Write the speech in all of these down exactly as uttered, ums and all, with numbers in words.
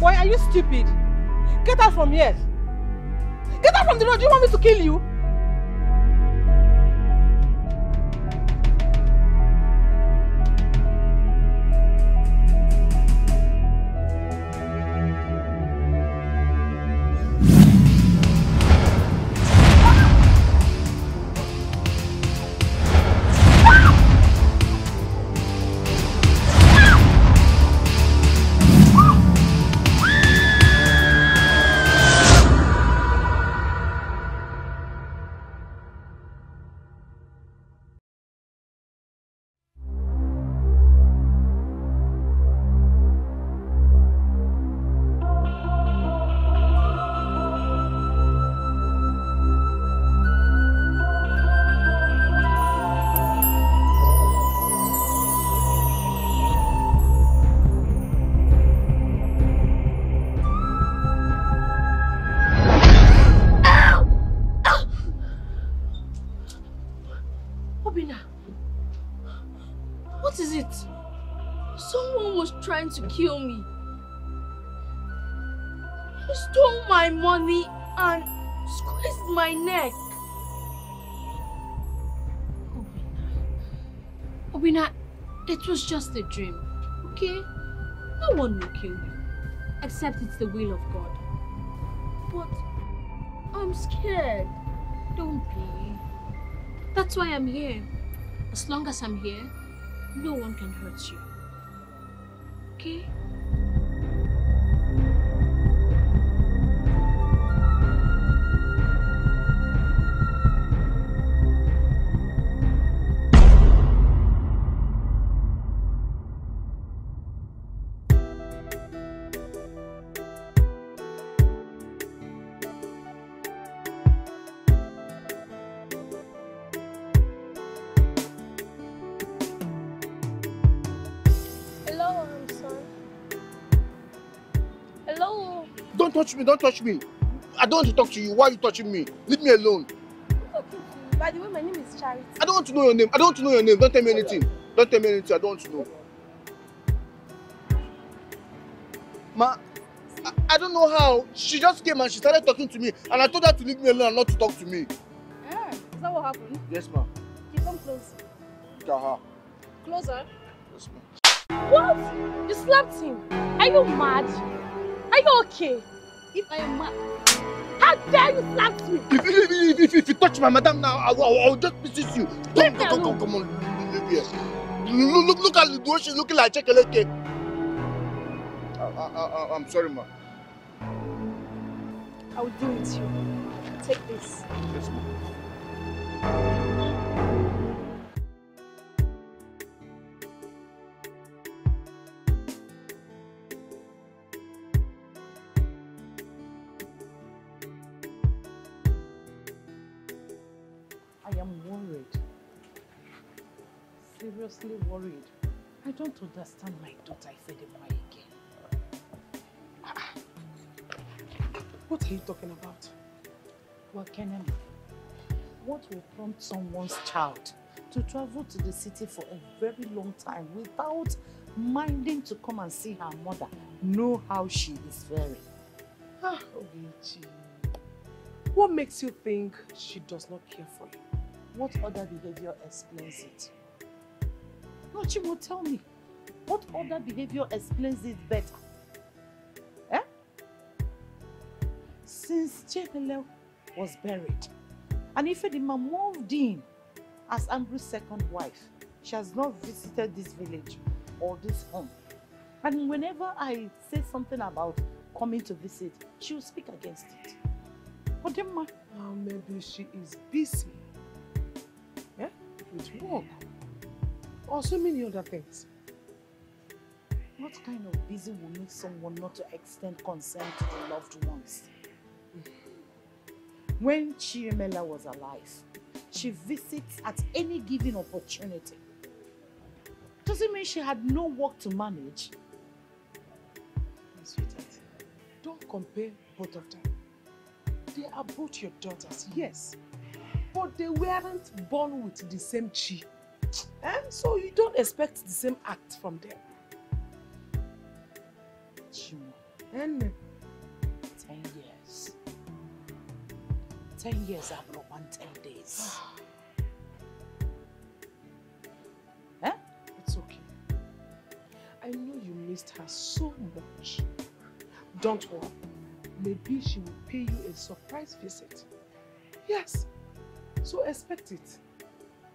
Boy, are you stupid? Get out from here. Get out from the road. Do you want me to kill you? To kill me. You stole my money and squeezed my neck. Obinna, Obinna, it was just a dream, okay? No one will kill me, except it's the will of God. But I'm scared. Don't be. That's why I'm here. As long as I'm here, no one can hurt you. Okay. Don't touch me, don't touch me. I don't want to talk to you. Why are you touching me? Leave me alone. Okay. By the way, my name is Charity. I don't want to know your name. I don't want to know your name. Don't tell me anything. Don't tell me anything. I don't want to know. Ma, I, I don't know how. She just came and she started talking to me. And I told her to leave me alone and not to talk to me. Ah, is that what happened? Yes, ma'am. You come close. Kaha. Closer? Yes, ma'am. What? You slapped him? Are you mad? Are you okay? If I am mad, how dare you slap me? If, if, if, if you touch my madam now, I will, I will just resist you. Don't, don't, don't, come on, yes. Look, look, look at the way she's looking like Chekeleke. I, I, I, I'm sorry, ma. I will deal with you. Take this. Yes, ma. Seriously worried. I don't understand my daughter Ifedimma again. What are you talking about? Wakenema, what will prompt someone's child to travel to the city for a very long time without minding to come and see her mother, know how she is faring? Ah, Ogechi. What makes you think she does not care for you? What other behavior explains it? No, she will tell me. What other behavior explains it better? Eh? Since Chimela was buried, and Ifedimma moved in as Ambrose' second wife, she has not visited this village or this home. And whenever I say something about coming to visit, she will speak against it. But then, ma, oh, maybe she is busy. Eh? With work. Or so many other things. What kind of busy will make someone not to extend consent to their loved ones? When Chimela was alive, she visits at any given opportunity. Doesn't mean she had no work to manage. Sweetheart, don't compare both of them. They are both your daughters, yes, but they weren't born with the same chi. And so you don't expect the same act from them. you ten years. Ten years after one ten days. Eh? It's okay. I know you missed her so much. Don't worry. Maybe she will pay you a surprise visit. Yes. So expect it.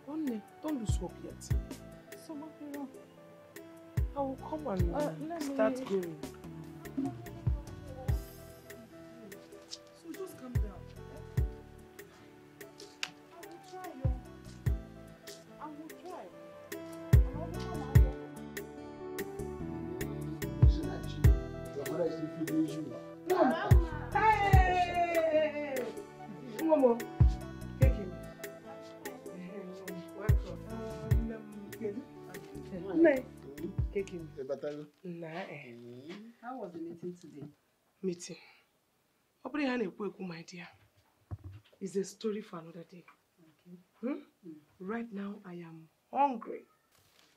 Only don't lose hope yet. So what do you I will come and uh, let start me... going. So just calm down. I will try, yo. I will try. Listen, actually, your mother is feeding you. Mama! Hey! Mama, take him. Welcome. Um, good. Him. Nah, eh. How was the meeting today? Meeting. My dear, it's a story for another day. Okay. Hmm? Mm. Right now, I am hungry.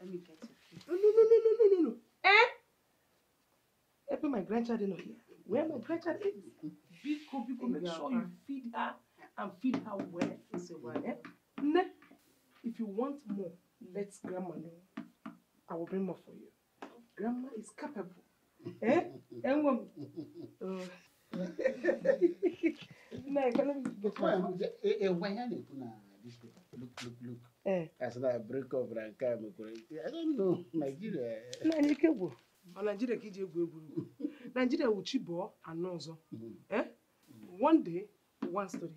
Let me get you. No, no, no, no, no, no, no. Eh? Help my grandchild in here. Where my grandchild is? Big cool, big cool. Make sure you feed her and feed her well. It's a one, eh? Nah. If you want more, let grandma know. I will bring more for you. Grandma is capable. Eh? Look, look, look. Eh? As I break up and come, I don't know. Nigeria. Nigeria go. Nigeria go. Nigeria will cheap ball and nonzo. Eh? One day, one story.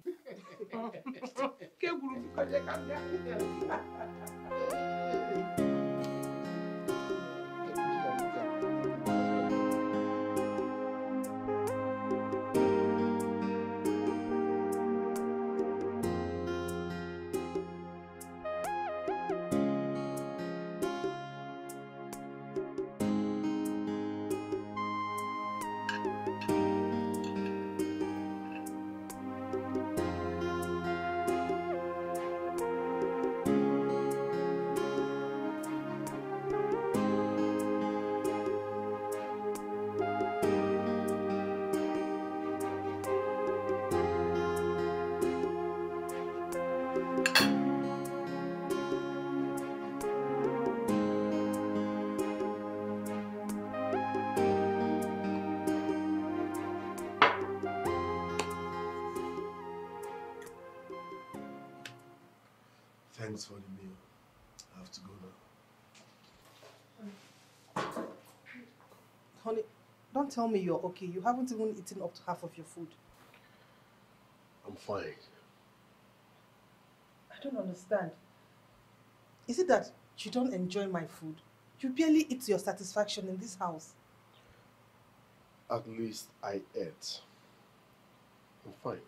Thanks for the meal. I have to go now. Honey, don't tell me you're okay. You haven't even eaten up to half of your food. I'm fine. I don't understand. Is it that you don't enjoy my food? You barely eat to your satisfaction in this house. At least I ate. I'm fine.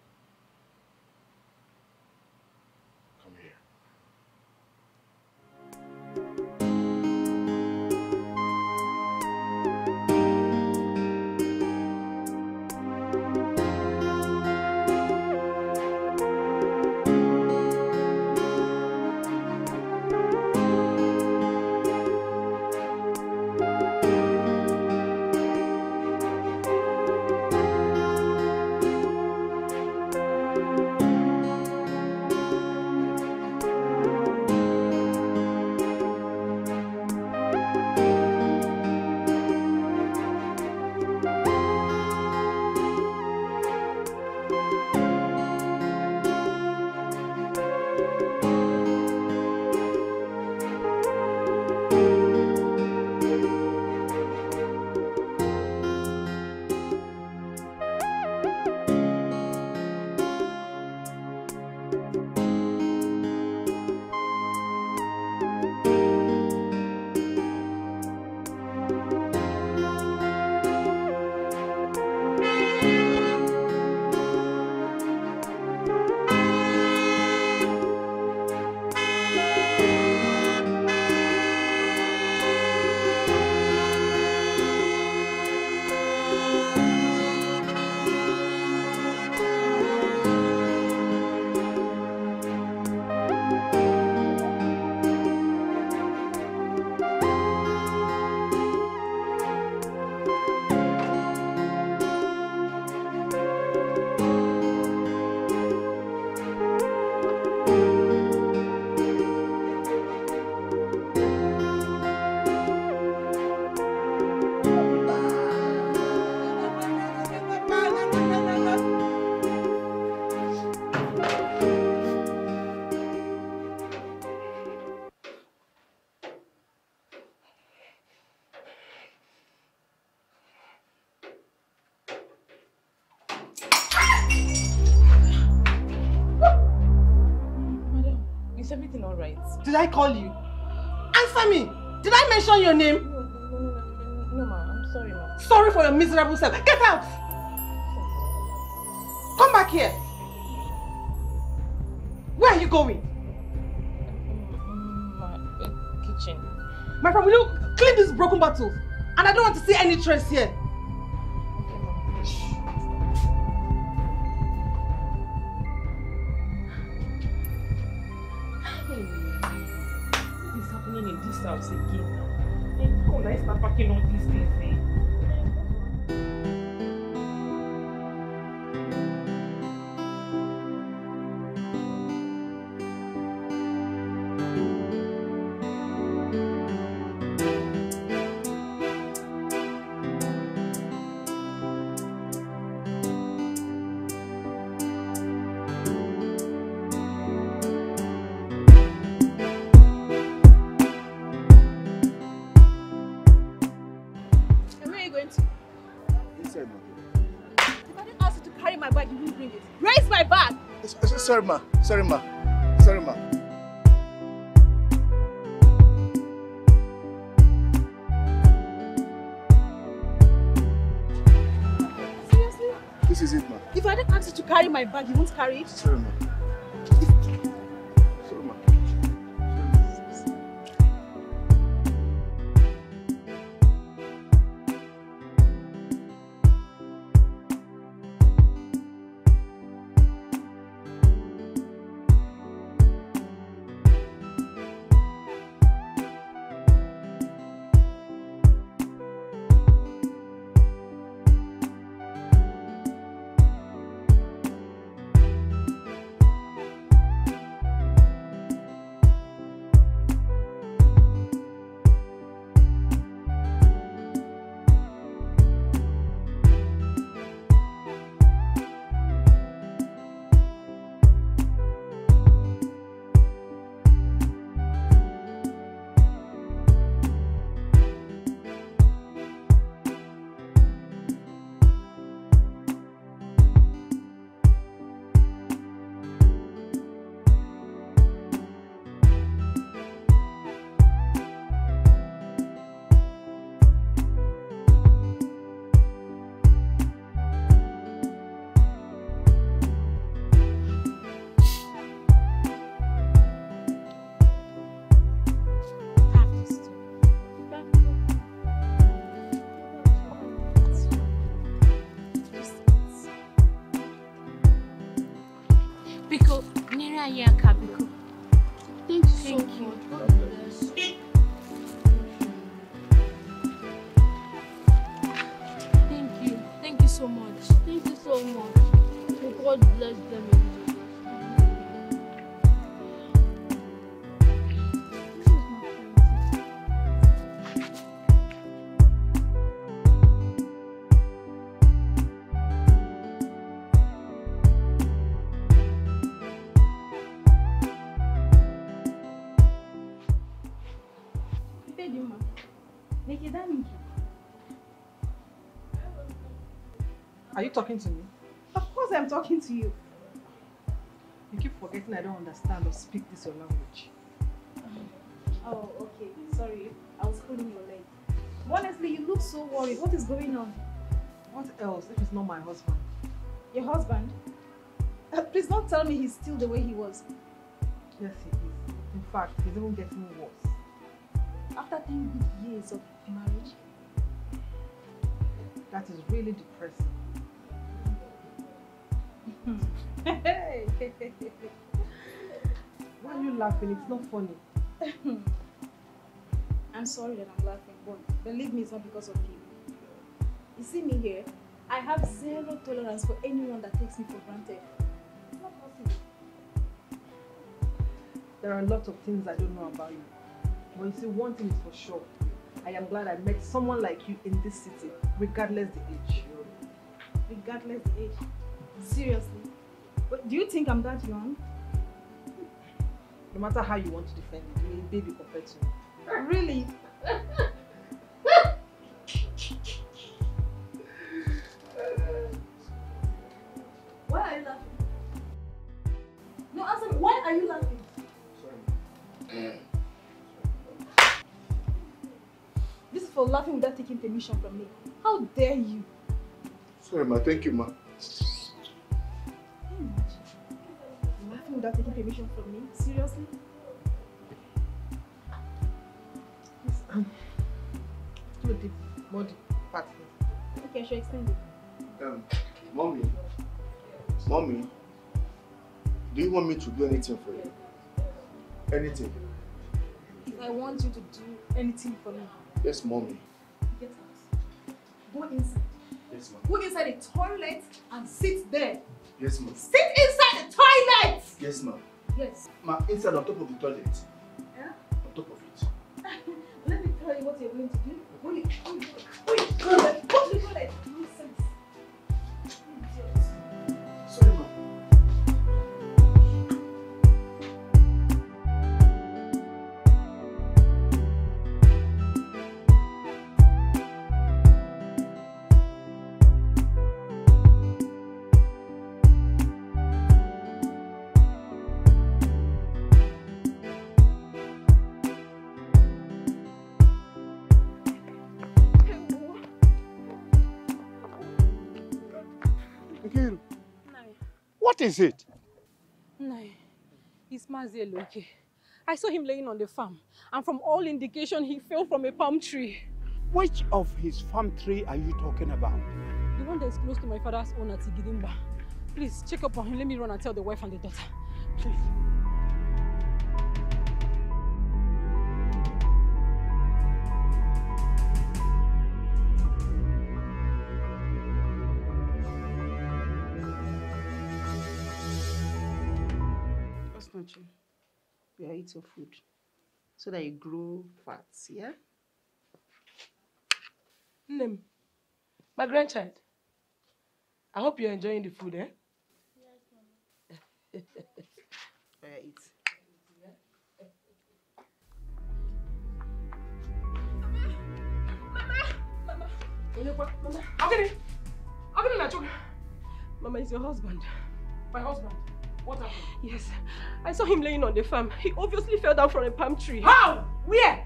everything all right? Did I call you? Answer me! Did I mention your name? No, no, no, no, no, no ma. I'm sorry, ma. Sorry for your miserable self. Get out! Come back here. Where are you going? My uh, kitchen. My friend, will you clean this broken bottle? And I don't want to see any trace here. House again now. Hey, how will I start packing all these things, eh? Sorry, ma. Sorry, ma. Sorry, ma. Seriously? This is it, ma. If I didn't ask you to carry my bag, you won't carry it? Sorry, ma. Sorry, ma. Are you talking to me? Of course I'm talking to you. You keep forgetting I don't understand or speak this your language. Oh, okay. Sorry. I was pulling your leg. Honestly, you look so worried. What is going on? What else if it's not my husband? Your husband? Uh, please don't tell me he's still the way he was. Yes, he is. In fact, he's even getting worse. After ten good years of marriage? That is really depressing. Why are you laughing? It's not funny. I'm sorry that I'm laughing, but believe me, it's not because of you. You see me here? I have zero tolerance for anyone that takes me for granted. It's not possible. There are a lot of things I don't know about you. But you see, one thing is for sure. I am glad I met someone like you in this city, regardless the age. Regardless the age? Seriously? But do you think I'm that young? No matter how you want to defend it, you're a baby compared to me. Really? Why are you laughing? No, answer me. Why are you laughing? Sorry. laughing without taking permission from me. How dare you? Sorry, ma. Thank you, ma. You're laughing without taking permission from me? Seriously? Yes. Do the body part. Okay, sure. Explain it. Um, mommy, mommy, do you want me to do anything for you? Anything? If I want you to do anything for me. Yes, mommy. Get out. Go inside. Yes, ma'am. Go inside the toilet and sit there. Yes, ma'am. Sit inside the toilet! Yes, ma'am. Yes. Ma'am, inside on top of the toilet. Yeah? On top of it. Let me tell you what you're going to do. Wait, wait, wait, toilet. Go to the toilet. Nonsense. Sorry, ma'am. What is it? No, it's Mazi Eloke. I saw him laying on the farm, and from all indication, he fell from a palm tree. Which of his palm tree are you talking about? The one that is close to my father's own at Igidimba. Please check up on him. Let me run and tell the wife and the daughter. Please. You are eating food so that you grow fat, yeah? Name, my grandchild, I hope you're enjoying the food, eh? Yes, Mama. Alright, eat. Mama! Mama! Mama! Mama! Mama! Mama! Mama is your husband. My husband? What happened? Yes, I saw him laying on the farm. He obviously fell down from a palm tree. How? Where?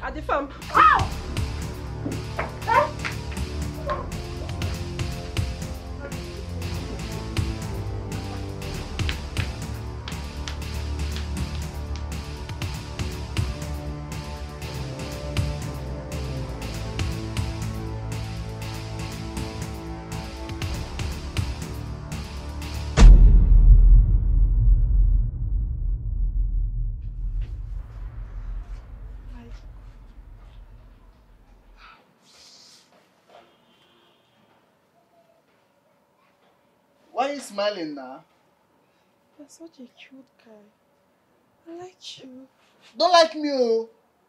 At the farm. How? Eh? Smiling now. You're such a cute guy. I like you. Don't like me, oh.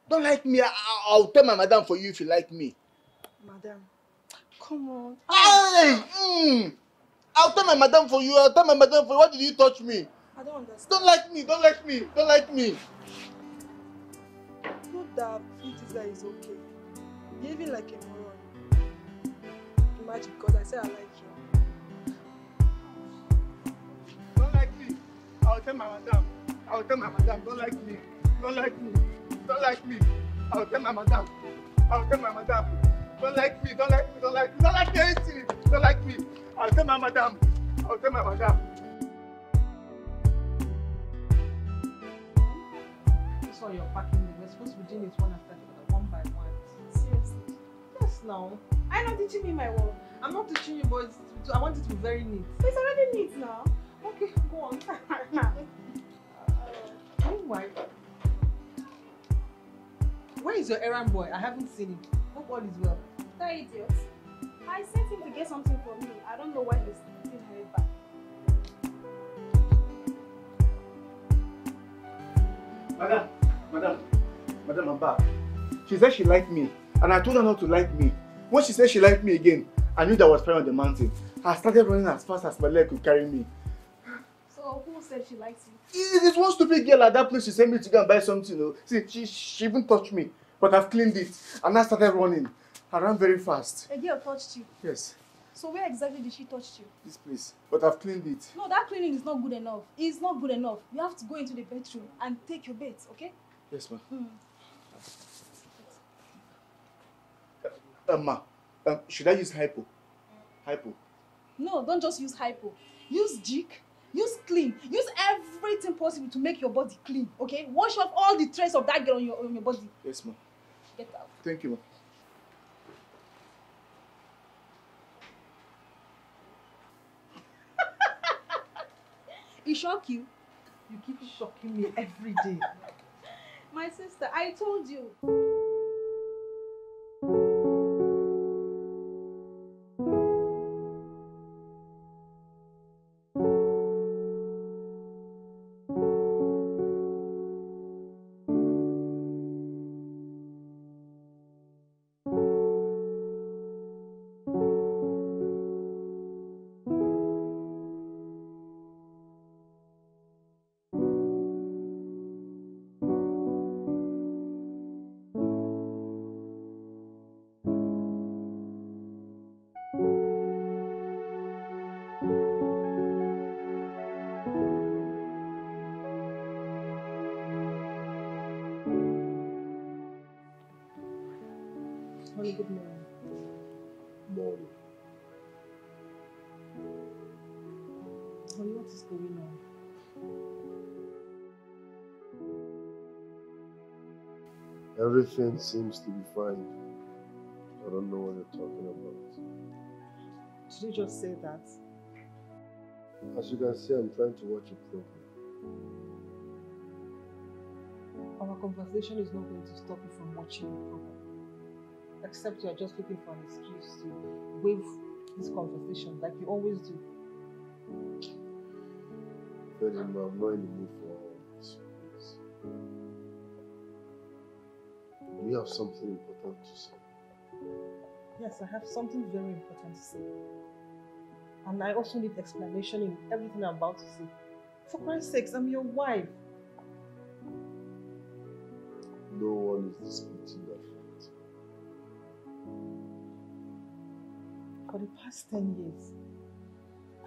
Don't like me. I I'll tell my madam for you if you like me. Madam, come on. Hey! Mm. I'll tell my madam for you. I'll tell my madam for you. Why did you touch me? I don't understand. Don't like me. Don't like me. Don't like me. Not that Peter is okay. Behaving like a moron. Imagine, because I said I like you. I'll tell my madam. I'll tell my madam. Don't like me. Don't like me. Don't like me. I'll tell my madam. I'll tell my madam. Don't like me. Don't like me. Don't like me. Don't like me. Don't like me. I'll tell my madam. I'll tell my madam. This one you're packing. We're supposed to be doing it one after the other, one by one. Seriously? Yes, now. I'm not teaching me my work. I'm not teaching you, but I want it to be very neat. It's already neat now. Okay, go on. Meanwhile, where is your errand boy? I haven't seen him. Hope all is well. That idiot. I sent him to get something for me. I don't know why he's still headed back. Madam, madam, madam, I'm back. She said she liked me, and I told her not to like me. When she said she liked me again, I knew that I was flying on the mountain. I started running as fast as my leg could carry me. Oh, who said she likes you? This one stupid girl at that place, she sent me to go and buy something. You know? See, she, she even touched me, but I've cleaned it. And I started running. I ran very fast. A girl touched you? Yes. So where exactly did she touch you? This place, but I've cleaned it. No, that cleaning is not good enough. It's not good enough. You have to go into the bedroom and take your bath, okay? Yes, ma'am. Hmm. Um, ma, um, should I use hypo? Hypo. No, don't just use hypo. Use jig, use clean, use everything possible to make your body clean, okay? Wash off all the trace of that girl on your, on your body. Yes, ma. Get out. Thank you, ma. It shocked you? You keep shocking me every day. My sister, I told you. Good morning. Morning. Honey, what is going on? Everything seems to be fine. I don't know what you're talking about. Did you just say that? As you can see, I'm trying to watch a program. Our conversation is not going to stop you from watching the program. Except you are just looking for an excuse to waive this conversation like you always do. Ifedimma, I'm not in the mood for all this. Do you have something important to say? Yes, I have something very important to say. And I also need explanation in everything I'm about to say. For Christ's sakes, I'm your wife. No one is disputing that. For the past ten years,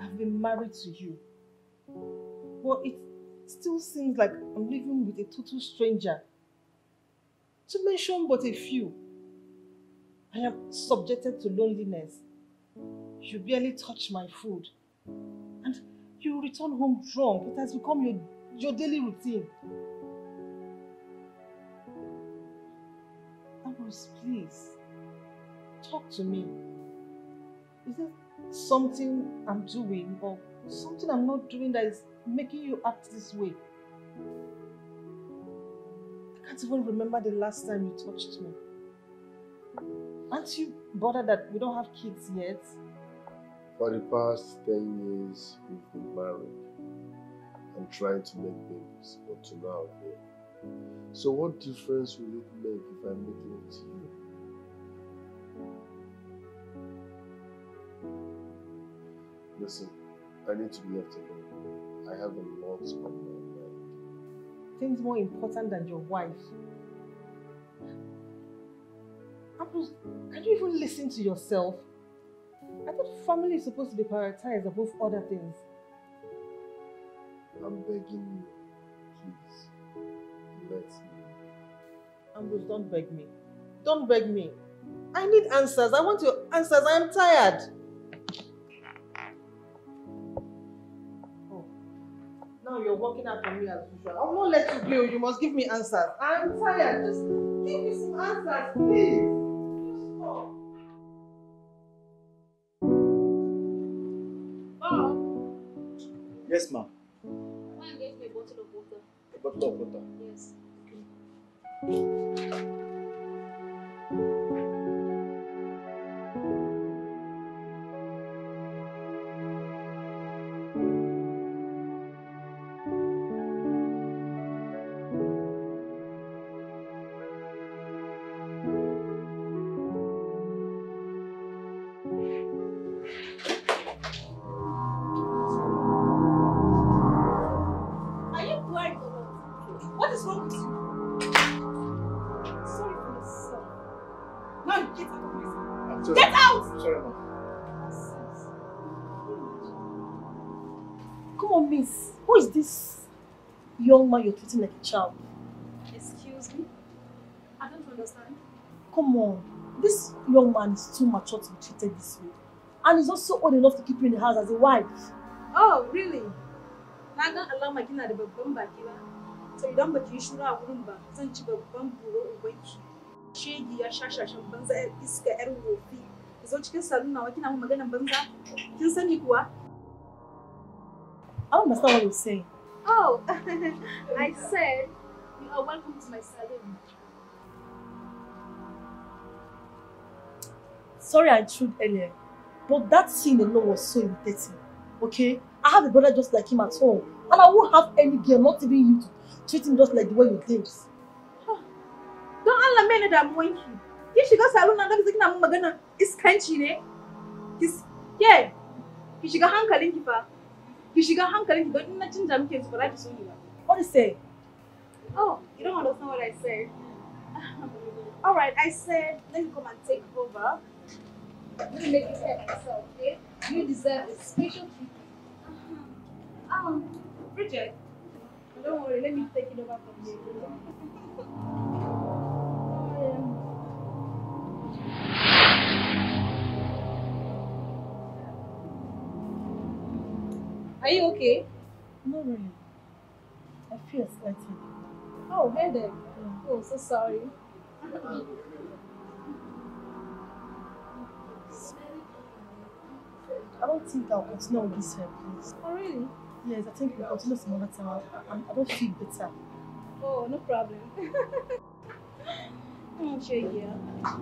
I've been married to you. But it still seems like I'm living with a total stranger. To mention but a few, I am subjected to loneliness. You barely touch my food. And you return home drunk. It has become your, your daily routine. Ambrose, please, talk to me. Is there something I'm doing or something I'm not doing that is making you act this way? I can't even remember the last time you touched me. Aren't you bothered that we don't have kids yet? For the past ten years, we've been married and trying to make babies, but to now, yeah. So what difference will it make if I make love to you? Listen, I need to be left alone. I have a lot on my mind. Things more important than your wife. Ambrose, can you even listen to yourself? I thought family is supposed to be prioritized above other things. I'm begging you, please, let me. Ambrose, don't beg me. Don't beg me. I need answers. I want your answers. I am tired. You're working out for me as usual. I will not let you play. You must give me answers. I'm tired. Just give me some answers, please. Oh. Yes, ma'am. Can I get me a bottle of water? A bottle of water? Yes. Okay. Young man, you're treating like a child. Excuse me? I don't understand. Come on. This young man is too mature to be treated this way. And he's also old enough to keep her in the house as a wife. Oh, really? I don't allow my kid to be bummed. So you don't make you sure I wouldn't bump. Don't you be bummed or she ya shasha shambanza er iska er wofi. Zo cikin salon nawa kina mun maganan banza? Kin sani kuwa? I don't understand what you're saying. Oh, I said you are welcome to my salon. Sorry I intruded earlier, but that scene alone was so irritating, okay? I have a brother just like him at all, and I won't have any girl, not even you, to treat him just like the way you did. Oh. Don't allow me that I'm going to. If she goes to Aluna, I'm thinking I'm going to, it's crunchy, it's, yeah. If she goes to Aluna, if she goes to Aluna, but I'm not going to change for that. What do you say? Oh, you don't understand what I said. Alright, I said, let me come and take over. Let me make it happen myself, okay? You deserve a special treatment. Uh-huh. Um, Bridget, don't worry, let me take it over from you. Are you okay? Not really. I feel slightly. Oh, headache. Yeah. Oh, so sorry. I don't think I'll continue with this hair, please. Oh, really? Yes, I think we'll continue some other time. I, I don't feel better. Oh, no problem. I'm sure you here. How's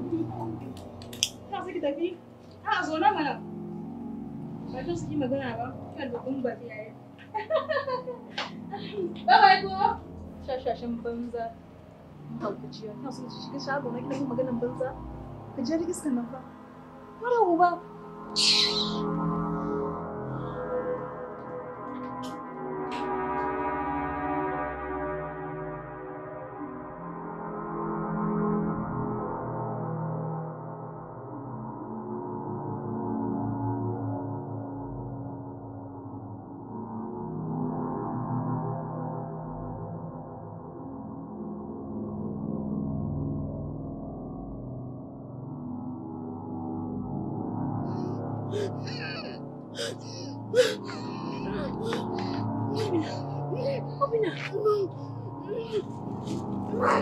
it, How's it, madam? I just came again. I'm going to go back here. Bye bye, go. Shasha, Shambamza. Help the cheer. How's it? She's going to go back and Banza. The jerry is going to go. What are you about? To eat. Huh?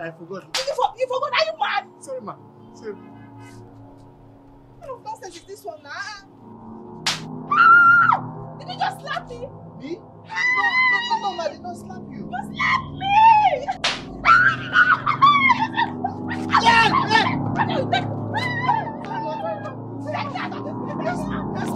I forgot. You, for, you forgot? Are you mad? Sorry, ma. Sorry. What kind of nonsense is this one now? Ah! Did you just slap me? Me? Ah! No, no, no, no, I did not slap you. You slapped me! Ah! Yeah, yeah.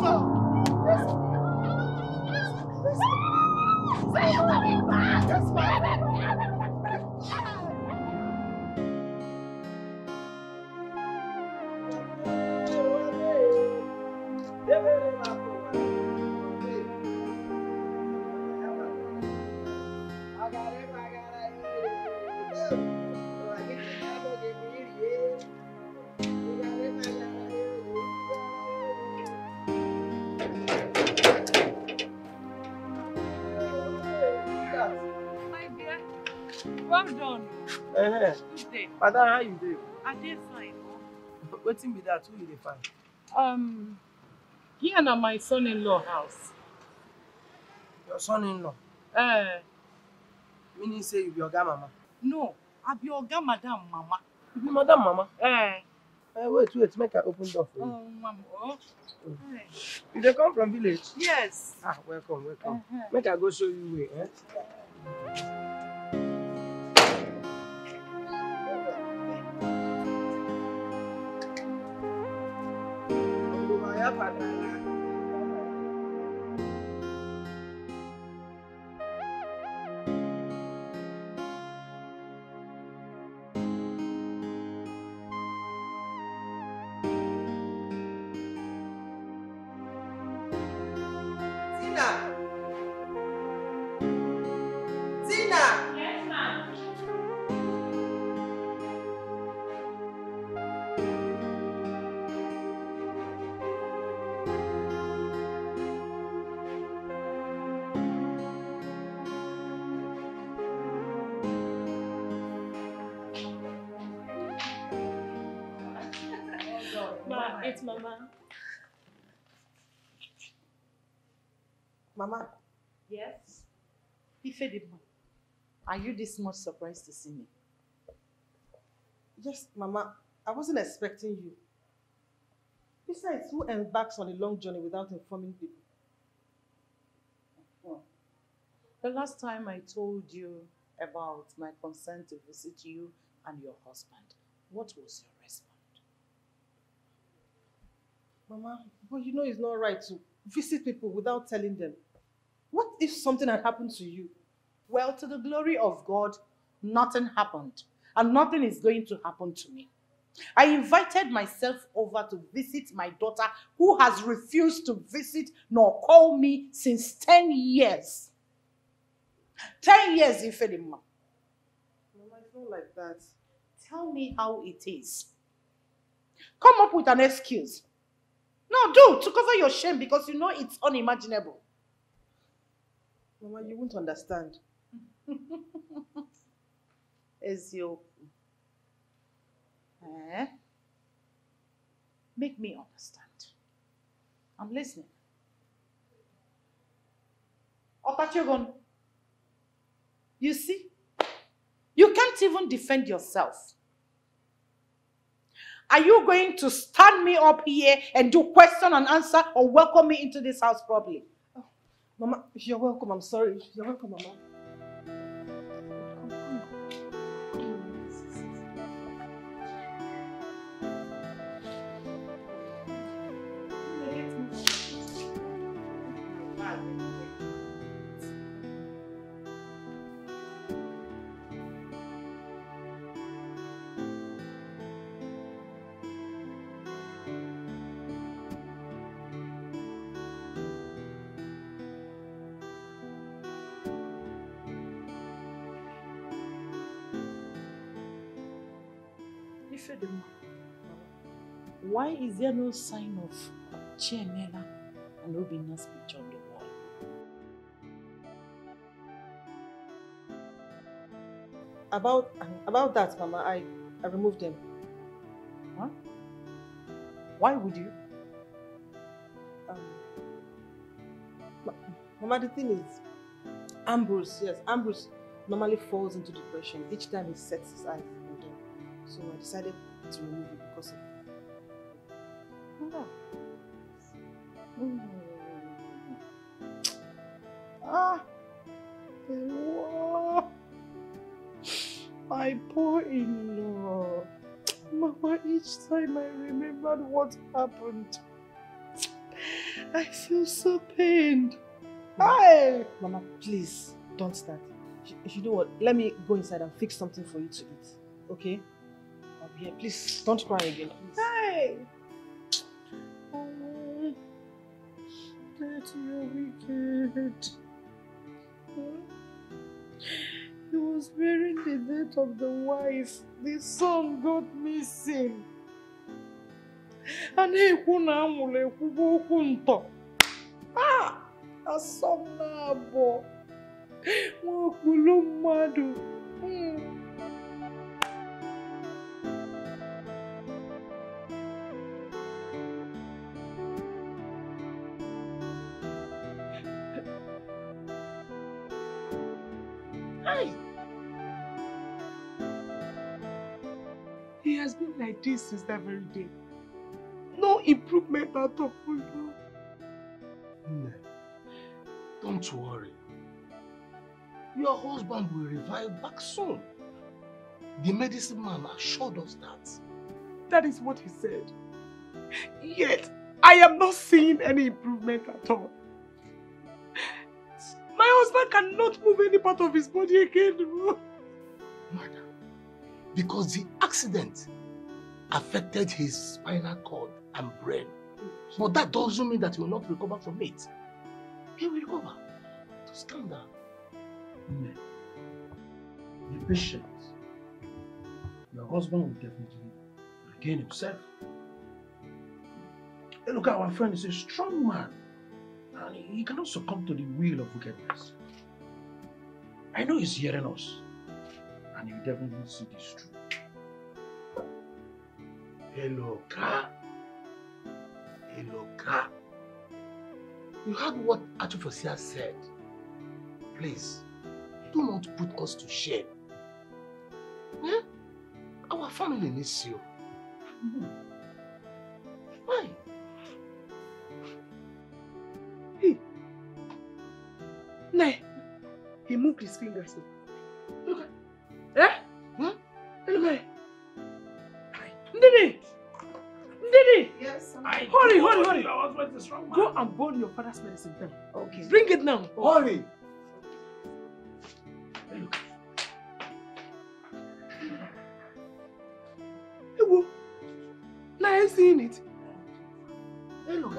Madam, how you do? I did fine. What's in with that? Who you dey find? Um, here na my son-in-law house. Your son-in-law? Eh. Uh, Meaning say you be your grandmama? No, I be your grandmadam mama. You be madam mama? Eh. Uh, wait, wait, make I open door for you. Oh, mama. Oh. Oh. Hey. You dey come from village? Yes. Ah, welcome, welcome. Uh -huh. Make I go show you way, eh? It's Mama. Mama? Yes? Ifedimma, are you this much surprised to see me? Yes, Mama. I wasn't expecting you. Besides, who embarks on a long journey without informing people? Well, the last time I told you about my consent to visit you and your husband, what was your response? Mama, but you know it's not right to visit people without telling them. What if something had happened to you? Well, to the glory of God, nothing happened. And nothing is going to happen to me. I invited myself over to visit my daughter, who has refused to visit nor call me since ten years. ten years, Ifedimma. Mama, it's not like that. Tell me how it is. Come up with an excuse. No, do, to cover your shame, because you know it's unimaginable. Mama, you won't understand. Ezio. Eh? Make me understand. I'm listening. Opachogon. You see? You can't even defend yourself. Are you going to stand me up here and do question and answer, or welcome me into this house properly? Oh, Mama, you're welcome. I'm sorry. You're welcome, Mama. Why is there no sign of Chimela and Obinna's picture on the wall? About about that, Mama, I, I removed them. Huh? Why would you? Um, Mama, the thing is, Ambrose, yes, Ambrose normally falls into depression each time he sets his eyes on them. So I decided to remove it because of Mm. Ah, wow. My poor in-law. Mama, each time I remembered what happened, I feel so pained. Hi! Mama, please, don't start. If you do what, let me go inside and fix something for you to eat. Okay? I'll be here. Please, don't cry again. Please. Hi! Oh, that's your wicked. He was burying the death of the wife. The son got missing. And he couldn't. Ah! Asomnabo. Wakulumadu. Hi. He has been like this since that very day. No improvement at all. No. Don't worry. Your husband will revive back soon. The medicine man assured us that. That is what he said. Yet, I am not seeing any improvement at all. My husband cannot move any part of his body again. Madam, because the accident affected his spinal cord and brain. But that doesn't mean that he will not recover from it. He will recover. To stand up. Mm. Be patient. Your husband will definitely regain himself. And look, our friend is a strong man. And he cannot succumb to the wheel of wickedness. I know he's hearing us. And he will definitely see this through. Eloka, Eloka, you heard what Atufasia said. Please, do not put us to shame. Yeah? Our family needs you. Mm-hmm. Why? He, no, he moved his fingers. Look at, eh? Huh? Look at. Ndidi! Ndidi! Yes, I'm hurry, hurry, hurry, hurry! I was with the strong man. Go and burn your father's medicine then. Okay. Bring it now. Oh. Hurry! Look. Ewo. Now I'm seeing it. Hey, look.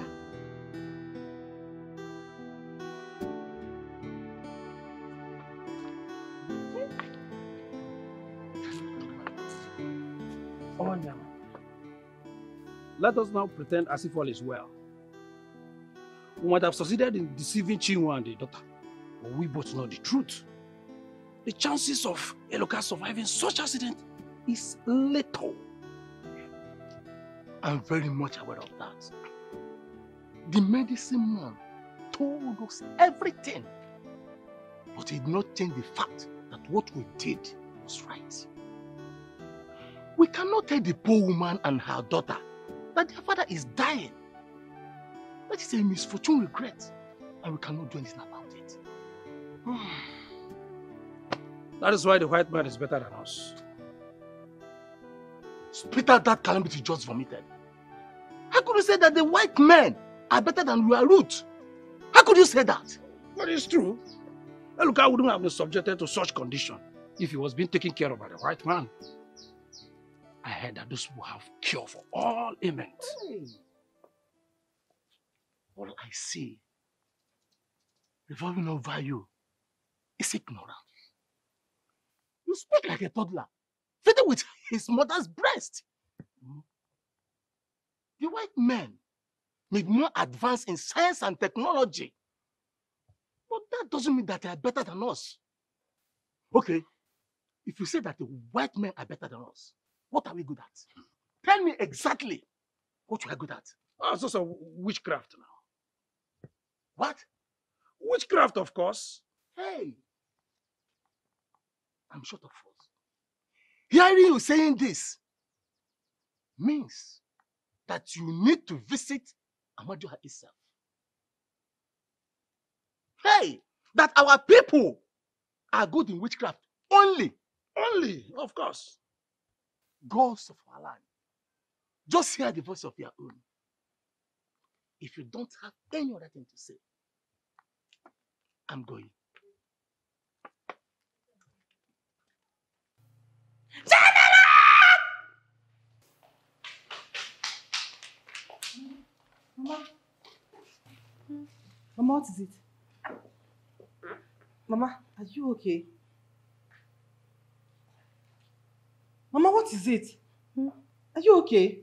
Let us now pretend as if all is well. We might have succeeded in deceiving Chinwo and the daughter, but we both know the truth. The chances of Eloka surviving such an accident is little. I'm very much aware of that. The medicine man told us everything, but it did not change the fact that what we did was right. We cannot tell the poor woman and her daughter that their father is dying. That is a misfortune regret, and we cannot do anything about it. That is why the white man is better than us. Spit out that calamity just vomited. How could you say that the white men are better than we are root? How could you say that? But it's true. Eloka wouldn't have been subjected to such condition if he was being taken care of by the white man. I heard that those people have cure for all ailments. Hey. All I see revolving over you is ignorance. You speak like a toddler, fitted with his mother's breast. The white men may be more advanced in science and technology, but that doesn't mean that they are better than us. Okay, if you say that the white men are better than us, what are we good at? Tell me exactly what you are good at. Oh, so, so witchcraft now. What? Witchcraft, of course. Hey, I'm short of words. Hearing you saying this means that you need to visit Amadioha itself. Hey, that our people are good in witchcraft only. Only, of course. Gods of our land, just hear the voice of your own. If you don't have any other thing to say, I'm going. Mama. Mama, what is it? Mama, are you okay? Mama, what is it? Hmm? Are you okay?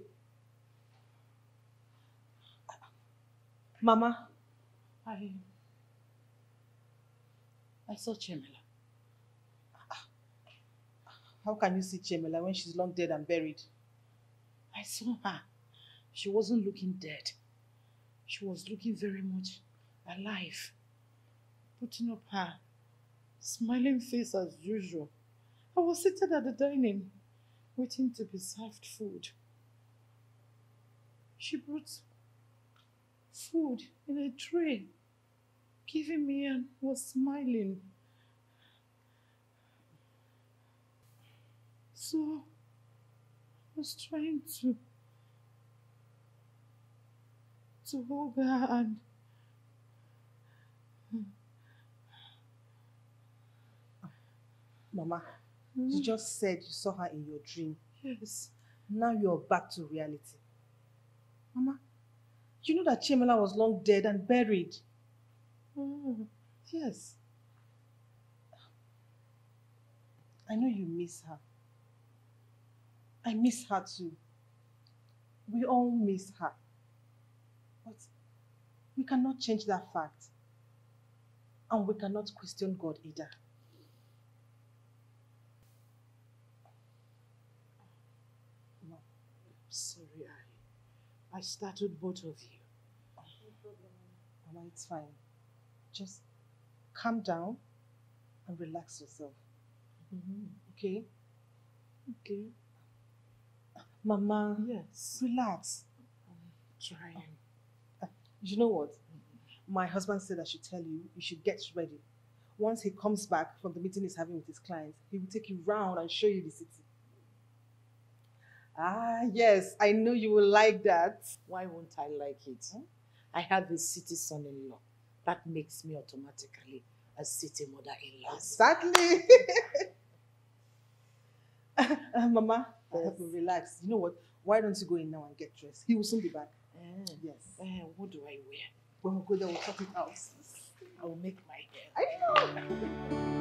Mama, I... I saw Chimela. How can you see Chimela when she's long dead and buried? I saw her. She wasn't looking dead. She was looking very much alive. Putting up her smiling face as usual. I was seated at the dining, waiting to be served food. She brought food in a tray, giving me, and was smiling. So I was trying to to hold her and Mama, mm. you just said you saw her in your dream. Yes. Now you're back to reality. Mama, you know that Chimela was long dead and buried. Mm. Yes. I know you miss her. I miss her too. We all miss her. But we cannot change that fact. And we cannot question God either. No, I'm sorry, I, I startled both of you. No problem, Mama, it's fine. Just calm down and relax yourself. Mm-hmm. Okay? Okay. Mama, yes. Relax. I'm trying. Oh. You know what? Mm-hmm. My husband said I should tell you, you should get ready. Once he comes back from the meeting he's having with his clients, he will take you round and show you the city. Ah, yes, I know you will like that. Why won't I like it? Huh? I have a city son-in-law. That makes me automatically a city mother-in-law. Exactly. uh, Mama. Yes. I have to relax. You know what? Why don't you go in now and get dressed? He will soon be back. Mm. Yes. Mm, what do I wear? When we go there, we'll talk it out. I will make my hair. I know.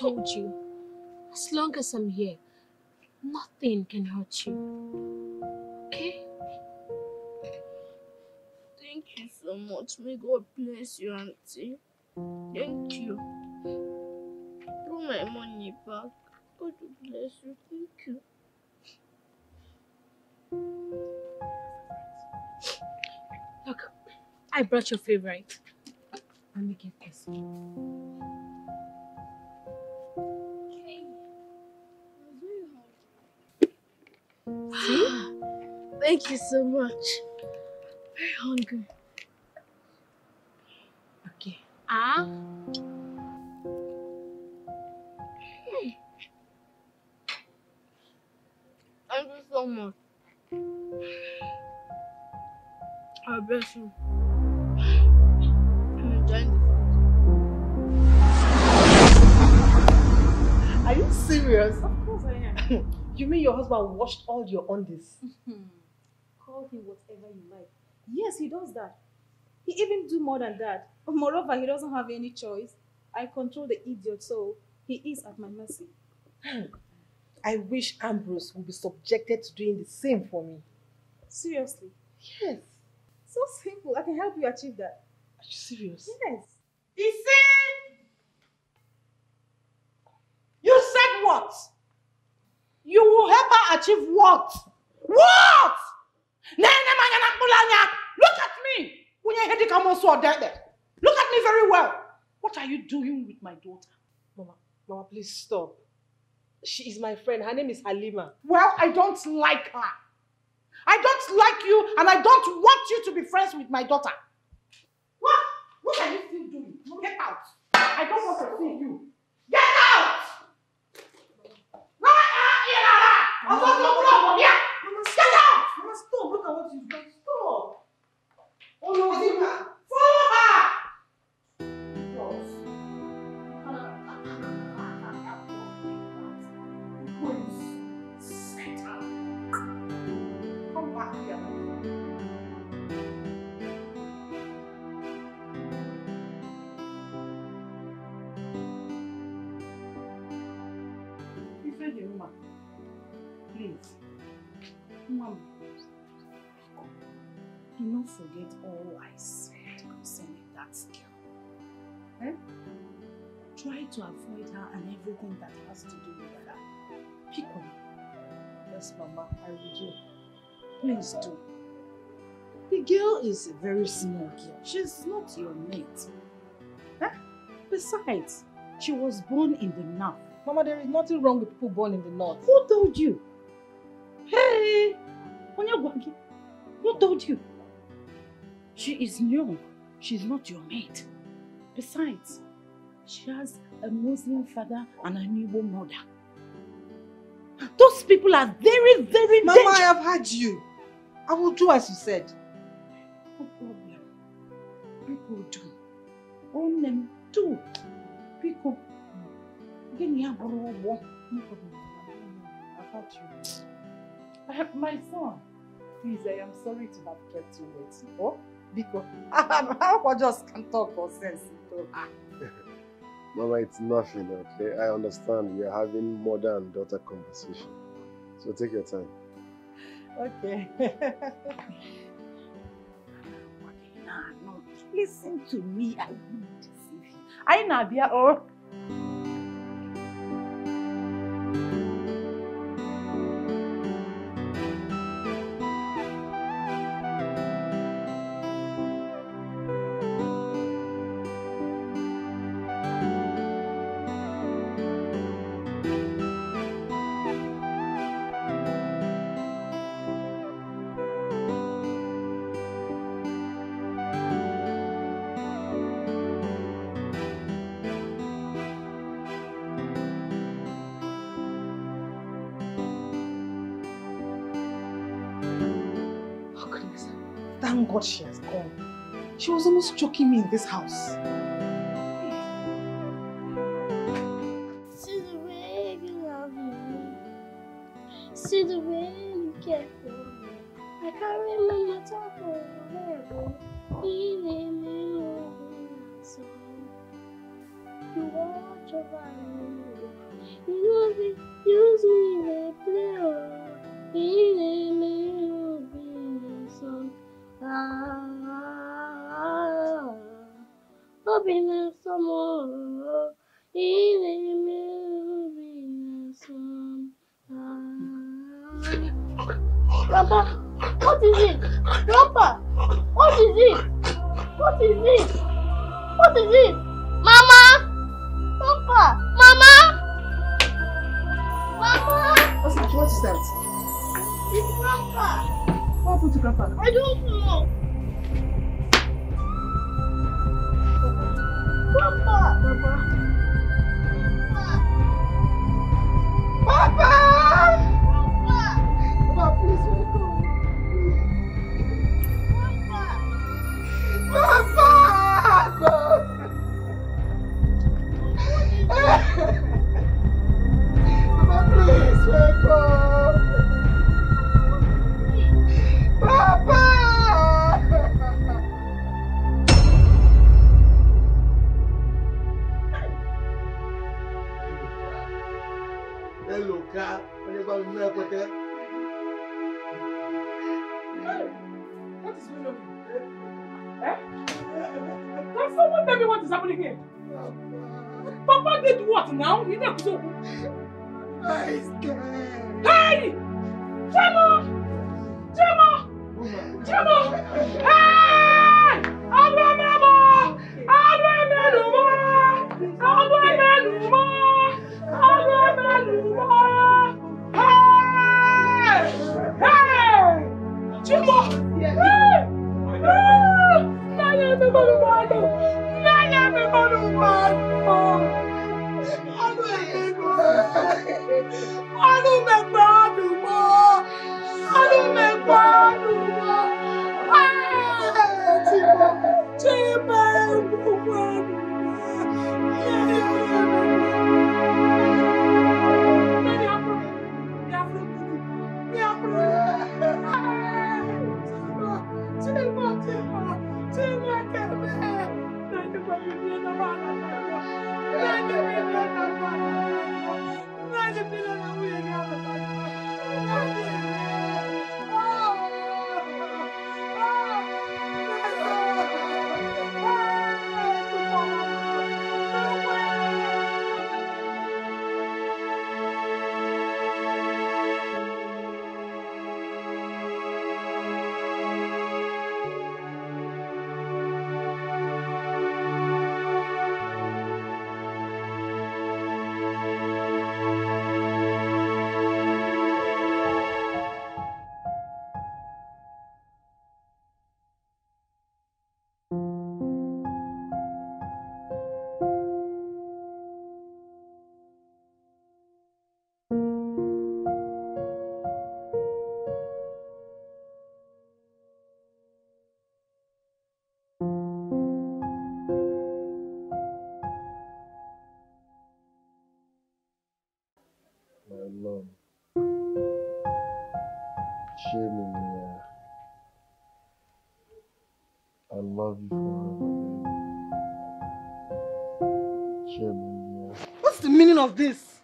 Told you, as long as I'm here, nothing can hurt you. Okay? Thank you so much. May God bless you, Auntie. Thank you. Throw my money back. God bless you. Thank you. Look, I brought your favorite. Let me get this. See? Thank you so much. Very hungry. Okay. Ah. Mm. Thank you so much. I bless you. Are you serious? Of course I am. You mean your husband washed all your undies? Call him whatever you like. Yes, he does that. He even do more than that. Moreover, he doesn't have any choice. I control the idiot, so he is at my mercy. I wish Ambrose would be subjected to doing the same for me. Seriously? Yes. So simple. I can help you achieve that. Are you serious? Yes. You see? You said what? You will help her achieve what? What? Look at me. Look at me very well. What are you doing with my daughter? Mama, Mama, please stop. She is my friend. Her name is Halima. Well, I don't like her. I don't like you, and I don't want you to be friends with my daughter. What? What are you still doing? Get out. I don't want to see you. Get out! Mama, Mama, get out! Mama, stop. Look at what you've done. Stop. Oh, no, Halima. Mom, do not forget all I said concerning that girl. Eh? Try to avoid her and everything that has to do with her. Pick on her. Yes, Mama, I will do. Please do. The girl is a very small girl. She's not your mate. Eh? Besides, she was born in the north. Mama, there is nothing wrong with people born in the north. Who told you? Hey! Onyagwagi, who told you? She is young. She's not your mate. Besides, she has a Muslim father and an Igbo mother. Those people are very, very Mama, dangerous. I have heard you. I will do as you said. No problem. People do. Own them too. People. No problem. I thought you. My son, please, I am sorry to have kept you waiting. Oh, because I just can talk for sense. Mama, it's nothing, okay? I understand we are having mother and daughter conversation. So take your time. Okay. No, no, listen to me. I won't deceive you. I know, Bia, oh. God, she has gone. She was almost choking me in this house. See the way you love me. See the way you care for me. I can't remember talking about you. You watch over me. You use me to play. You leave me. Obinna somo, ine me Obinna som. Grandpa, what is it? Grandpa, what is it? What is it? What is it? Mama, Papa, Mama, Mama. What's that? What is that? It's Grandpa. What happened to Grandpa? I don't know. Grandpa! Grandpa! Papa! Papa! Papa, please, let me go. Grandpa! Eh? Can someone tell me what is happening here? Papa, Papa did what now? He didn't do it. Hey! Chimela! Chimela! Chimela! Hey! Adwememo! Adwemenuma! Adwemenuma! Adwemenuma! Hey! Hey! Chimela! Hey! Hey! Naya me balumano, Naya me balumano. Ano ego? Ano me baluma? Ano me baluma? Chima, chima baluma. Chima, what's the meaning of this?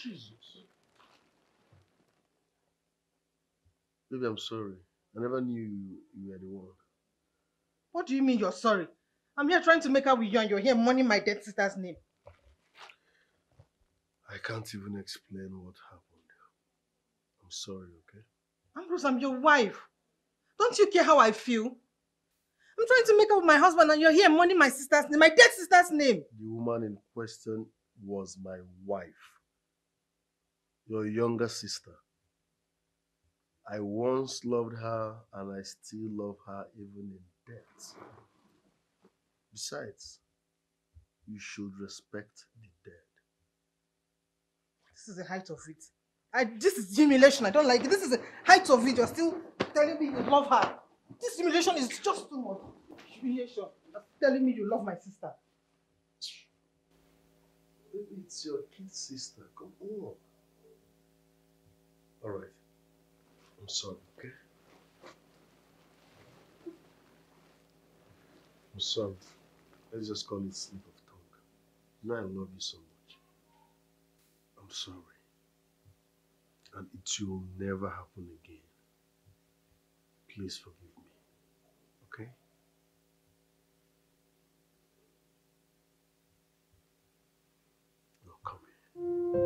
Jesus. Baby, I'm sorry. I never knew you, you were the one. What do you mean you're sorry? I'm here trying to make out with you and you're here mourning my dead sister's name. I can't even explain what happened. I'm sorry, okay? Ambrose, I'm your wife. Don't you care how I feel? I'm trying to make up with my husband and you're here mourning my sister's name, my dead sister's name. The woman in question was my wife, your younger sister. I once loved her and I still love her even in death. Besides, you should respect the dead. This is the height of it. I, this is humiliation. I don't like it. This is the height of it. You're still telling me you love her. This humiliation is just too much. Humiliation. You're telling me you love my sister. Maybe it's your kid sister. Come on. All right. I'm sorry, okay? I'm sorry. Let's just call it slip of tongue. You know I love you so much. I'm sorry. And it will never happen again. Please forgive me, okay? No, come here. Thank you.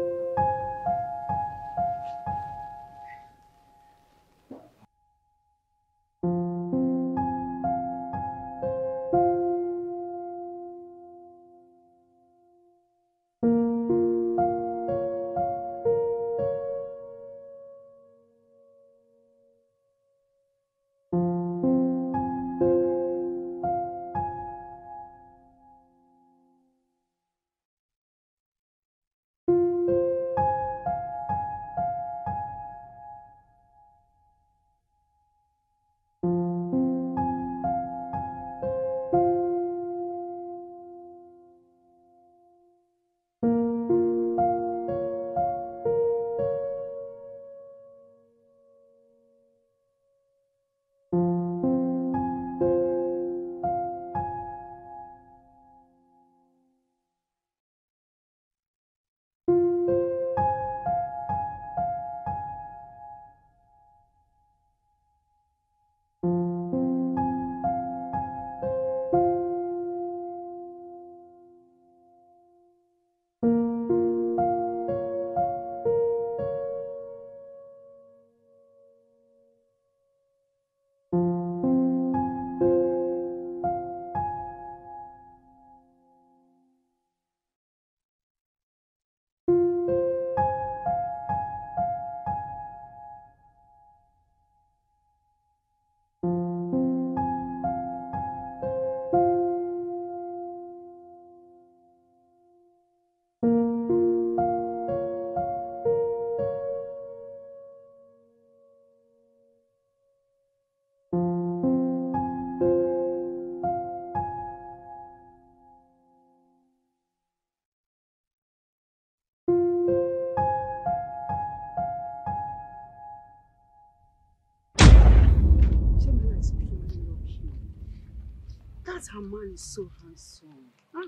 That her man is so handsome. Huh?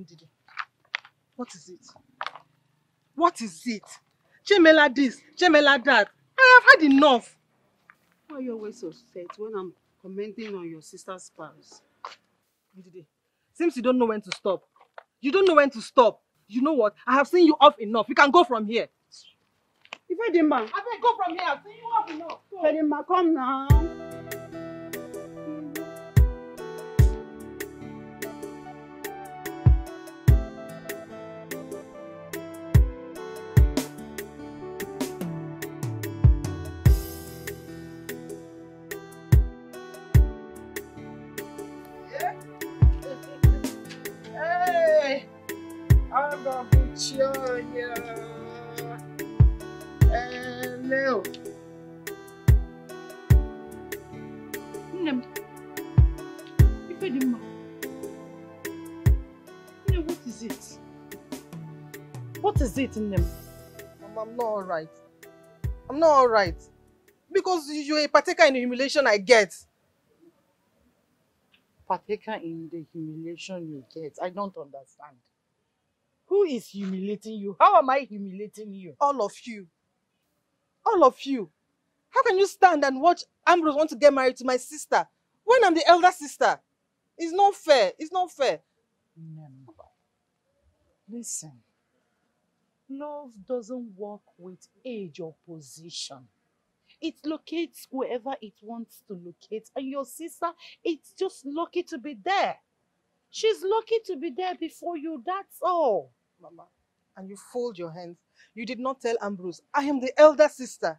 Ndidi, what is it? What is it? Chimela this, Chimela that. I have had enough. Why are you always upset when I'm commenting on your sister's spouse? Ndidi, seems you don't know when to stop. You don't know when to stop. You know what? I have seen you off enough. You can go from here. Ifedimma, I better go from here. I've seen you off enough. Ifedimma, come now. Hello. Nnem, Ifedimma. Nnem, what is it? What is it, Nnem? I'm, I'm not all right. I'm not all right because you're a partaker in the humiliation I get. Partaker in the humiliation you get? I don't understand. Who is humiliating you? How am I humiliating you? All of you. All of you. How can you stand and watch Ambrose want to get married to my sister when I'm the elder sister? It's not fair. It's not fair. Remember, listen. Love doesn't work with age or position. It locates wherever it wants to locate. And your sister, it's just lucky to be there. She's lucky to be there before you. That's all. Mama, and you fold your hands. You did not tell Ambrose. I am the elder sister.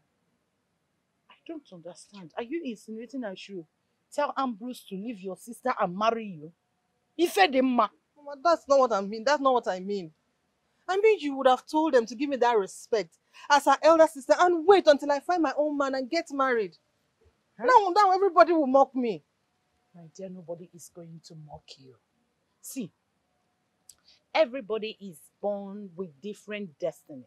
I don't understand. Are you insinuating I should tell Ambrose to leave your sister and marry you? Ifedimma. Mama, that's not what I mean. That's not what I mean. I mean, you would have told them to give me that respect as her elder sister and wait until I find my own man and get married. Huh? Now, now everybody will mock me. My dear, nobody is going to mock you. See, everybody is born with different destinies.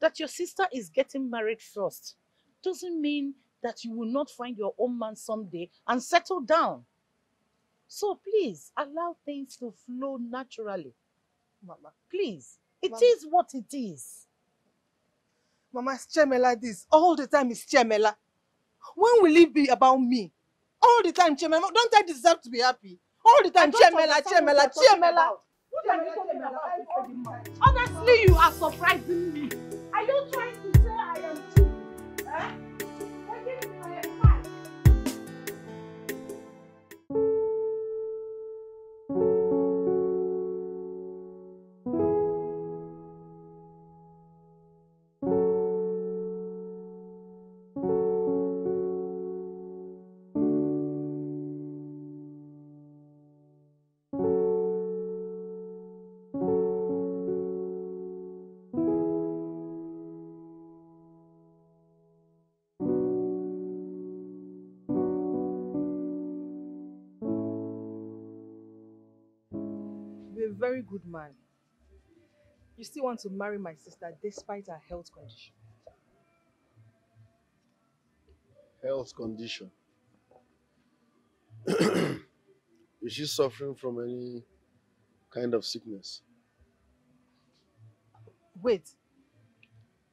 That your sister is getting married first doesn't mean that you will not find your own man someday and settle down. So please, allow things to flow naturally. Mama. Please. It Mama. Is what it is. Mama, it's Chimela this. All the time it's Chimela. When will it be about me? All the time, Chimela. Don't I deserve to be happy? All the time, Chimela, Chimela, Chimela. What are you talking about? Honestly, you are surprising me. Are you trying to say I am too? Huh? Very good man. You still want to marry my sister despite her health condition. Health condition? Is she suffering from any kind of sickness? Wait.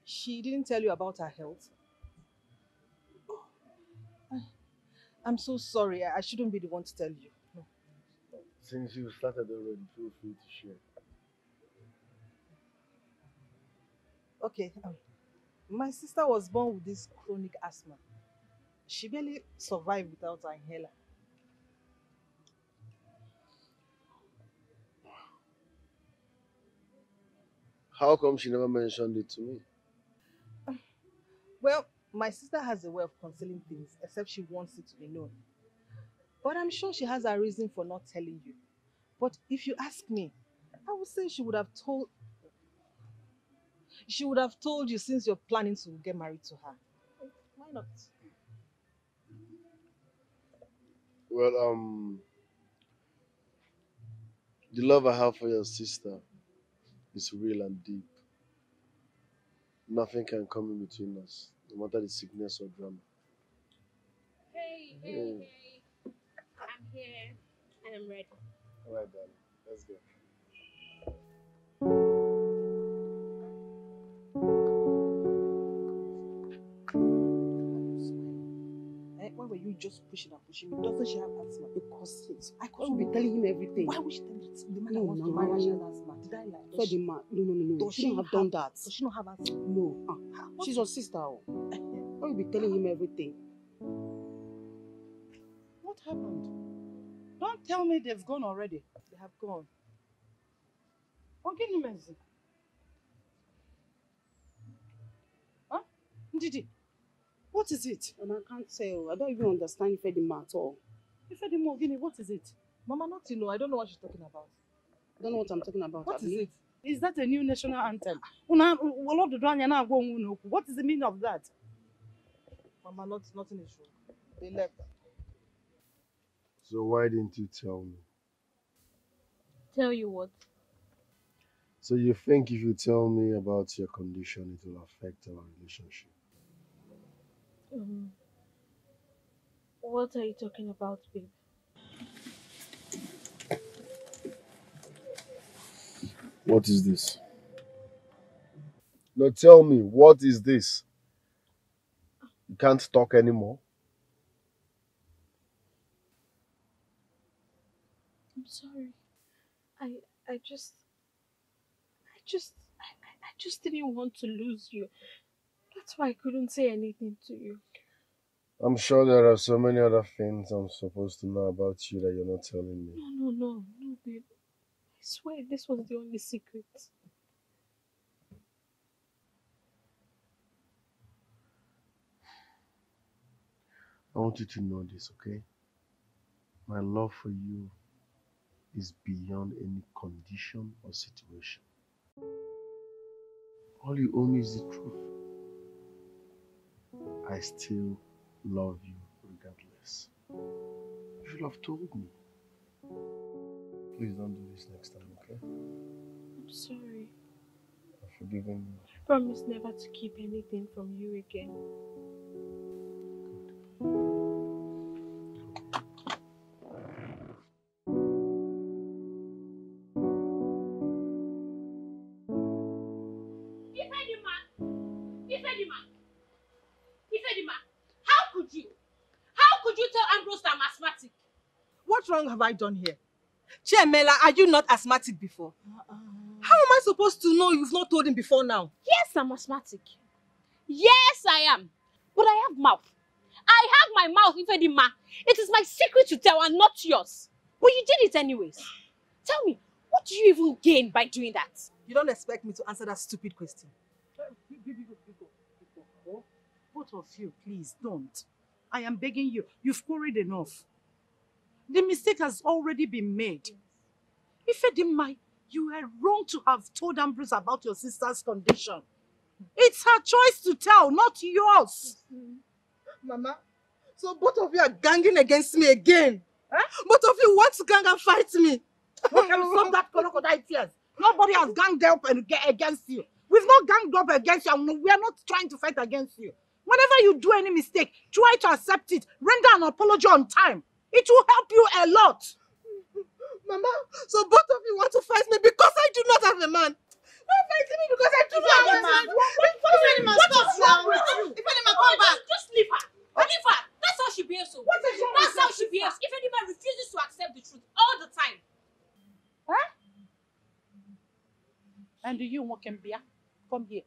She didn't tell you about her health? I'm so sorry. I shouldn't be the one to tell you. Since you started already, feel free to share. Okay. Um, my sister was born with this chronic asthma. She barely survived without her inhaler. How come she never mentioned it to me? Um, well, my sister has a way of concealing things, except she wants it to be known. But I'm sure she has a reason for not telling you. But if you ask me, I would say she would have told she would have told you since you're planning to get married to her. Why not? Well, um the love I have for your sister is real and deep. Nothing can come in between us, no matter the sickness or drama. Hey, hey, hey. I'm here and I'm ready. Alright, darling. Let's go. Why were you just pushing and pushing me? Doesn't she have asthma? Because it's, I couldn't be telling him everything. Why would she tell it? The man no, wants no, to marry no, no. has asthma. Did I lie? Does she, no, no, no, no. Does she, she have, have done that? Does she not have asthma? No. Uh, she's your sister. Why would you be telling him everything? What happened? Don't tell me they've gone already. They have gone. Okay, Nimezi. Huh? Ndidi. What is it? And I can't tell. I don't even understand Ifedimma at all. Ifedimma, Ogini, what is it? Mama, not you know. I don't know what she's talking about. I don't know what I'm talking about. What is it? Is that a new national anthem? What is the meaning of that? Mama, not, nothing is wrong. They left. So why didn't you tell me? Tell you what? So you think if you tell me about your condition, it will affect our relationship? Um, what are you talking about, babe? What is this? No, tell me, what is this? You can't talk anymore. I'm sorry. I I just I just I, I just didn't want to lose you. That's why I couldn't say anything to you. I'm sure there are so many other things I'm supposed to know about you that you're not telling me. No, no, no, no, babe. I swear this was the only secret. I want you to know this, okay? My love for you is beyond any condition or situation. All you owe me is the truth. I still love you regardless. You should have told me. Please don't do this next time, okay? I'm sorry. I've forgiven you. I promise never to keep anything from you again. What wrong have I done here? Chimela, are you not asthmatic before? Uh, uh, How am I supposed to know you've not told him before now? Yes, I'm asthmatic. Yes, I am. But I have mouth. I have my mouth, Ifedimma. It is my secret to tell and not yours. But you did it anyways. Tell me, what do you even gain by doing that? You don't expect me to answer that stupid question. Both of you, please, don't. I am begging you. You've quarried enough. The mistake has already been made. Yes. Ifedimma, you were wrong to have told Ambrose about your sister's condition. It's her choice to tell, not yours. Mm-hmm. Mama, so both of you are ganging against me again. Huh? Both of you want to gang and fight me. Okay, stop that crocodile tears. Nobody has ganged up and against you. We've not ganged up against you and we are not trying to fight against you. Whenever you do any mistake, try to accept it. Render an apology on time. It will help you a lot. Mama, so both of you want to fight me because I do not have a man. Don't fight me because I do not have a man. Ifedimma, stop now. Ifedimma, come back. Just leave her. What? Leave her. That's how she behaves. So. That's how she behaves. Ifedimma refuses to accept the truth all the time. Huh? And you, Mokembia, come here.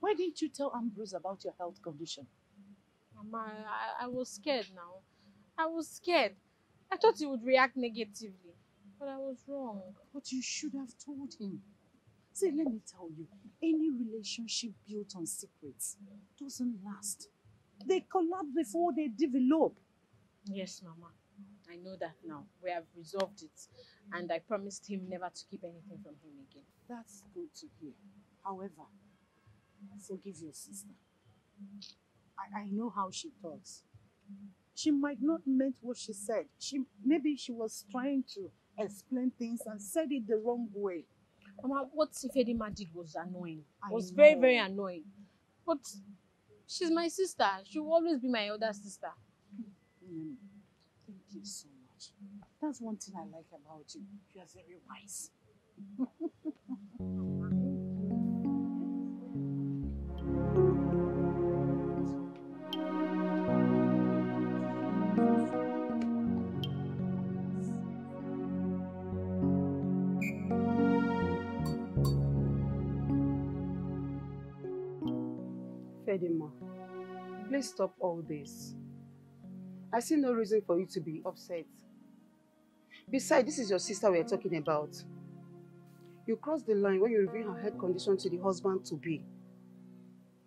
Why didn't you tell Ambrose about your health condition? Mama, I, I was scared now. I was scared. I thought he would react negatively, but I was wrong. But you should have told him. See, let me tell you, any relationship built on secrets doesn't last. They collapse before they develop. Yes, Mama. I know that now. We have resolved it, and I promised him never to keep anything from him again. That's good to hear. However, forgive your sister. I, I know how she talks. She might not meant what she said. She maybe she was trying to explain things and said it the wrong way. Mama, what Ifedimma did was annoying. It was know. very, very annoying. But she's my sister. She will always be my older sister. Mm. Thank you so much. That's one thing I like about you. You are very wise. Ifedimma, please stop all this. I see no reason for you to be upset. Besides, this is your sister we are talking about. You crossed the line when you revealed her health condition to the husband-to-be.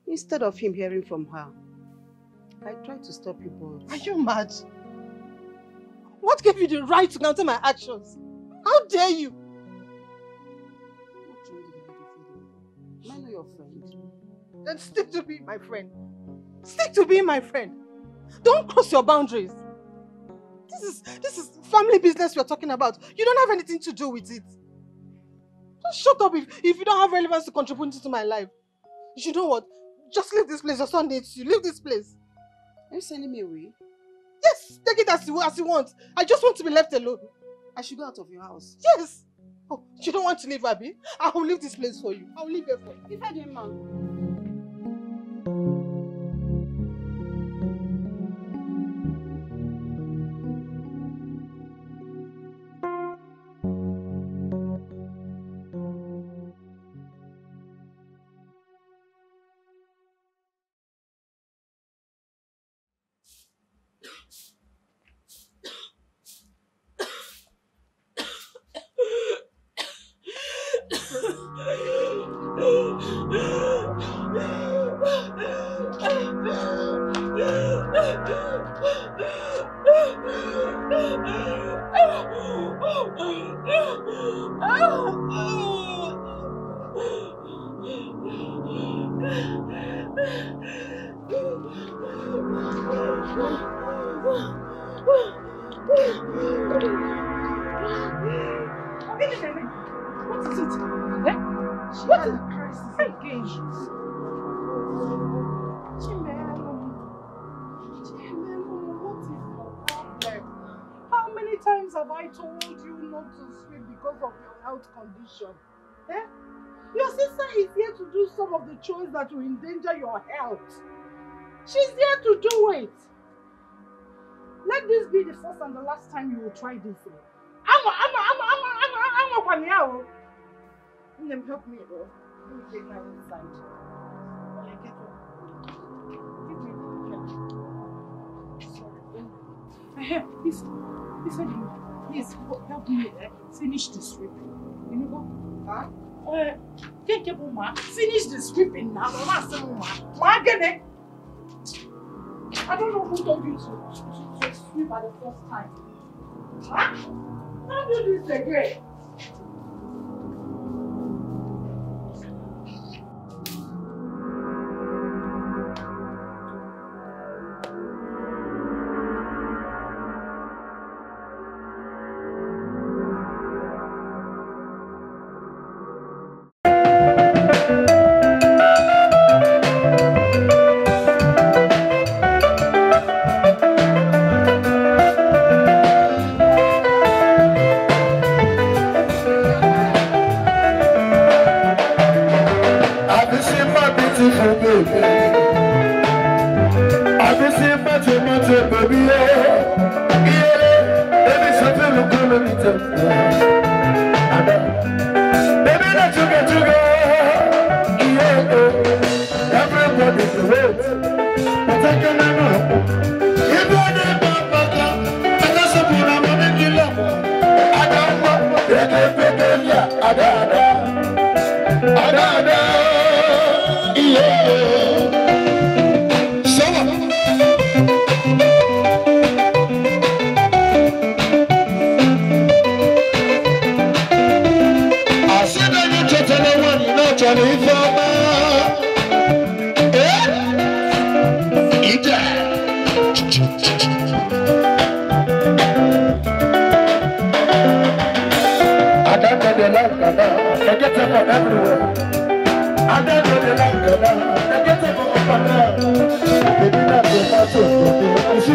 Instead of him hearing from her, I tried to stop you both. Are you mad? What gave you the right to counter my actions? How dare you? What wrong did I do for you? Am I not your friend? Then stick to being my friend. Stick to being my friend. Don't cross your boundaries. This is this is family business we are talking about. You don't have anything to do with it. Just shut up if, if you don't have relevance to contribute to my life. You know what? Just leave this place. Your son needs you. Leave this place. Are you sending me away? Yes. Take it as you as you want. I just want to be left alone. I should go out of your house. Yes. Oh, you don't want to leave, Abby? I will leave this place for you. I will leave here for you. If I didn't mind. Chose that will endanger your health. She's there to do it. Let this be the first and the last time you will try this. I'm a, I'm a, I'm a, I'm a, I'm a, I'm a, Name, help me, bro. Let me get my inside. When I get up, get me. Please, please, please, help me finish this trip. You know what? Huh? Uh, finish the sweeping now. I don't know who told you to sweep at the first time. Huh? Don't do this again. I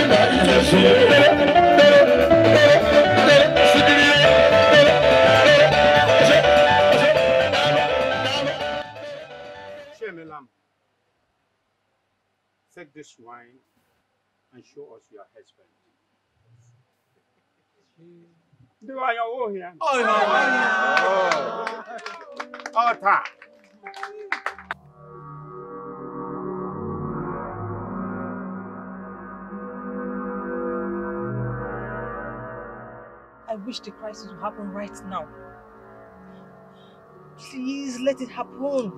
I Chimela, take this wine and show us your husband. Do I owe him? Oh, no. Oh, time. I wish the crisis would happen right now. Please let it happen.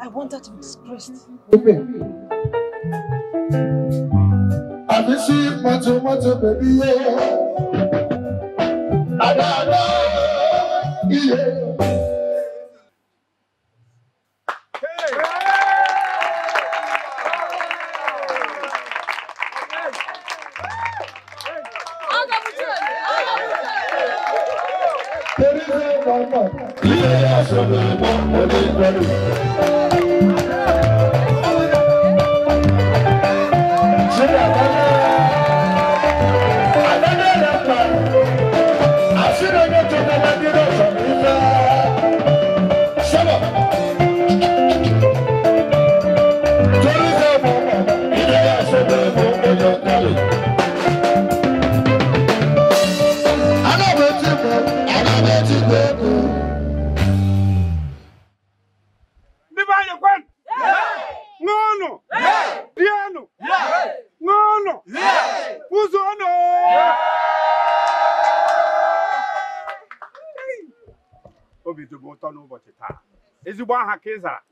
I want her to be expressed. I miss you, much, much, baby. I love you.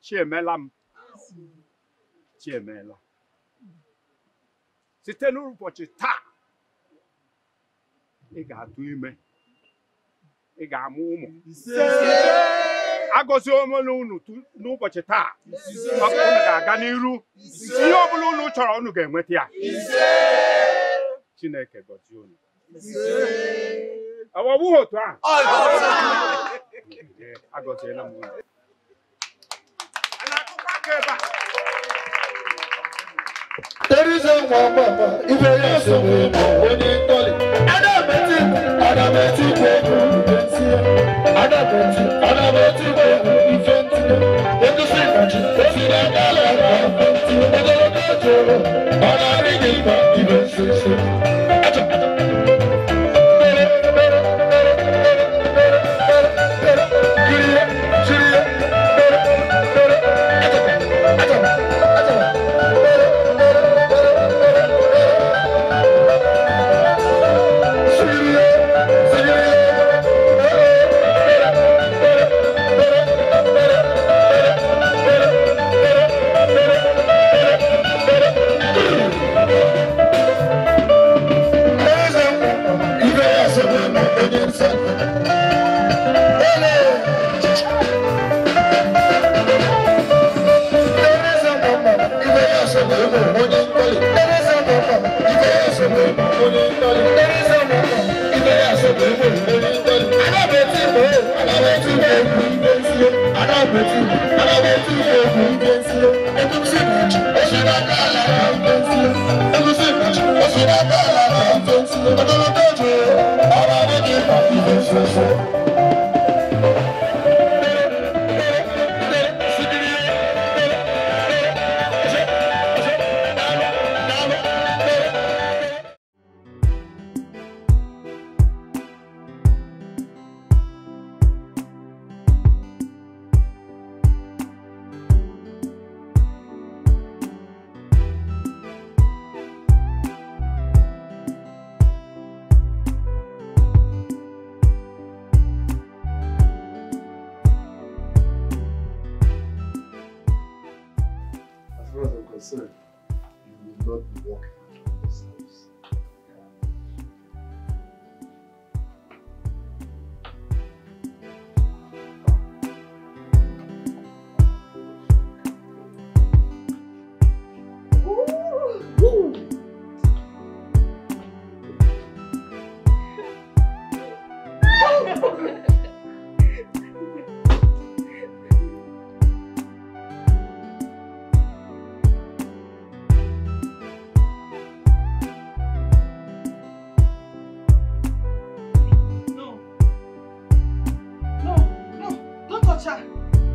Chimela, Chimela. Site n'ụbọ chita, ị ga-atụ ime, ị ga-amụ ụmụ. Agọzi ọmọ n'ụnụ n'ụbọ chita, ọ bụ na ga-aga n'iru. Ihe ọ bụla ụnụ chọrọ ụnụ ga-enweta ya. Chineke gọzie ụnụ. Awa bụ otu a. Agọziela m ụnụ. There is a woman, if I ask a woman, when you call it, I don't bet it, I don't bet it, I don't bet it, I don't bet it, I don't bet it, I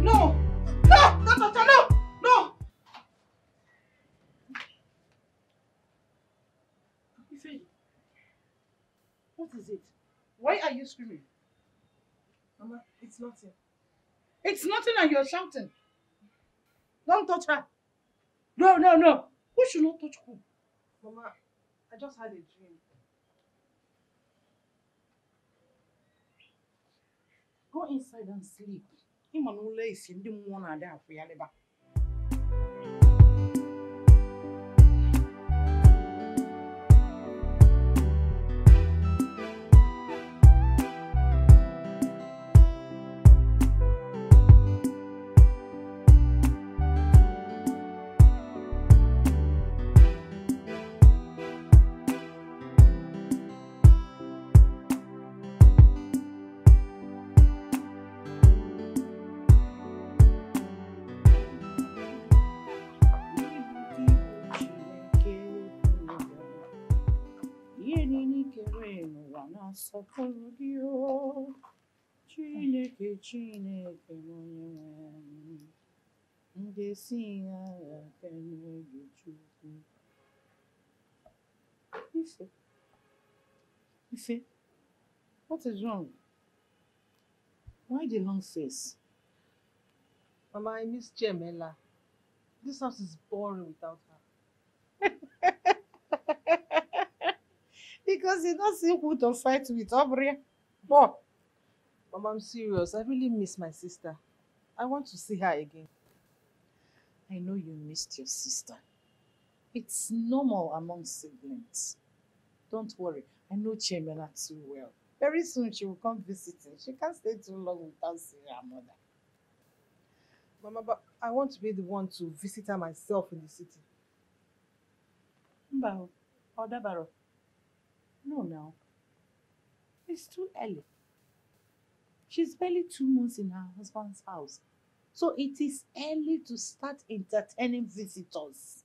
No! No! No, doctor, no! No! What is it? Why are you screaming? Mama, it's nothing. It's nothing and you're shouting. Don't touch her. No, no, no. Who should not touch who? Mama, I just had a dream. Go inside and sleep. Him and Ule is in the morning there for your labor. Sakurudio, Chineke, Chineke, Moyam, they sing I can you see, you see, what is wrong? Why the long face? Mama, I miss Chimela. This house is boring without her. Because he doesn't see who to fight with Aubrey. But, Mom, I'm serious. I really miss my sister. I want to see her again. I know you missed your sister. It's normal among siblings. Don't worry. I know Chimela too well. Very soon she will come visiting. She can't stay too long without seeing her mother. Mama, but I want to be the one to visit her myself in the city. Mbao, Odabaro. No, now. It's too early. She's barely two months in her husband's house. So it is early to start entertaining visitors.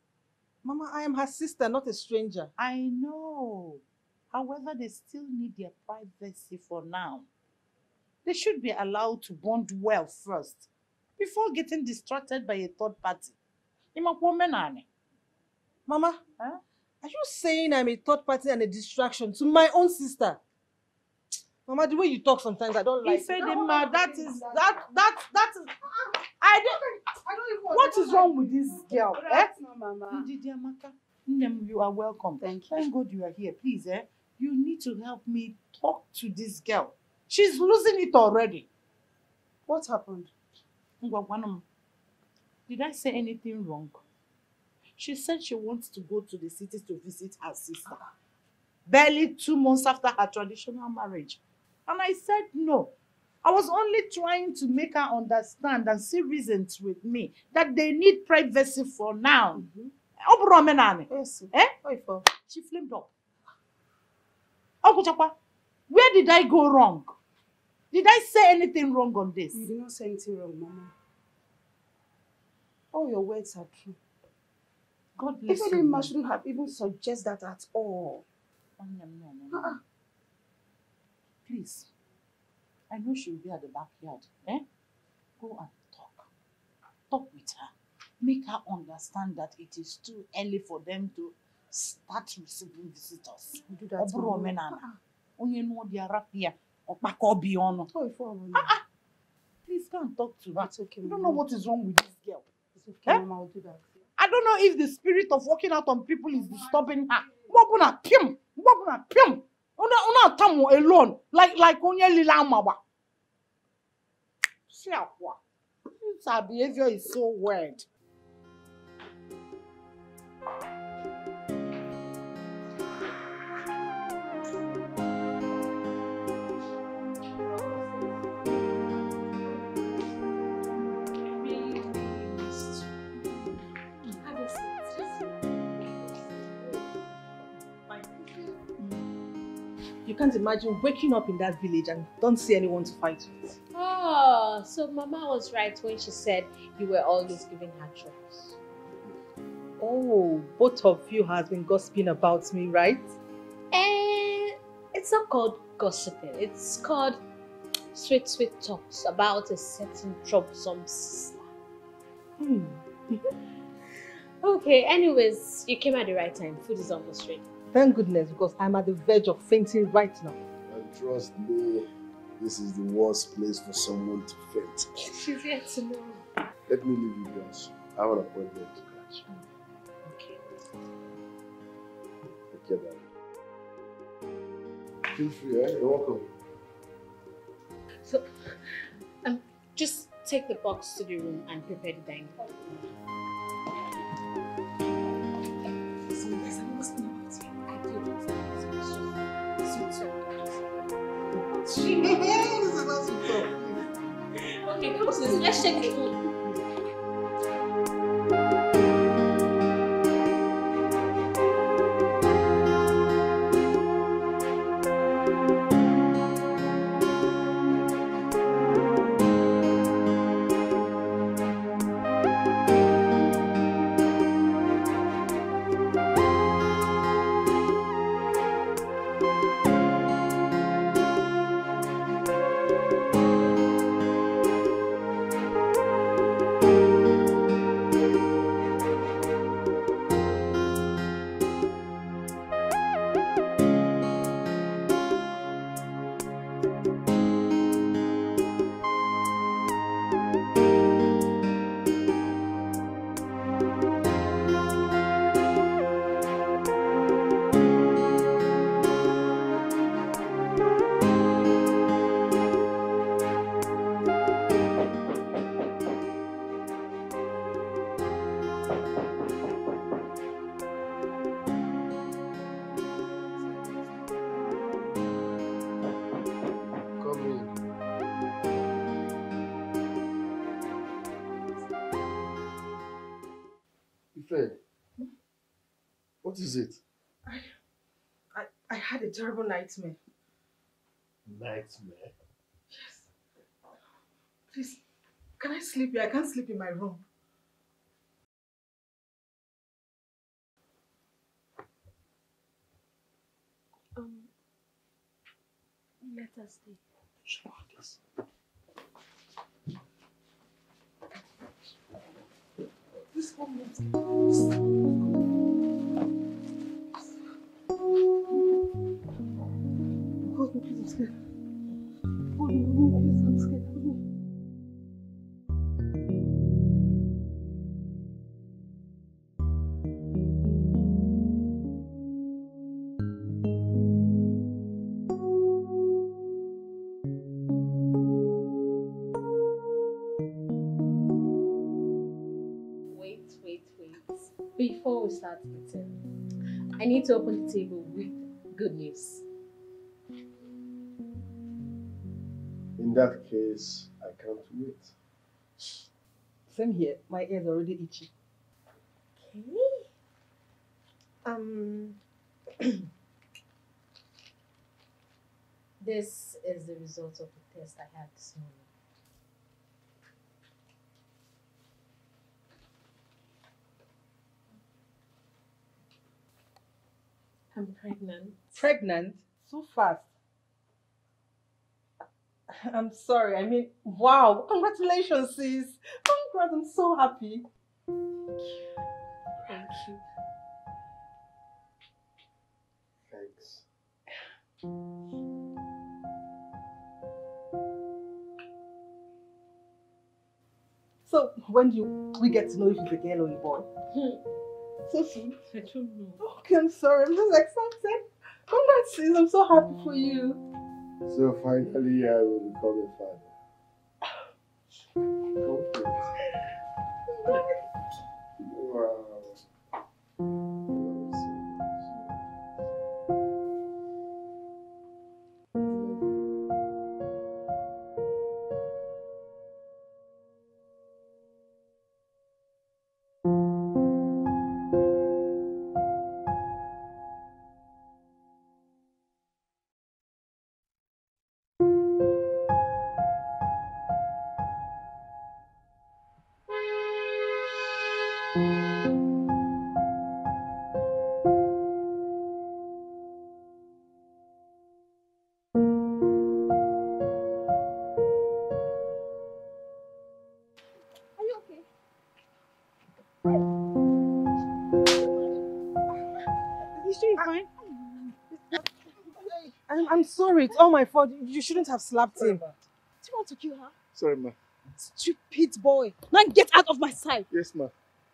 Mama, I am her sister, not a stranger. I know. However, they still need their privacy for now. They should be allowed to bond well first, before getting distracted by a third party. Mama? Huh? Are you saying I'm a third party and a distraction to my own sister? Mama, the way you talk sometimes, I don't like it. Ifedimma, that is, that, that, that is, I don't, I don't even want what is wrong with this girl, eh? No, Mama. Ndidi, Ndem, you are welcome. Thank you. Thank God you are here. Please, eh? You need to help me talk to this girl. She's losing it already. What happened? Did I say anything wrong? She said she wants to go to the city to visit her sister. Barely two months after her traditional marriage. And I said no. I was only trying to make her understand and see reasons with me that they need privacy for now. Mm-hmm. Yes. Eh? She flamed up. Where did I go wrong? Did I say anything wrong on this? You did not say anything wrong, Mama. All your words are true. God bless you. Ifedimma shouldn't have even suggest that at all. Oh, no, no, no, no. Uh-uh. Please, I know she'll be at the backyard. Eh? Go and talk. Talk with her. Make her understand that it is too early for them to start receiving visitors. You do that. Uh-uh. Please go and talk to her. It's okay. You don't know what is wrong with this girl. It's okay, eh? Mama, I'll do that. I don't know if the spirit of walking out on people is disturbing her. Mabuna pim, mabuna pim. Una una tamu alone, like like onye lila mawa. See what? Her behavior is so weird. You can't imagine waking up in that village and don't see anyone to fight with. Oh, so Mama was right when she said you were always giving her choice. Oh, both of you has been gossiping about me, right? Eh, it's not called gossiping. It's called sweet, sweet talks about a certain troublesome sister. Hmm. Okay, anyways, you came at the right time. Food is almost ready. Thank goodness, because I'm at the verge of fainting right now. And trust me, this is the worst place for someone to faint. She's here tomorrow. Let me leave you guys. I have an appointment to catch. Okay. Okay, then. Feel free, eh? You're welcome. So, um, just take the box to the room and prepare the dining. Okay, come on, let's check the food. What is it? I, I, I had a terrible nightmare. Nightmare? Yes. Please, can I sleep here? I can't sleep in my room. Um, let us sleep. Sure, please. This one. I'm scared. Oh, no, I'm scared. Wait, wait, wait. Before we start eating, I need to open the table with good news. In that case, I can't wait. Same here. My ears are already itchy. Okay. Um. This is the result of the test I had this morning. I'm pregnant. Pregnant? So fast. I'm sorry, I mean, wow, congratulations, sis. Congrats, I'm so happy. Thank you. Thank you. Thanks. So, when do you, we get to know if it's a girl or a boy? Sophie? I don't know. Okay, I'm sorry, I'm just excited. Congrats, sis, I'm so happy for you. So finally, I will become a father. Go for it. Wow. You sure you're fine? I'm, I'm sorry, it's all my fault. You shouldn't have slapped him. Do you want to kill her? Sorry, ma. Stupid boy. Now get out of my sight. Yes, ma.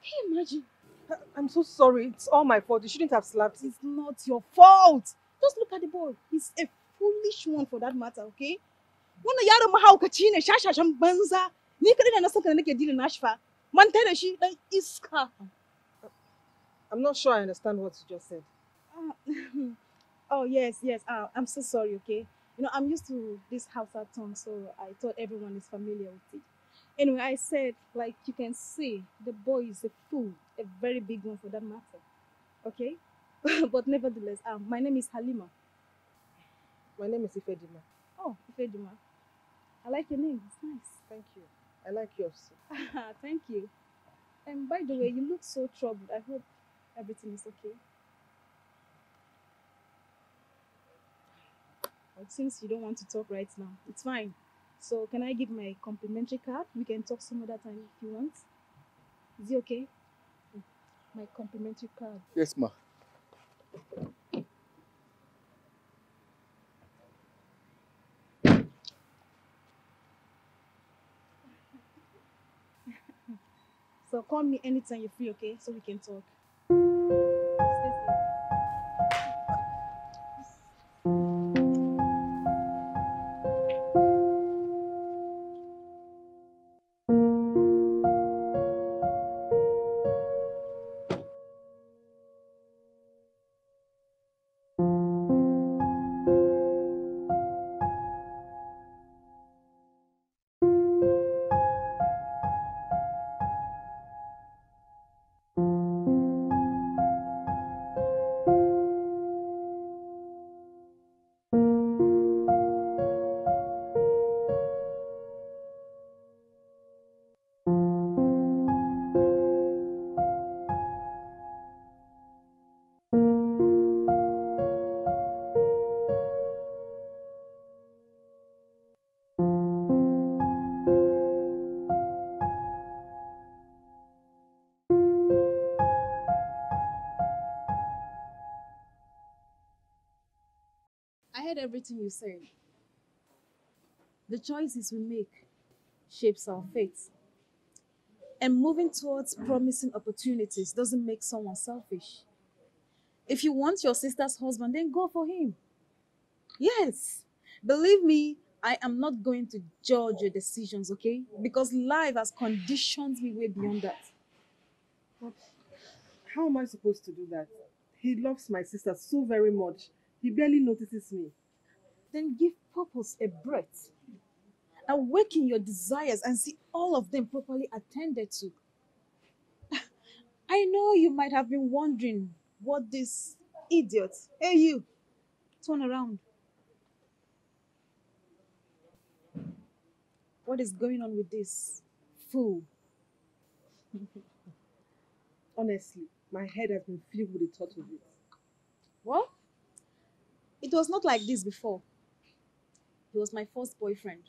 Can you imagine? I, I'm so sorry. It's all my fault. You shouldn't have slapped him. It's not your fault. Just look at the boy. He's a foolish one for that matter, okay? When a yaro mahawkachine, shasha shambanza, Nikadina Nasa can make a deal in Ashfa. Mantana she, like Iska. I'm not sure I understand what you just said. Uh, oh, yes, yes. Uh, I'm so sorry, okay? You know, I'm used to this Hausa tongue, so I thought everyone is familiar with it. Anyway, I said, like you can see, the boy is a fool, a very big one for that matter, okay? But nevertheless, um, my name is Halima. My name is Ifedimma. Oh, Ifedimma. I like your name. It's nice. Thank you. I like yours. Thank you. And by the way, you look so troubled. I hope everything is okay. Well, since you don't want to talk right now, it's fine. So can I give my complimentary card? We can talk some other time if you want. Is it okay? My complimentary card. Yes, ma. So call me anytime you're free, okay? So we can talk. Everything you say. The choices we make shapes our fate. And moving towards promising opportunities doesn't make someone selfish. If you want your sister's husband, then go for him. Yes, believe me, I am not going to judge your decisions, okay? Because life has conditioned me way beyond that. But how am I supposed to do that? He loves my sister so very much. He barely notices me. Then give purpose a breath. Awaken your desires and see all of them properly attended to. I know you might have been wondering what this idiot. Hey, you, turn around. What is going on with this fool? Honestly, my head has been filled with the thought of it. What? It was not like this before. He was my first boyfriend,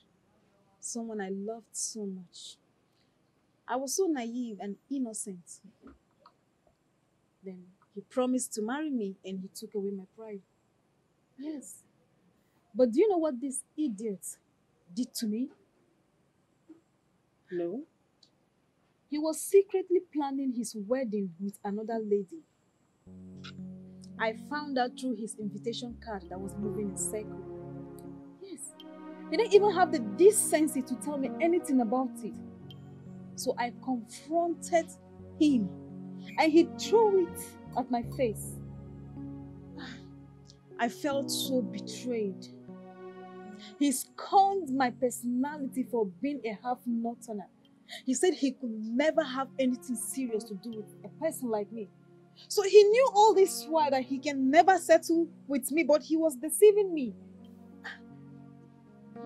someone I loved so much. I was so naive and innocent. Then he promised to marry me and he took away my pride. Yes. But do you know what this idiot did to me? No. He was secretly planning his wedding with another lady. I found out through his invitation card that was moving in circle. Yes. He didn't even have the decency to tell me anything about it. So I confronted him and he threw it at my face. I felt so betrayed. He scorned my personality for being a half-northerner. He said he could never have anything serious to do with a person like me. So he knew all this while that he can never settle with me, but he was deceiving me.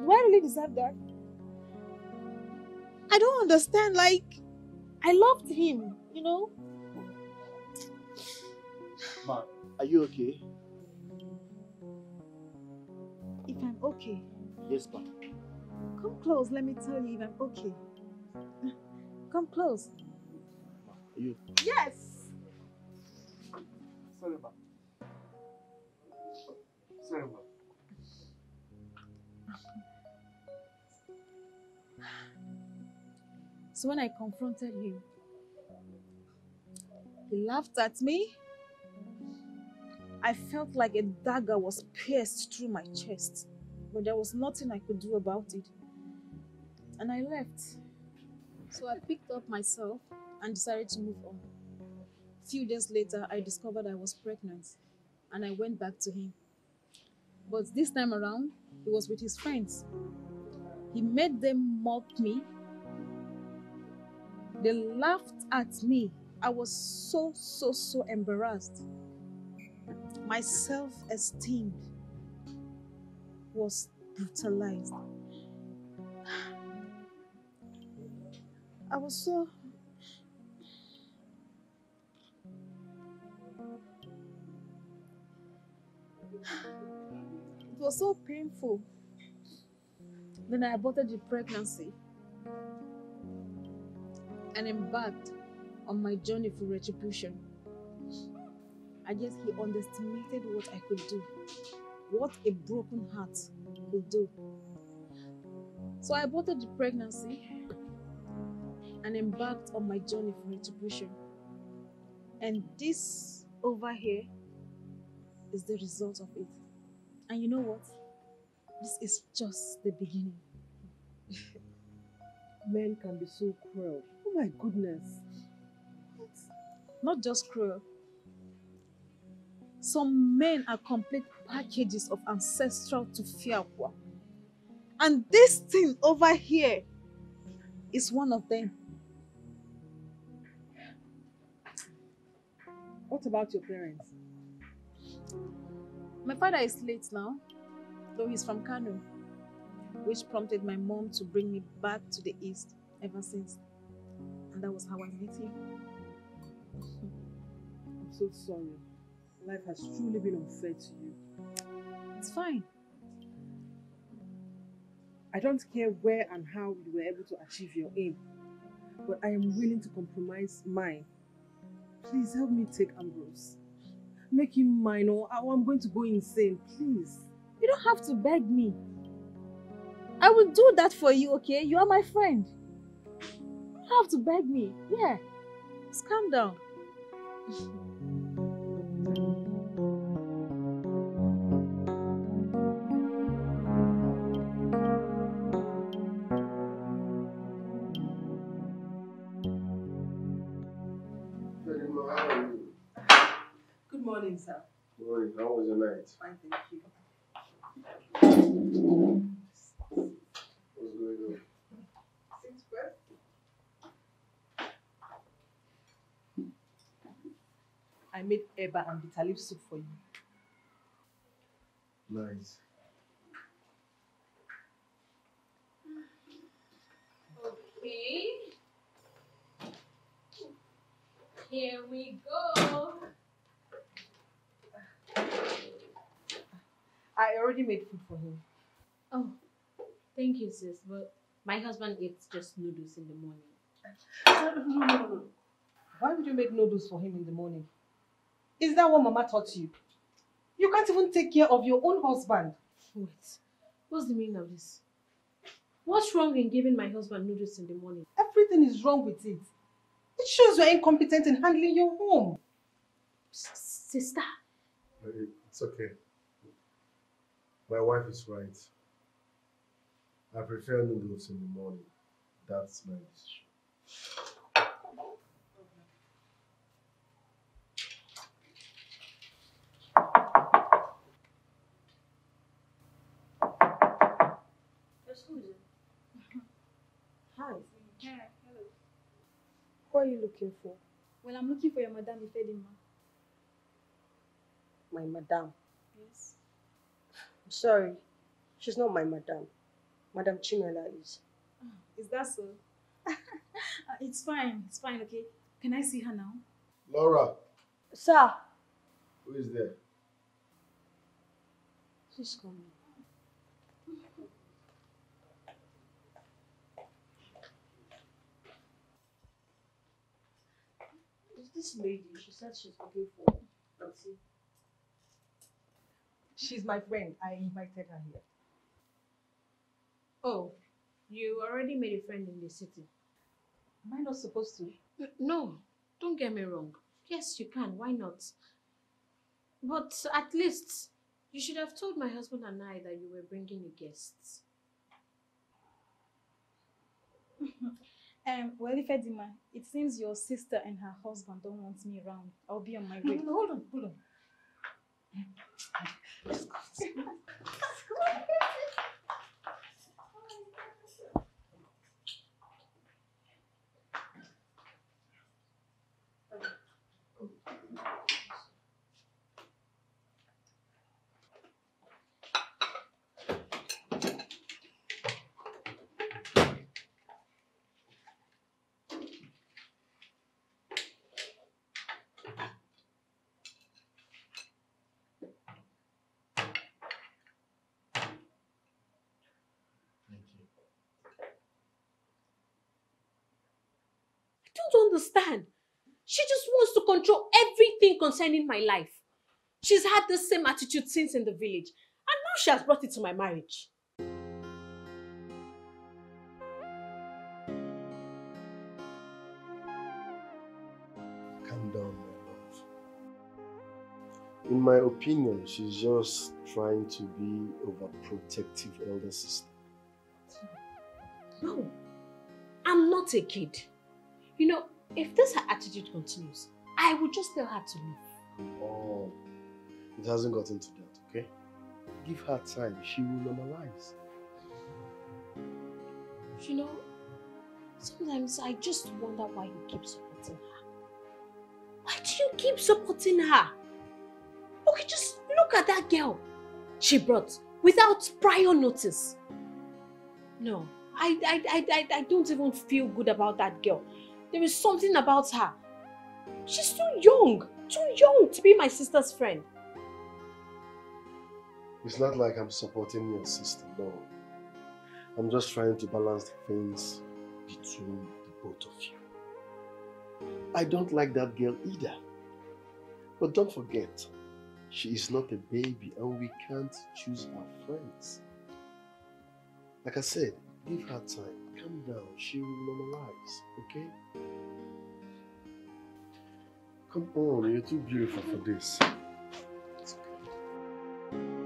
Do I really deserve that? I don't understand, like, I loved him, you know? Ma, are you okay? If I'm okay? Yes, ma. Come close, let me tell you if I'm okay. Come close. Ma, are you? Yes! Sorry, ma. So when I confronted him, he laughed at me. I felt like a dagger was pierced through my chest, but there was nothing I could do about it. And I left. So I picked up myself and decided to move on. A few days later, I discovered I was pregnant, and I went back to him. But this time around, he was with his friends. He made them mock me. They laughed at me. I was so, so, so embarrassed. My self-esteem was brutalized. I was so... It was so painful. Then I aborted the pregnancy and embarked on my journey for retribution. I guess he underestimated what I could do, what a broken heart could do. So I aborted the pregnancy and embarked on my journey for retribution. And this over here is the result of it. And you know what? This is just the beginning. Men can be so cruel. Oh my goodness. What? Not just cruel. Some men are complete packages of ancestral tufiakwa. And this thing over here is one of them. What about your parents? My father is late now, though he's from Kano, which prompted my mom to bring me back to the East ever since. And that was how I met him. I'm so sorry. Life has truly been unfair to you. It's fine. I don't care where and how you were able to achieve your aim, but I am willing to compromise mine. Please help me take Ambrose. Make him mine or I'm going to go insane, please. You don't have to beg me. I will do that for you, okay? You are my friend. You don't have to beg me. Yeah. Just calm down. Sir. Morning, how was your night? Fine, thank you. What's going on? Seems good. I made eba and bitter leaf soup for you. Nice. Okay. Here we go. I already made food for him. Oh, thank you, sis. But my husband eats just noodles in the morning. No, no, no, no. Why would you make noodles for him in the morning? Is that what Mama taught you? You can't even take care of your own husband. Wait, what's the meaning of this? What's wrong in giving my husband noodles in the morning? Everything is wrong with it. It shows you're incompetent in handling your home. Sister. It's okay. My wife is right. I prefer noodles in the morning. That's my decision. Hi. Hello. Who are you looking for? Well, I'm looking for your Madame Ifedimma. My madam. Yes. I'm sorry, she's not my madam. Madam Chimela is. Oh, is that so? It's fine, it's fine, okay? Can I see her now? Laura. Sir. Who is there? She's coming. Is this lady? She said she's looking for Auntie. She's my friend. I invited her here. Oh, you already made a friend in the city. Am I not supposed to? No, don't get me wrong. Yes, you can. Why not? But at least you should have told my husband and I that you were bringing a guest. Um, well, Ifedimma, it seems your sister and her husband don't want me around. I'll be on my way. No, no, hold on, hold on. Let's go. Don't understand. She just wants to control everything concerning my life. She's had the same attitude since in the village, and now she has brought it to my marriage. Calm down, my love. In my opinion, she's just trying to be overprotective elder sister. No, I'm not a kid. You know, if this her attitude continues, I will just tell her to leave. Oh, it hasn't gotten to that, okay? Give her time, she will normalize. You know, sometimes I just wonder why you keep supporting her. Why do you keep supporting her? Okay, just look at that girl she brought without prior notice. No, I, I, I, I, I don't even feel good about that girl. There is something about her. She's too young, too young to be my sister's friend. It's not like I'm supporting your sister, no. I'm just trying to balance things between the both of you. I don't like that girl either. But don't forget, she is not a baby and we can't choose our friends. Like I said, give her time. Calm down, she will normalize, okay? Come on, you're too beautiful for this. It's okay.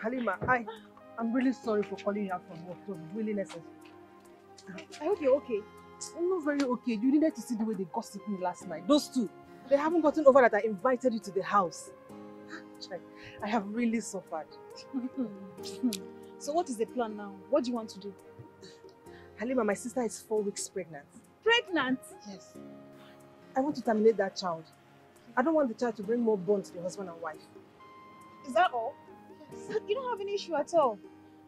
Halima, I, I'm really sorry for calling you out from work. It was really necessary. I hope you're okay. I'm not very okay. You needed to see the way they gossiped me last night. Those two, they haven't gotten over that I invited you to the house. I have really suffered. So what is the plan now? What do you want to do? Halima, my sister is four weeks pregnant. Pregnant? Yes. I want to terminate that child. I don't want the child to bring more bond to the husband and wife. Is that all? You don't have an issue at all.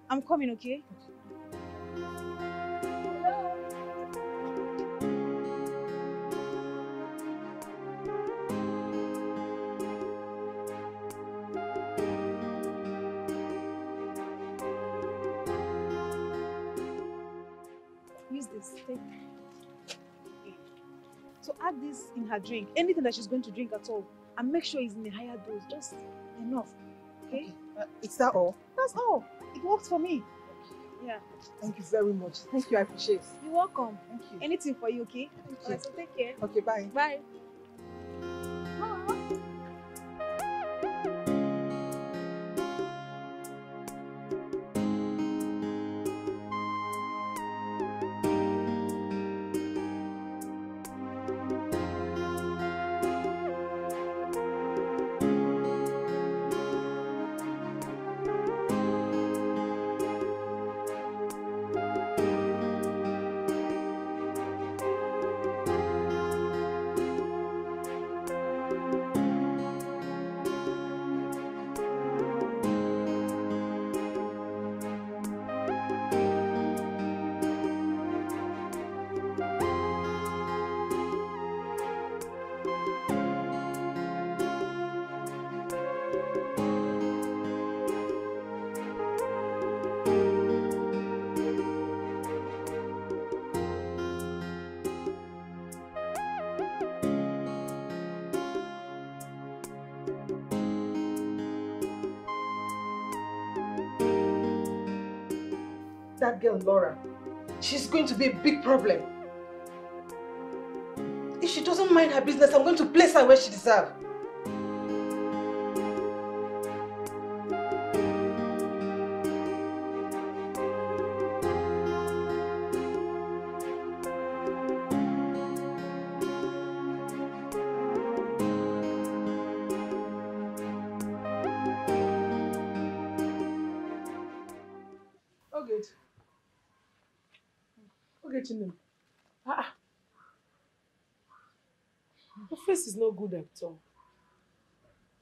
I'm coming, okay? Use this. Take. So add this in her drink. Anything that she's going to drink at all. And make sure it's in a higher dose. Just enough. Okay? Okay. Uh, is that all? That's all. It works for me. Yeah. Thank you very much. Thank you. I appreciate it. You're welcome. Thank you. Anything for you, okay? Thank all you. Right, so take care. Okay, bye. Bye. Aww. that girl Laura, she's going to be a big problem. If she doesn't mind her business, I'm going to place her where she deserves. Ah, your face is not good at all.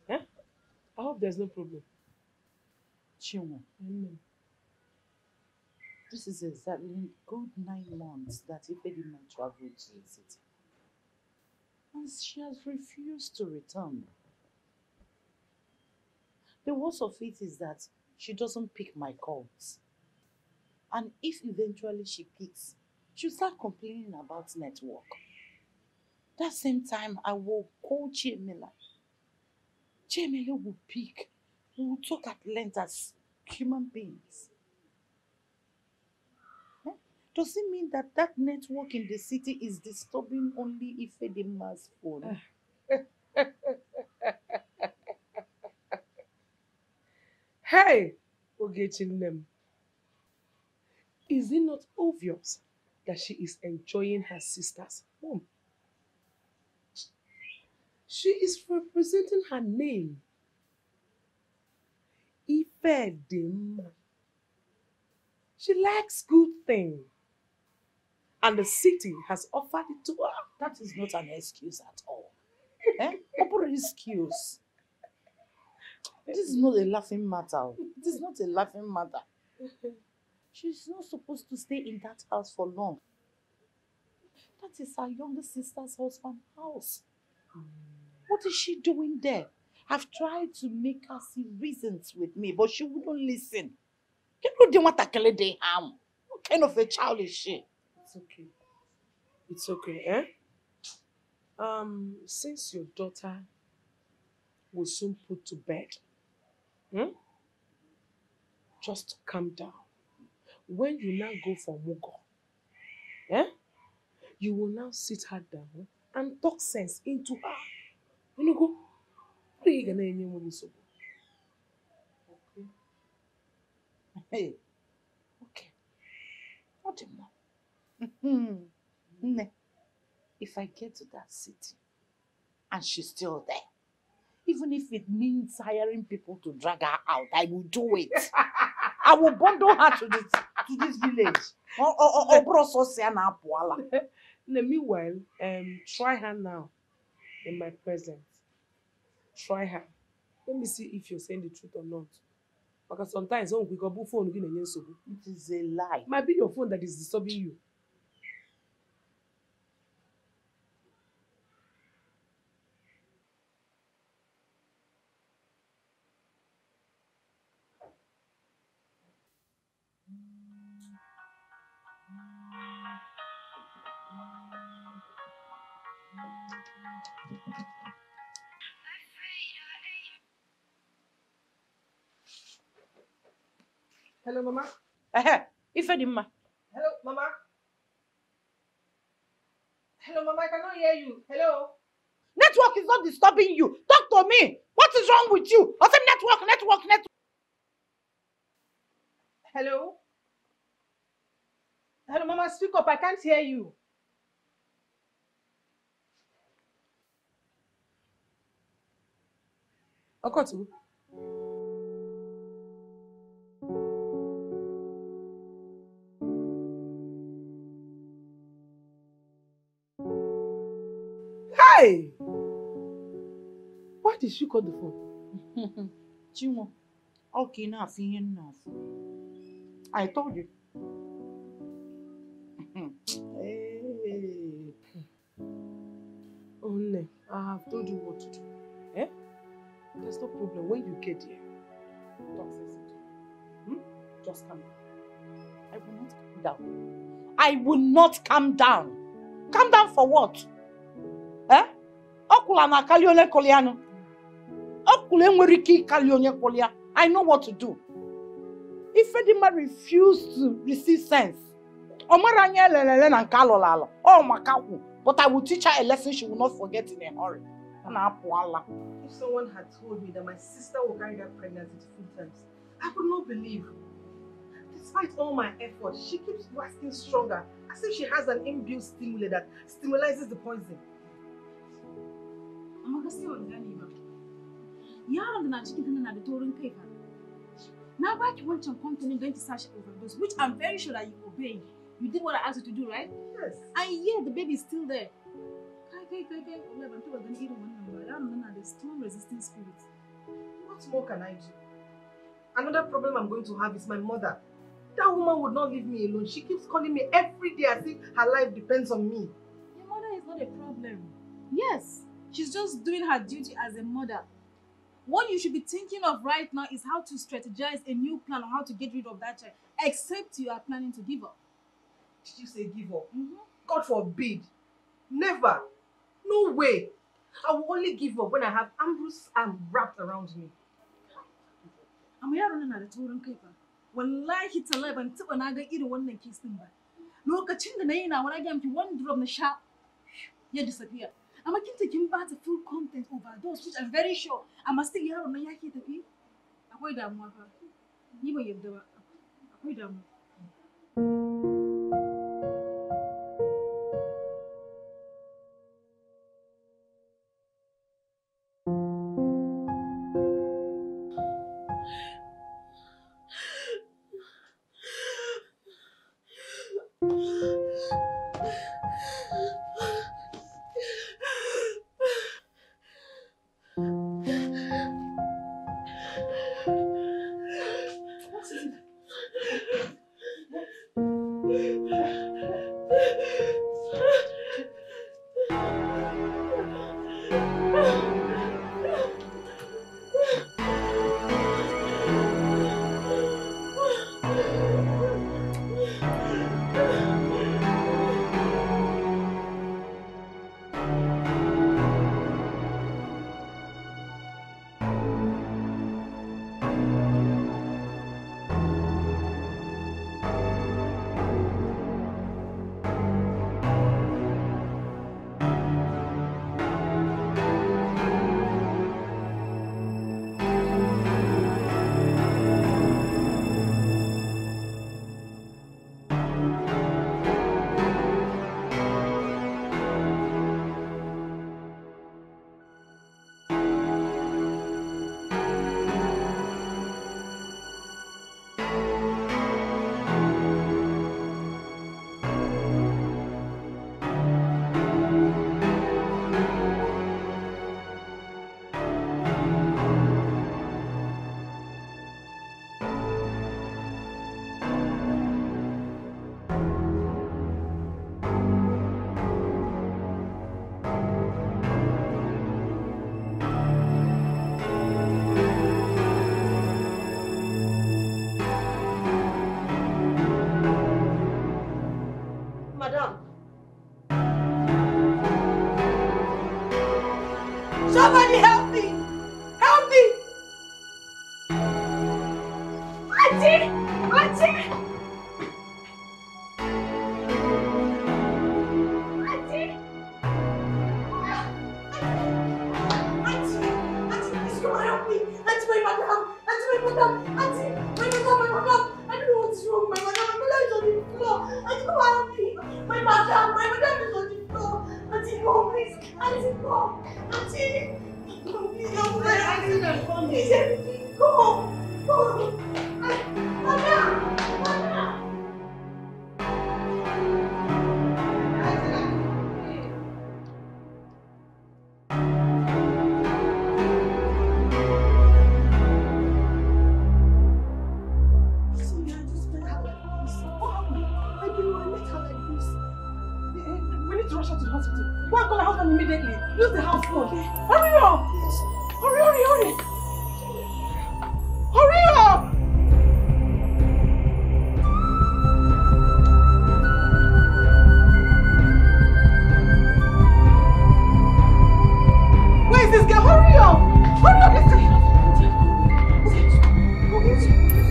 Eh? I hope there's no problem. Chinwo, mm. This is exactly good nine months that Ifedimma traveled to the city, and she has refused to return. The worst of it is that she doesn't pick my calls, and if eventually she picks, she'll start complaining about network. That same time, I will call Chimela. Chimela will pick. We will talk at length as human beings. Huh? Does it mean that that network in the city is disturbing only Ifedimma's phone? Hey, Ogechinem. Is it not obvious that she is enjoying her sister's home? She is representing her name, Ifedimma. She likes good things, and the city has offered it to her. That is not an excuse at all. Eh? Proper excuse. This is not a laughing matter. This is not a laughing matter. She's not supposed to stay in that house for long. That is her younger sister's husband's house. Mm. What is she doing there? I've tried to make her see reasons with me, but she wouldn't listen. What kind of a child is she? It's okay. It's okay, eh? Um, since your daughter will soon put to bed, hmm? Just calm down. When you now go for Mugo, eh? You will now sit her down and talk sense into her. You know, go. Okay. Hey. Okay. What more? If I get to that city and she's still there, even if it means hiring people to drag her out, I will do it. I will bundle her to this to this village. Oh, oh, oh, oh, meanwhile, um, try her now in my presence. Try her. Let me see if you're saying the truth or not. Because sometimes we go phone again. It is a lie. Might be your phone that is disturbing you. Hello, Mama. Uh-huh. Ifedimma. Hello, Mama. Hello, Mama. I cannot hear you. Hello. Network is not disturbing you. Talk to me. What is wrong with you? I said network, network, network. Hello. Hello, Mama. Speak up. I can't hear you. Okotu. Hey! Why did she call the phone? Chinwo, okay, now enough. I told you. Hey. Oh, no. I have told you what to do. Eh? There's no problem. When you get here, talk sense. Hmm? Just calm down. I will not calm down. I will not calm down. Calm down for what? Eh? I know what to do. Ifedimma refused to receive sense. But I will teach her a lesson she will not forget in a hurry. If someone had told me that my sister will carry that pregnancy to full terms, I could not believe. Despite all my effort, she keeps waxing stronger, as if she has an inbuilt stimuli that stimulates the poison. I'm not going to Now, why you want your company going to such overdose, which I'm very sure that you obeyed. You did what I asked you to do, right? Yes. And yet the baby is still there. Okay, okay, okay. There's still resisting spirits. What more can I do? Another problem I'm going to have is my mother. That woman would not leave me alone. She keeps calling me every day as if her life depends on me. Your mother is not a problem. Yes, she's just doing her duty as a mother. What you should be thinking of right now is how to strategize a new plan on how to get rid of that child, except you are planning to give up. Did you say give up? Mm-hmm. God forbid. Never. No way. I will only give up when I have Ambrose's arm wrapped around me. I'm here running at the children's paper. When I hit a lab and tip and I get either one and kiss them back. Look, I change the name now when I get one drop in the shop, you disappear. I'm going to give back the full content overdose, which I'm very sure I must think you have a man. I wait a moment. You were your door. I wait a moment.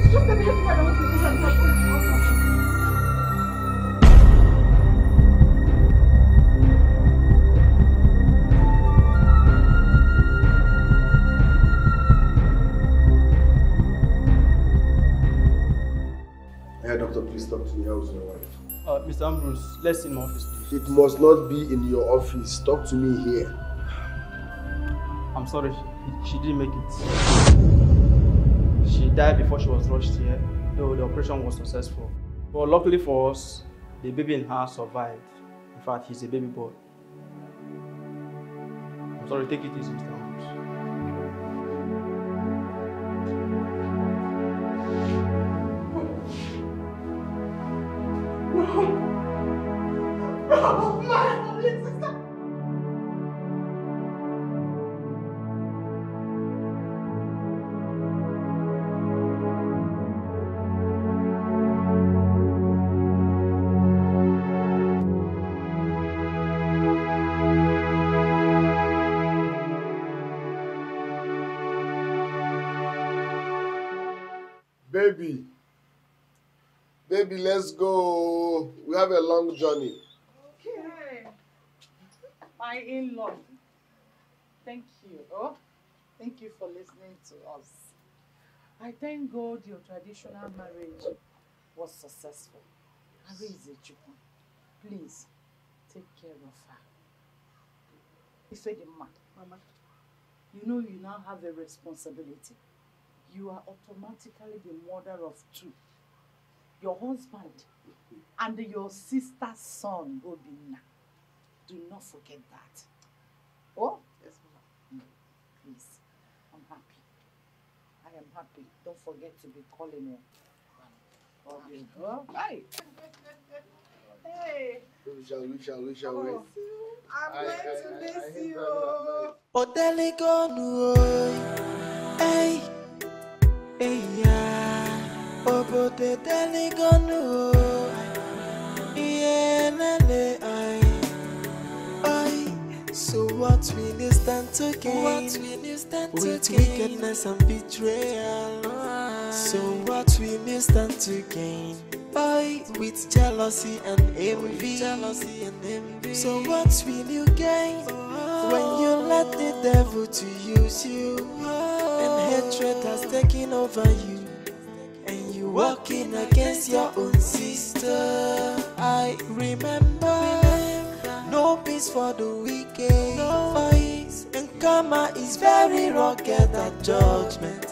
Just a minute, Mister Ambrose, let's see in my office, please. It must not be in your office. Talk to me here. I'm sorry, she, she didn't make it. She died before she was rushed here, though the operation was successful. But luckily for us, the baby in her survived. In fact, he's a baby boy. I'm sorry, take it easy, Mister Ambrose. Baby, baby, let's go. We have a long journey. Okay. My in-law, thank you. Oh, thank you for listening to us. I thank God your traditional marriage was successful. Please take care of her. Ifedimma, Mama, you know you now have a responsibility. You are automatically the mother of two. Your husband and your sister's son, Obinna. Do not forget that. Oh? Yes, Mama. Please. I'm happy. I am happy. Don't forget to be calling her. Oh, oh, bye. Hey. We shall, we shall, we shall wait. I'm I, going I, to miss you. Odeligonu. Hey. Eya, obo te teligonu, ienele ay, ay. So what we need stand to gain? What we need stand to gain? With wickedness and betrayal. So what we need stand to gain? Ay, with jealousy and envy. Jealousy and envy. So what will you gain when you let the devil to use you? Hatred has taken over you, and you walking against your own sister. I remember, no peace for the wicked, and karma is very rugged at judgment.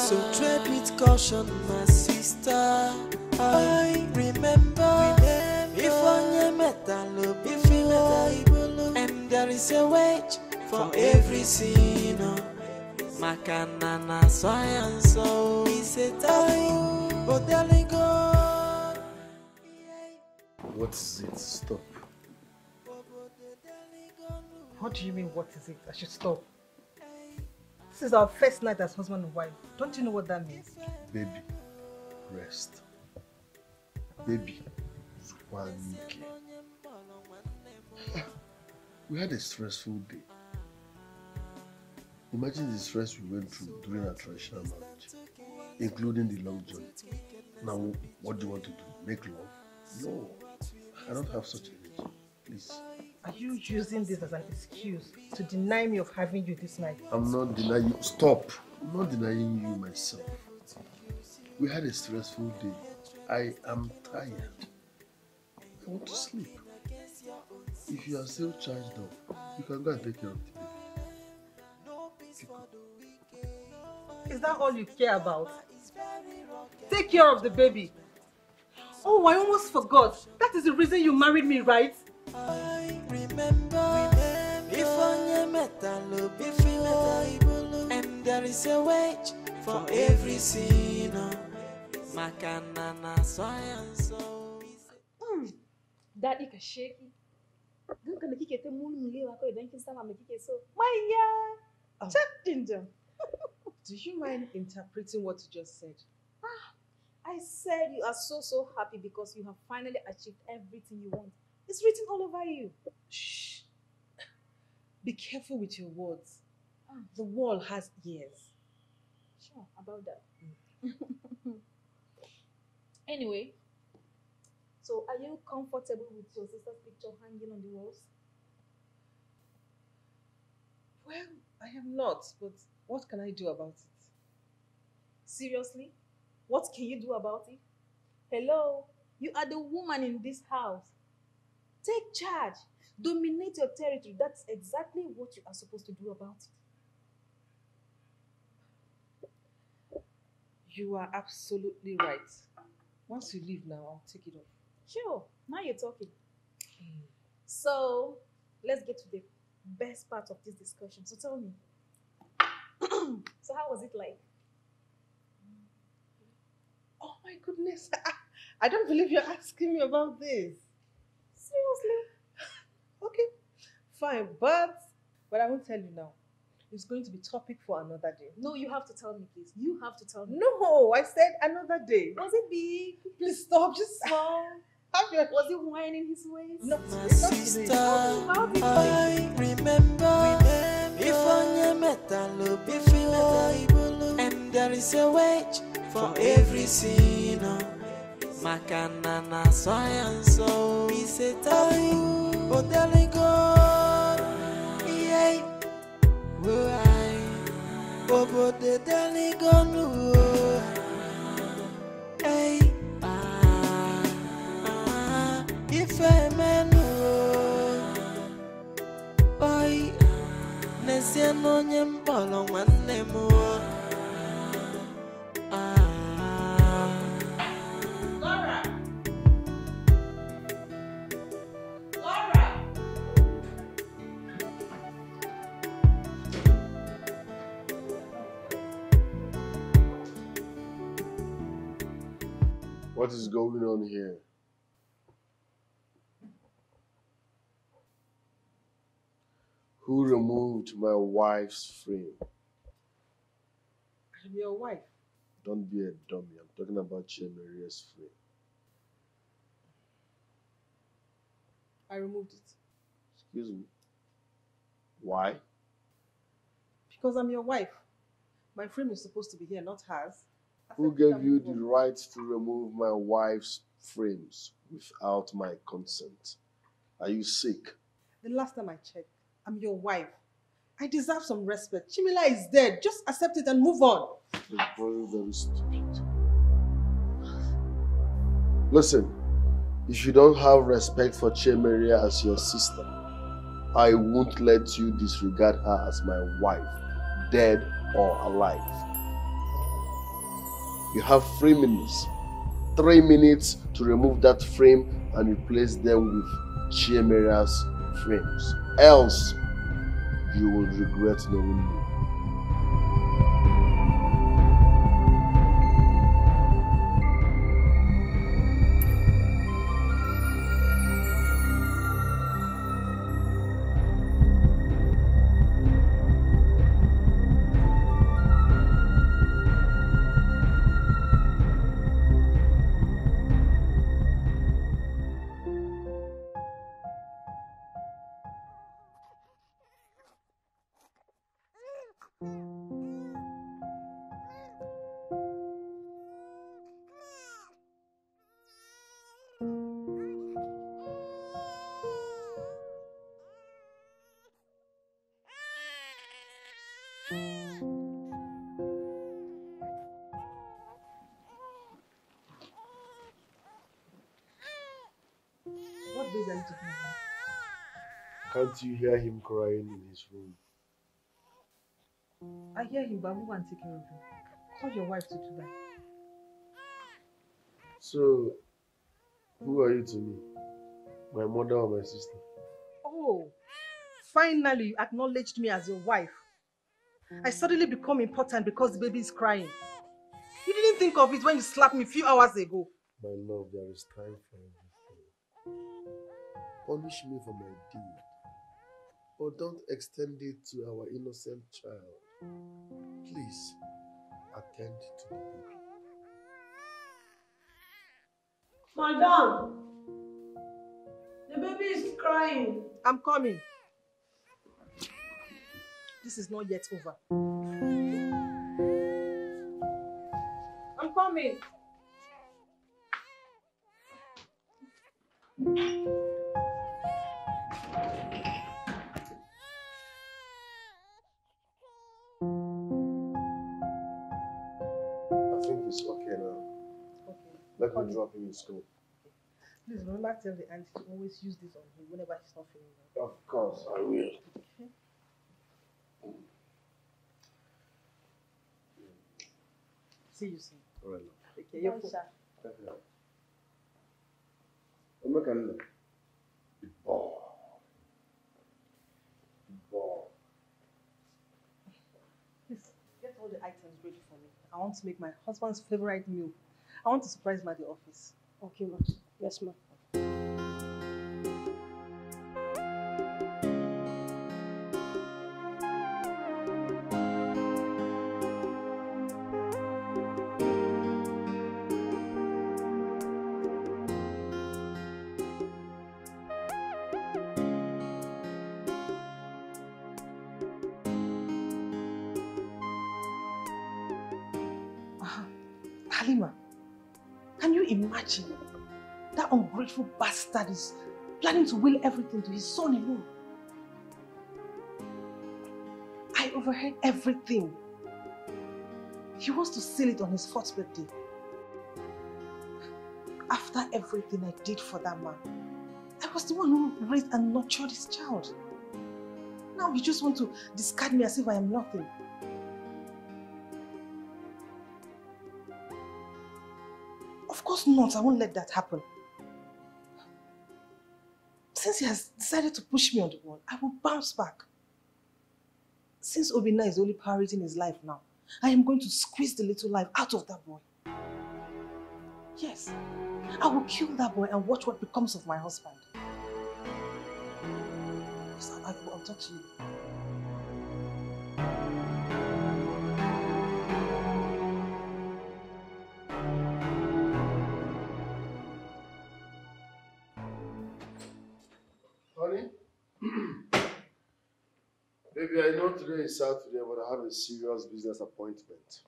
So tread with caution, my sister. I remember, if only metal, if you metal, and there is a wage for every sinner. Makanana science, so is it time? What is it? Stop. What do you mean, what is it? I should stop. This is our first night as husband and wife. Don't you know what that means? Baby, rest. Baby, we had a stressful day. Imagine the stress we went through during our traditional marriage, including the long journey. Now, what do you want to do? Make love? No, I don't have such energy. Please. Are you using this as an excuse to deny me of having you this night? I'm not denying you. Stop. I'm not denying you myself. We had a stressful day. I am tired. I want to sleep. If you are still charged up, you can go and take care of the baby. Is that all you care about? Take care of the baby. Oh, I almost forgot. That is the reason you married me, right? I remember, before you met love, before, and there is a wage for every sinner. Makanana science. Daddy can shake it. Don't come kick it. Moon, leave. I can't even stand. I'm kick it so. My yeah, chapter. Do you mind interpreting what you just said? Ah, I said you are so, so happy because you have finally achieved everything you want. It's written all over you. Shh. Be careful with your words. Ah. The wall has ears. Sure, about that. Mm. Anyway, so are you comfortable with your sister's picture hanging on the walls? Well, I am not, but... what can I do about it? Seriously? What can you do about it? Hello? You are the woman in this house. Take charge. Dominate your territory. That's exactly what you are supposed to do about it. You are absolutely right. Once you leave now, I'll take it off. Sure. Now you're talking. Mm. So, let's get to the best part of this discussion. So tell me. So how was it like? Oh my goodness. I don't believe you're asking me about this. Seriously? Okay. Fine. But, but I won't tell you now. It's going to be topic for another day. No, you have to tell me, please. You have to tell me. No, I said another day. Was it big? Please stop. Just small. Was it whining his ways? No, my sister, I remember if only metal before, and there is a wage for every sinner. Makanana science, so we say time, but there we go. Yeah, why? Oh, but the daily go. Hey. If I man, boy, Nessie no nyem bolo mane mo. Ah, Laura, Laura, what is going on here? Who removed my wife's frame? I'm your wife. Don't be a dummy. I'm talking about Chimela's frame. I removed it. Excuse me. Why? Because I'm your wife. My frame is supposed to be here, not hers. Who gave you the right to remove my wife's frames without my consent? Are you sick? The last time I checked, I'm your wife. I deserve some respect. Chimela is dead. Just accept it and move on. You're very, very stupid. Listen, if you don't have respect for Chimela as your sister, I won't let you disregard her as my wife, dead or alive. You have three minutes. Three minutes to remove that frame and replace them with Chimela's frames. Else, you will regret knowing me. Can't you hear him crying in his room? I hear him, but who won't take care of him? Call your wife to do that. So, who are you to me? My mother or my sister? Oh, finally you acknowledged me as your wife. I suddenly become important because the baby is crying. You didn't think of it when you slapped me a few hours ago. My love, there is time for everything. Punish me for my deed. Or don't extend it to our innocent child. Please, attend to the baby. Madam, the baby is crying. I'm coming. This is not yet over. I'm coming. Let me drop him in school. Okay. Please remember to tell the auntie to always use this on him whenever he's not feeling well. Of course, I will. Okay. See you soon. All right. Okay, you're fine. Thank you. I'm not going to look. The ball. The ball. Please, get all the items ready for me. I want to make my husband's favorite meal. I want to surprise him at the office. Okay, ma. Yes, ma. That ungrateful bastard is planning to will everything to his son alone. I overheard everything. He wants to seal it on his fourth birthday. After everything I did for that man, I was the one who raised and nurtured his child. Now you just want to discard me as if I am nothing. Not, I won't let that happen. Since he has decided to push me on the wall, I will bounce back. Since Obinna is only parroting his life now, I am going to squeeze the little life out of that boy. Yes, I will kill that boy and watch what becomes of my husband. Yes, I, I will talk to you. Baby, I know today is Saturday, but I have a serious business appointment.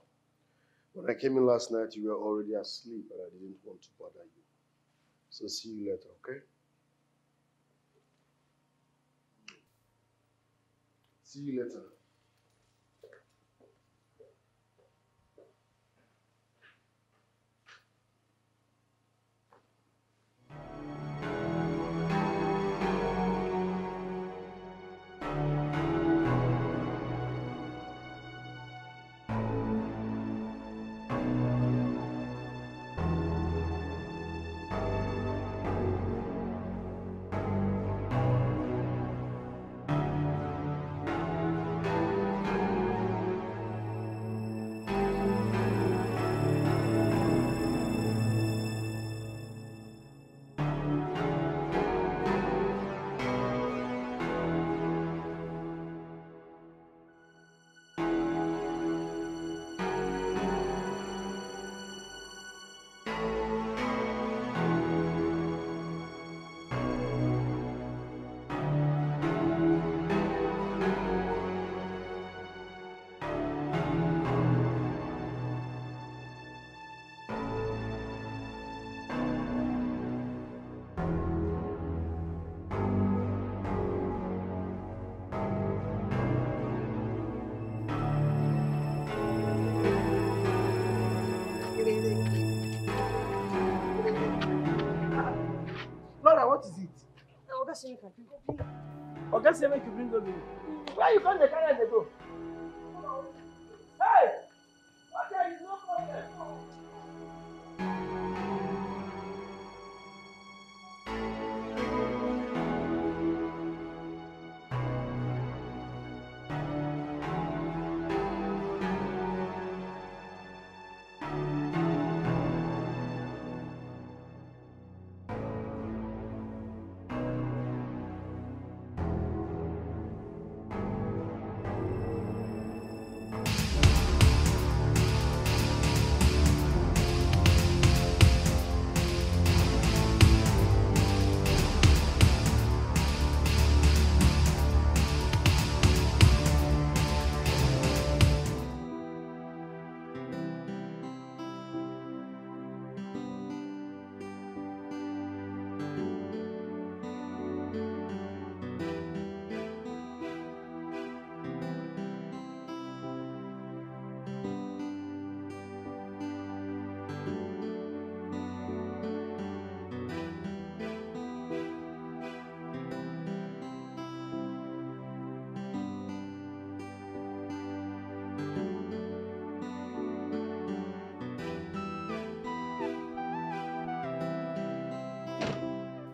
When I came in last night, you were already asleep and I didn't want to bother you. So see you later, okay? See you later. Oga say make you bring Obinna. Where you come dey carry dey go? Hey! What are you not for there?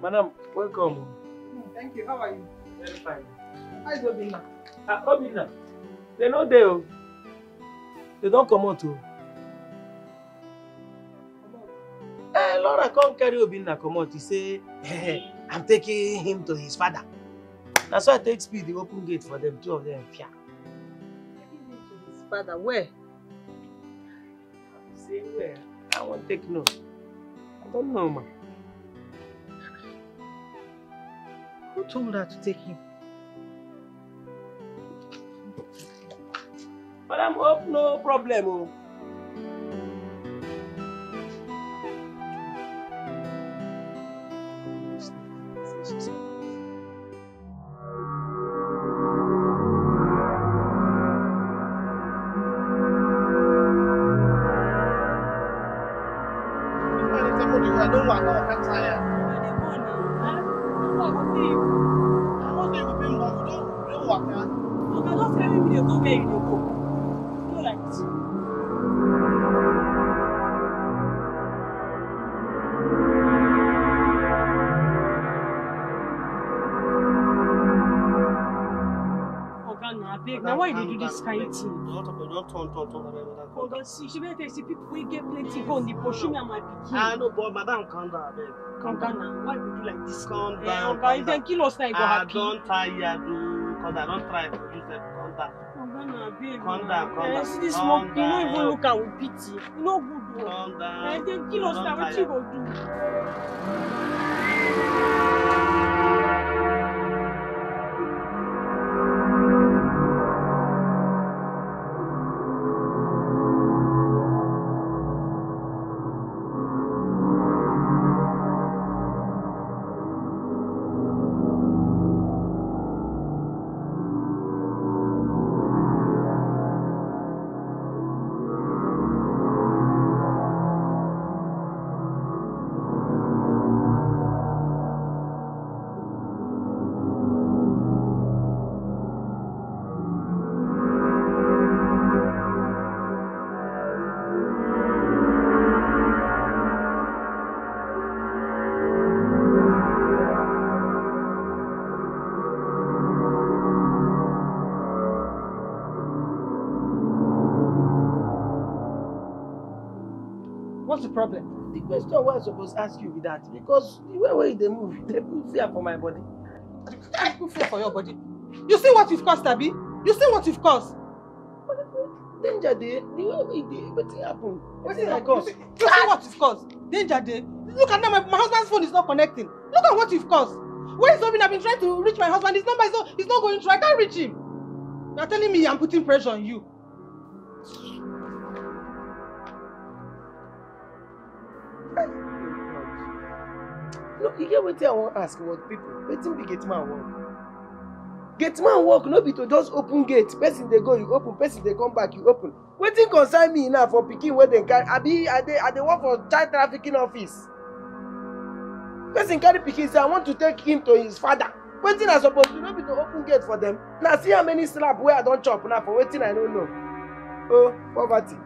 Madam, welcome. Thank you. How are you? Very fine. How is Obinna? Ah, Obinna. They know they. They don't come out too. Hey, Laura, come carry Obinna. Come out. He say, hey, I'm taking him to his father. That's why I take speed the open gate for them, two of them. Taking him to his father. Where? Say where? I won't take no. I don't know, ma. Who told her to take him? But I'm up, no problem. Oh. This kind of thing. Don't talk about turn, turn, turn, madam. Oh, but see, she better see people we get plenty on the pushing me and my picking. Ah, no, but madam, calm down, babe. Calm down now. Why would you like this? Calm down. Calm down. Then kill us now, you go happy. I don't try, I do. Cause I don't try to use them. Calm down. Calm down now, babe. Calm down, calm down. See this smoke, you don't even look at with pity. No good. Calm down. Then kill us now. What you go do? Problem. The question I was supposed to ask you with that, because the way way they move, they put fear for my body. I put fear for your body. You see what you've caused, Abi? You see what you've caused? Danger day, the way we did, what happened? What did I cause? You see, you see what you've caused? Danger day. Look at now, my, my husband's phone is not connecting. Look at what you've caused. Where is Obinna? I've been trying to reach my husband. His number is not, it's not going through. I can't reach him. You're telling me I'm putting pressure on you. No, you get what I want to ask about people. Waiting be gate man work. Gate man work, no be to just open gate. Person they go, you open. Person they come back, you open. Waiting concern me now for picking where they carry. I be at the at the work for child trafficking office. Person carry picking say I want to take him to his father. Waiting I supposed to not be to open gate for them. Now see how many slap where I don't chop now for waiting I don't know. Oh poverty.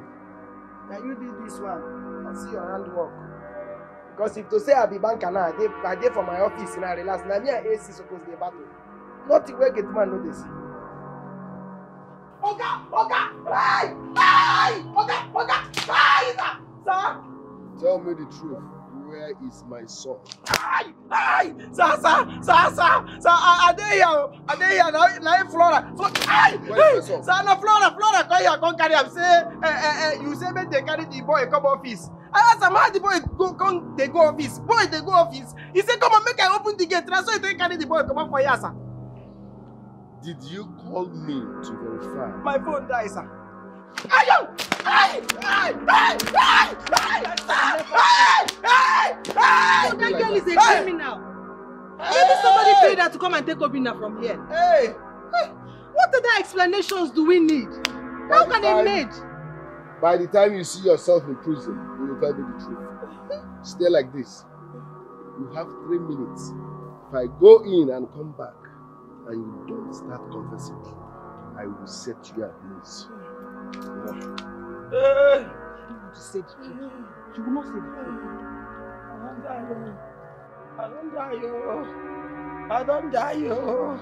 Now you did this one. I see your handwork. Because if to say I be banker now, I dey for my office and I relax. Now me and A C supposed to be battle. Nothing where get man no dey see. Oga, Oga, hey, hey, Oga, Oga, hey, sir, sir. Tell me the truth. Where is my son? Hey, hey, sir, sir, sir, sir, sir. Are they here? Are they here? Now, now Flora, Flora, hey, hey, sir, now Flora, Flora, come here, come carry him. Say, eh, eh, you say make they carry the boy come office. I asked him how the boy go, come, they go office. Boy, they go office. He said, come on, make I open the gate. That's why they carry the boy. Come on for you, sir. Did you call me to verify? My phone died, sir. Ayo! Hey! Hey! Hey! Hey! Hey! Hey! Hey! That girl is a criminal. Maybe somebody paid her to come and take Obinna from here. Hey! What other explanations do we need? How can a maid? By the time you see yourself in prison, you will tell me the truth. Stay like this. You have three minutes. If I go in and come back, and you don't start confessing, I will set you at ease. Uh, you will not say the truth. You will not say the truth. I don't die, yo. I don't die, yo.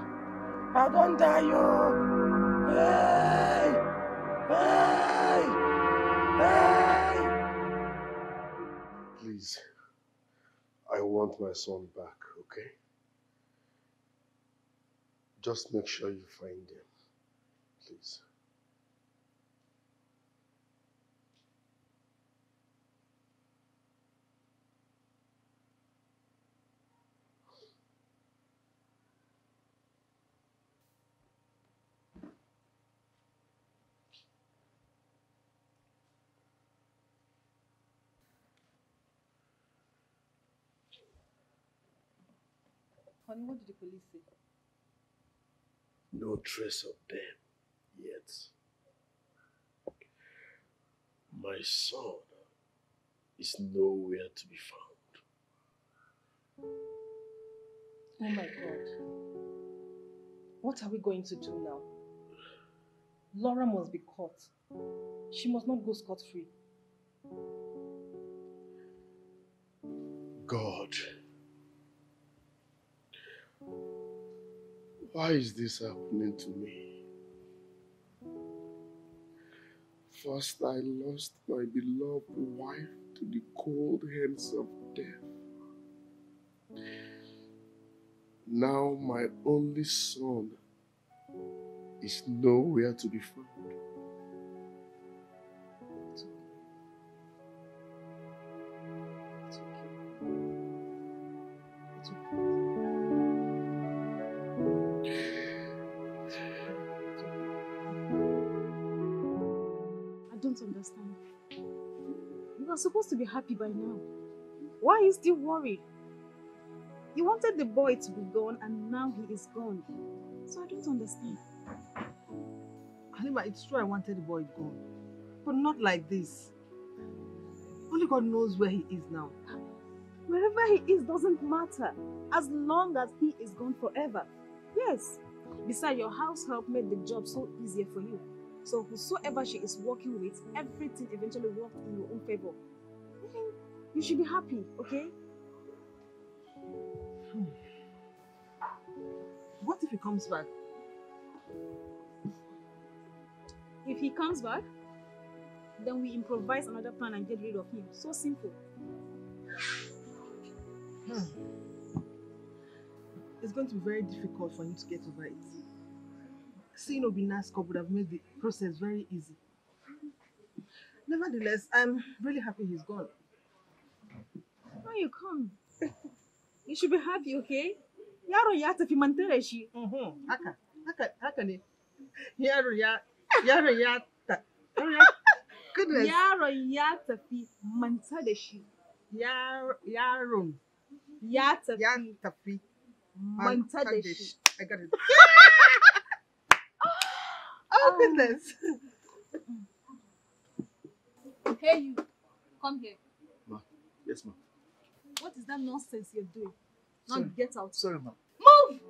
I don't die, yo. Hey! Hey! Hey! Please. I want my son back, okay? Just make sure you find him, please. Honey, what did the police say? No trace of them yet. My son is nowhere to be found. Oh my God. What are we going to do now? Laura must be caught. She must not go scot-free. God. Why is this happening to me? First, I lost my beloved wife to the cold hands of death. Now, my only son is nowhere to be found. It's okay. It's okay. It's okay. Understand. You were supposed to be happy by now. Why are you still worried? You wanted the boy to be gone and now he is gone. So I don't understand. Halima, it's true I wanted the boy gone. But not like this. Only God knows where he is now. Wherever he is doesn't matter. As long as he is gone forever. Yes. Besides, your house help made the job so easier for you. So whosoever she is working with, everything eventually worked in your own favor. You should be happy, okay? Hmm. What if he comes back? If he comes back, then we improvise another plan and get rid of him. So simple. Hmm. It's going to be very difficult for him to get over it. Seeing Obinna's cup would have made the process very easy. Nevertheless, I'm really happy he's gone. Why you come? You should be happy, okay? Yaro ya tafi mantare shi. Mhm. Haka, haka, haka ne. Yaro ya, yaro ya ta. Goodness. Yaro ya tafi mantare shi. Yaro, yaro. Ya tafi. Ya tafi. Mantare shi. I got it. Oh, goodness. Hey, you. Come here. Ma. Yes, ma'am. What is that nonsense you're doing? Now get out. Sorry, ma'am. Move!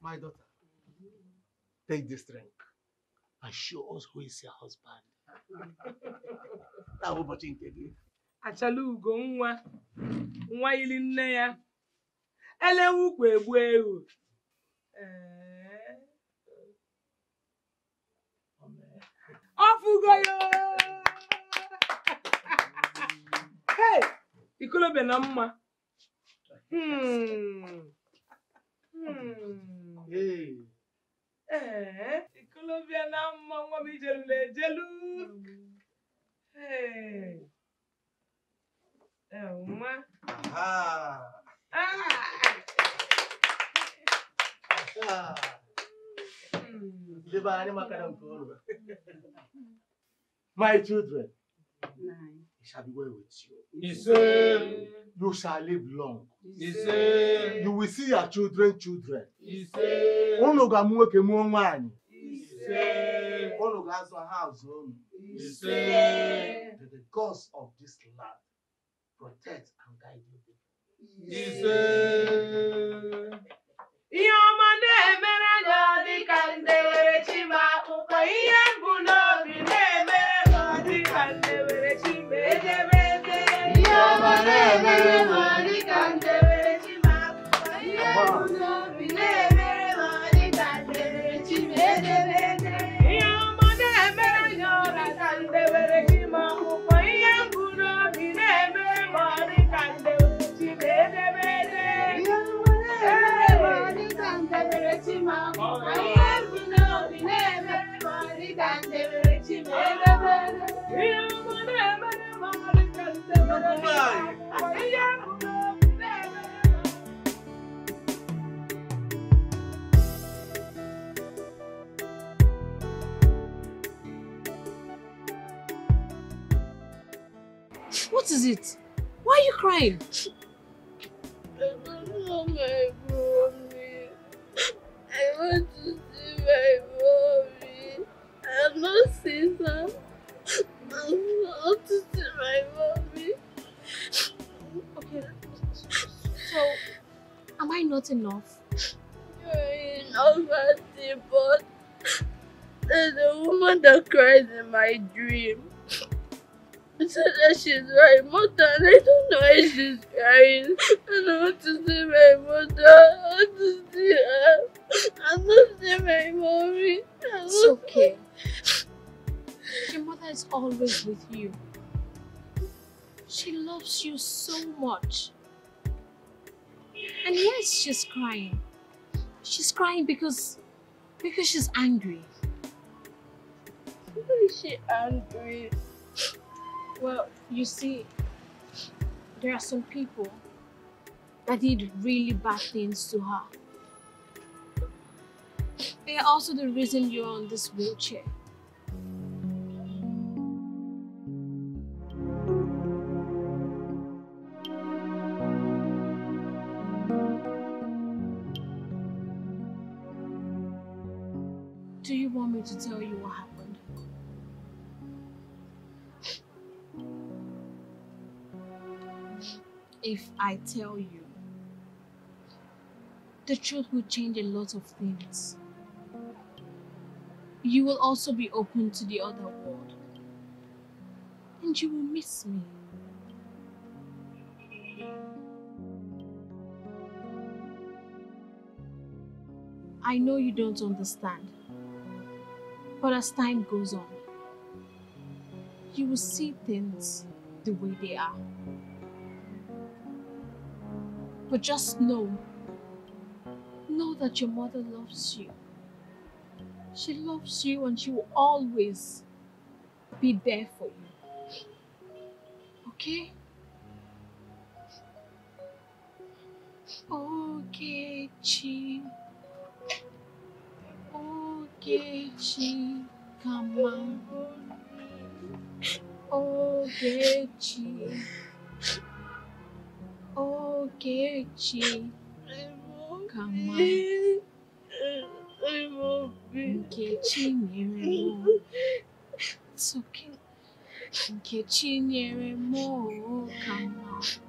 My daughter, take this drink and show us who is your husband. That was interview. Achalu go nwa nwa ili nne ya. Elewu kwa egbu ewu. Eh. Ofu go yo. Hey, ikulo be na mma. Hmm. Hmm. Hey. Eh, ikulo be na mma nwa mi jelu le jelu. Hey. Oh, ma. Aha. Ah. Ah. My children, it shall be well with you. Yes, sir. You shall live long. Yes, sir. You will see your children, children. Yes, sir. Yes, sir. Yes, sir. The gods of this land protect and guide you. Yes, sir. What is it? Why are you crying? I don't know my mommy. I want to see my mommy. I have not seen her. I want to see my mommy. Okay. So, am I not enough? You're enough, auntie, but there's a woman that cried in my dream. I said that she's my mother, and I don't know why she's crying. I don't want to see my mother. I want to see her. I don't see my mommy. It's okay. Your mother is always with you. She loves you so much. And yes, she's crying. She's crying because because she's angry. Why is she angry? Well, you see, there are some people that did really bad things to her. They are also the reason you're on this wheelchair. Do you want me to tell you what happened? If I tell you, the truth will change a lot of things. You will also be open to the other world. And you will miss me. I know you don't understand. But as time goes on, you will see things the way they are. But just know, know that your mother loves you. She loves you and she will always be there for you. Okay? Okay, Chi. Okay, Chi. Come on. Okay, Chi. Okechi, come on. Okechi, never. It's okay. Okechi, never. Come on.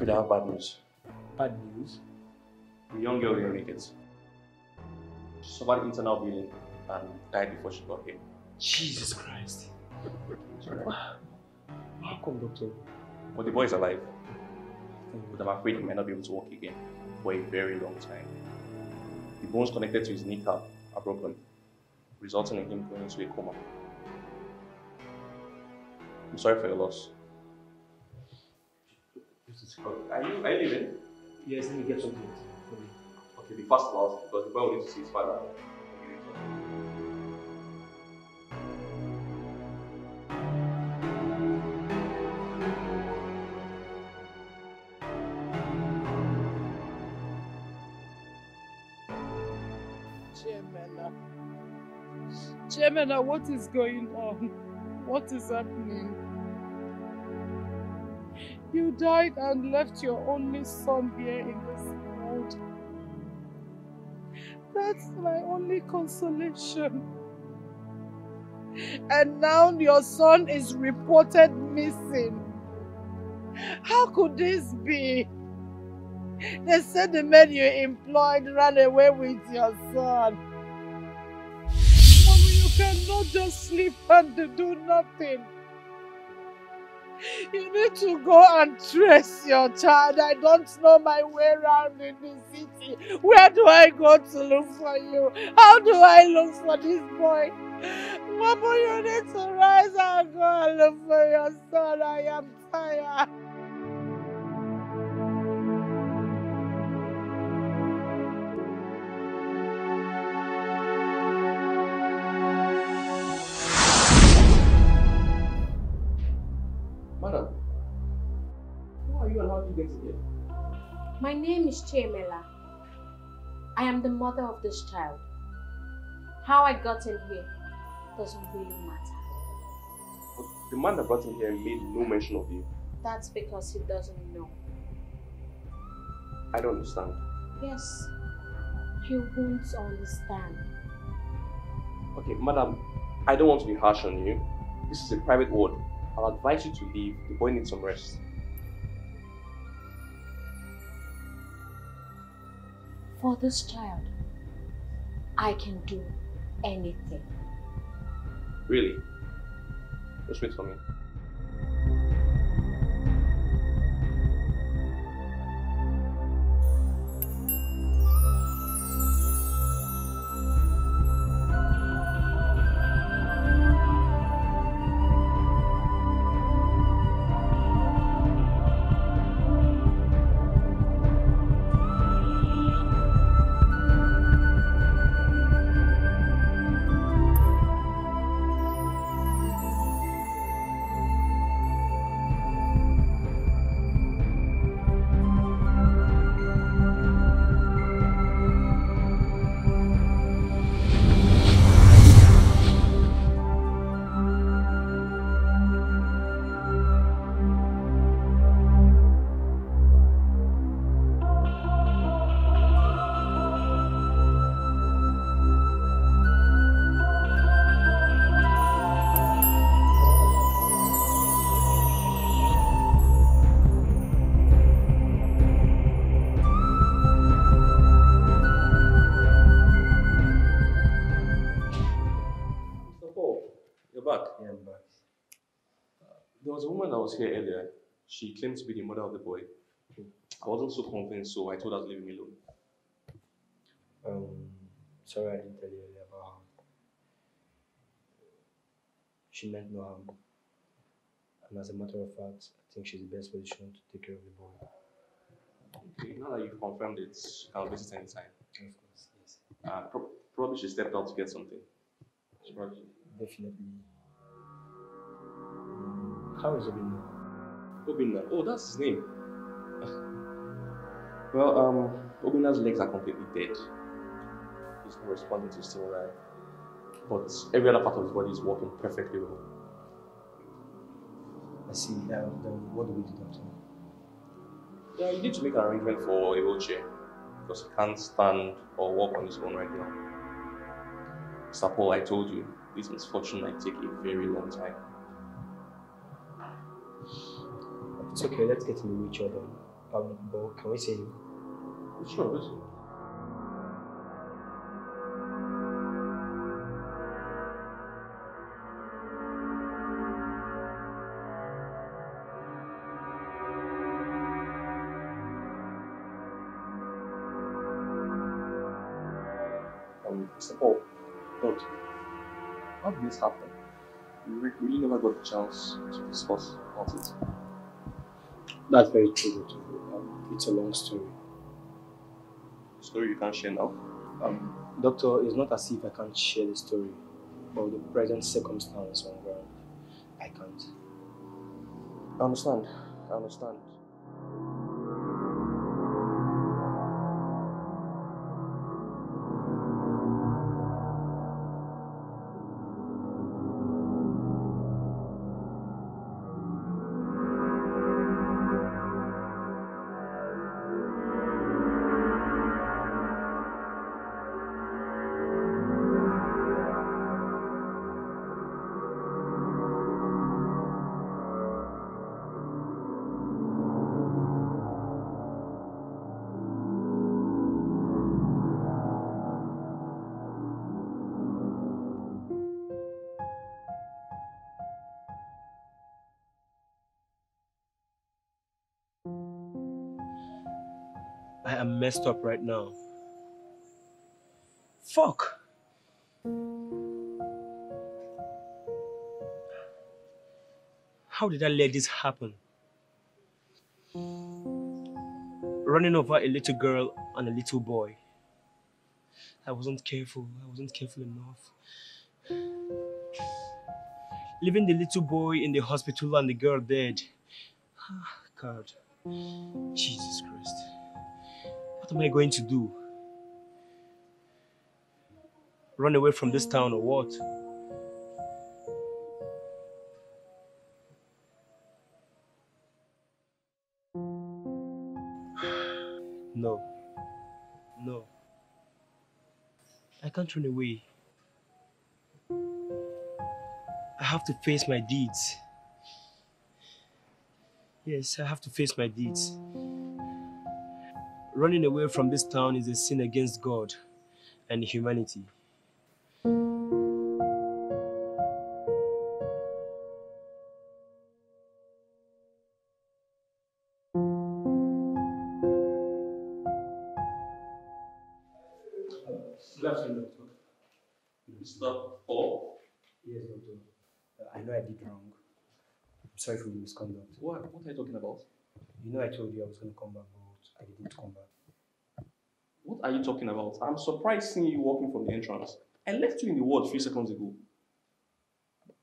We now have bad news. Bad news? The young girl didn't make it. She suffered internal bleeding and died before she got here. Jesus Christ. Sorry. How come, doctor? But the boy is alive. But I'm afraid he might not be able to walk again for a very long time. The bones connected to his kneecap are broken, resulting in him going into a coma. I'm sorry for your loss. Are you, are you leaving? Yes, let me get something for me. Okay, be fast about it because the boy will need to see his father. Chimela. Chimela, what is going on? What is happening? You died and left your only son here in this world. That's my only consolation. And now your son is reported missing. How could this be? They said the men you employed ran away with your son. Mommy, you cannot just sleep and do nothing. You need to go and trace your child. I don't know my way around in the city. Where do I go to look for you? How do I look for this boy? Mama, you need to rise and go and look for your son. I am tired. My name is Chimela. I am the mother of this child. How I got in here doesn't really matter. But the man that brought him here made no mention of you. That's because he doesn't know. I don't understand. Yes, he won't understand. Okay, madam, I don't want to be harsh on you. This is a private ward. I'll advise you to leave. The boy needs some rest. For this child, I can do anything. Really? Just wait for me. Here earlier, she claimed to be the mother of the boy. I wasn't so convinced, so I told her to leave him alone. Um, sorry I didn't tell you earlier about her. She meant no harm. And as a matter of fact, I think she's the best position to take care of the boy. Okay, now that you've confirmed it, I'll visit any time. Of course, yes. Uh, pro probably she stepped out to get something. Probably. Definitely. How is Obinna? Obinna. Oh, that's his name. Well, um, Obinna's legs are completely dead. He's not responding to stimuli, but every other part of his body is working perfectly well. I see. Um, then what do we do, doctor? Yeah, you need to make an arrangement for a wheelchair because he can't stand or walk on his own right now. Mister Paul, I told you this misfortune might take a very long time. It's okay, let's get in the wheelchair then. public, but can we see you? Sure, listen. Um, oh, don't. How did this happen? We really never got a chance to discuss about it. That's very true. Um, it's a long story. Story you can't share now? Um, Doctor, it's not as if I can't share the story, but the present circumstance on ground, I can't. I understand. I understand. I am messed up right now. Fuck! How did I let this happen? Running over a little girl and a little boy. I wasn't careful. I wasn't careful enough. Leaving the little boy in the hospital and the girl dead. God. Jesus Christ. What am I going to do? Run away from this town or what? No. No. I can't run away. I have to face my deeds. Yes, I have to face my deeds. Running away from this town is a sin against God and humanity. Good afternoon, Doctor. Mister Paul? Yes, Doctor. I know I did wrong. I'm sorry for the misconduct. What, what are you talking about? You know I told you I was going to come back. I didn't come back. What are you talking about? I'm surprised seeing you walking from the entrance. I left you in the ward a few seconds ago.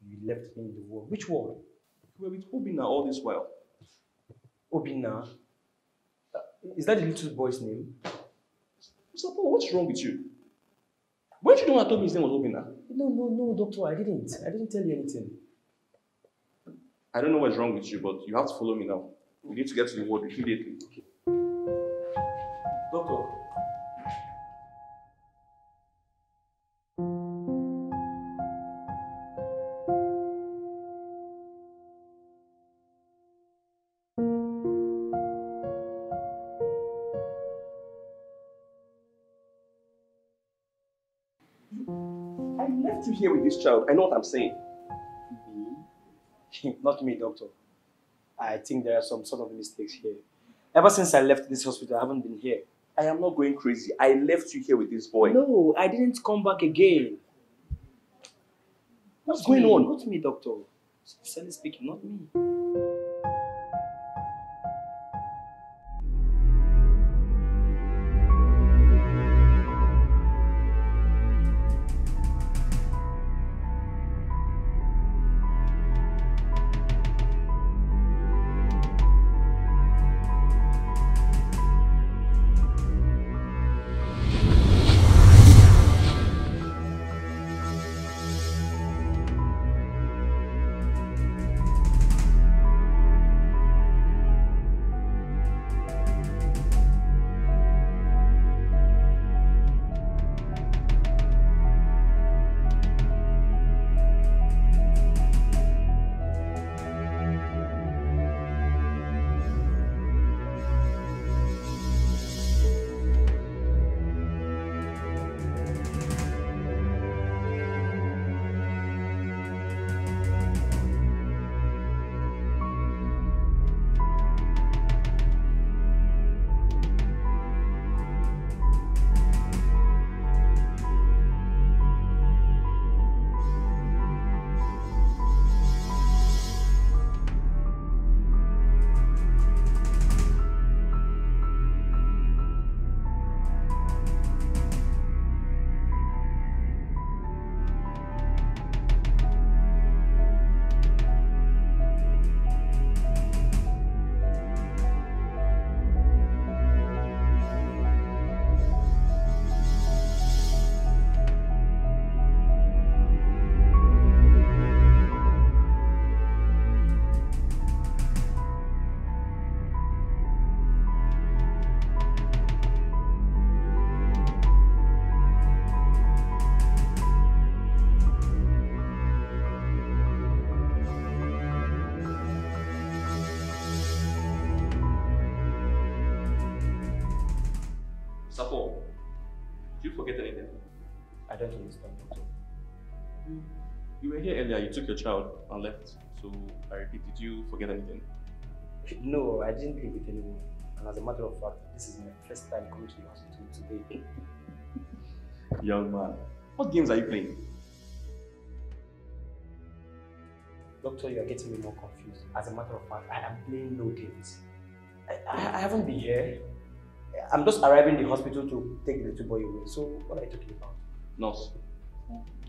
You left me in the ward? Which ward? You were with Obinna all this while. Obinna? Uh, is that the little boy's name? Mister Paul, what's wrong with you? Weren't you the one who told me his name was Obinna? No, no, no, Doctor, I didn't. I didn't tell you anything. I don't know what's wrong with you, but you have to follow me now. We need to get to the ward immediately. Okay. Doctor. I left you here with this child. I know what I'm saying. Me? Not me, Doctor. I think there are some sort of mistakes here. Ever since I left this hospital, I haven't been here. I am not going crazy. I left you here with this boy. No, I didn't come back again. What's going on? Not me, Doctor. Sincerely speaking, not me. Sapo, do you forget anything? I don't understand. You, you were here earlier, you took your child and left. So I repeat, did you forget anything? No, I didn't leave with anyone. And as a matter of fact, this is my first time coming to the hospital today. Young man, what games are you playing? Doctor, you are getting me more confused. As a matter of fact, I am playing no games. I, I, I haven't been here. I'm just arriving in the hospital to take the little boy away. So what are you talking about? Nurse,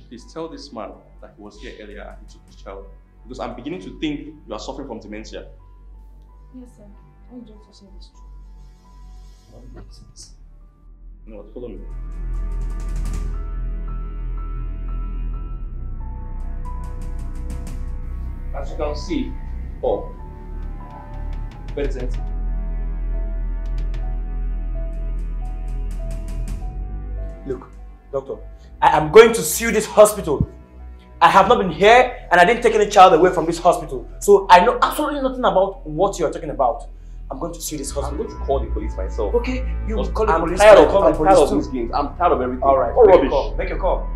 please tell this man that he was here earlier and he took his child. Because I'm beginning to think you are suffering from dementia. Yes, sir. I'm going to say this truth. What nonsense. You know what? Follow me. As you can see, oh, present. Look, doctor, I am going to sue this hospital. I have not been here and I didn't take any child away from this hospital. So I know absolutely nothing about what you are talking about. I'm going to sue this hospital. I'm going to call the police myself. Okay, you will call the I'm police. Tired of, call I'm the police tired of these games. I'm tired of everything. All right, oh, make, your make your call.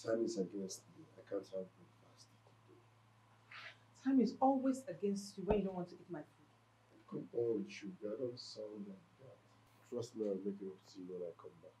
Time is against me. I can't have food fast. Time is always against you when you don't want to eat my food. Come on, sugar. I don't sound like that. Trust me, I'll make it up to you when I come back.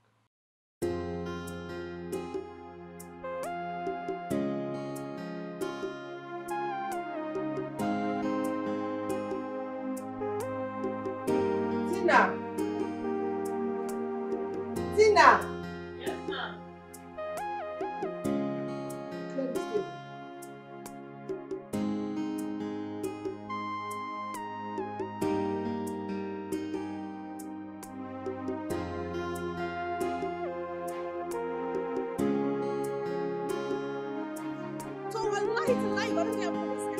It's alive, I don't care.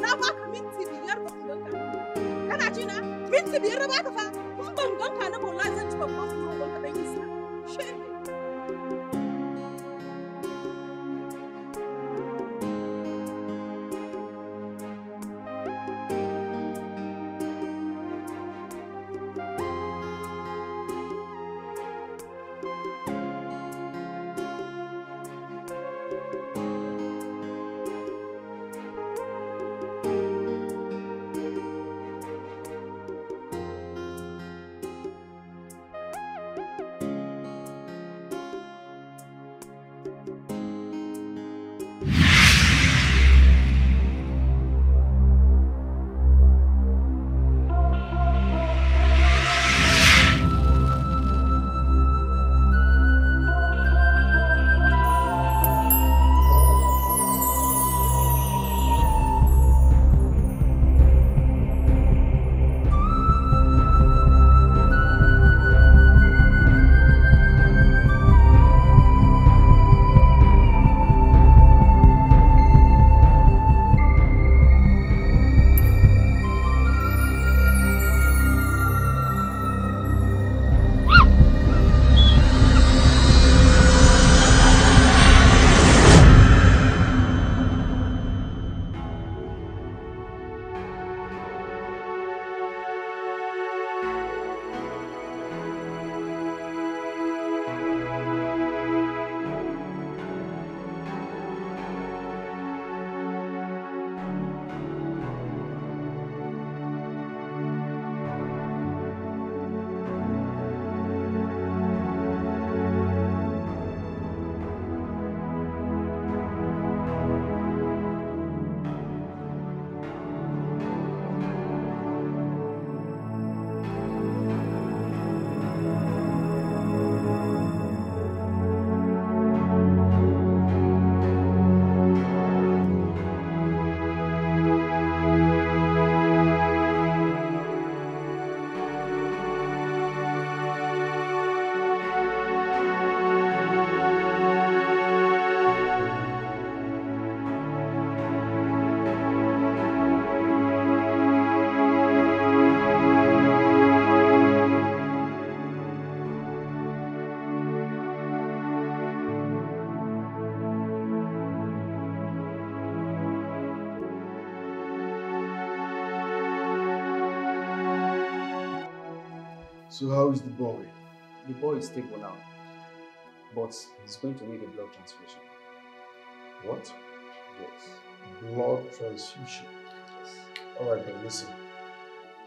So how is the boy? The boy is stable now, but he's going to need a blood transfusion. What? Yes. Blood transfusion? Yes. All right, then listen.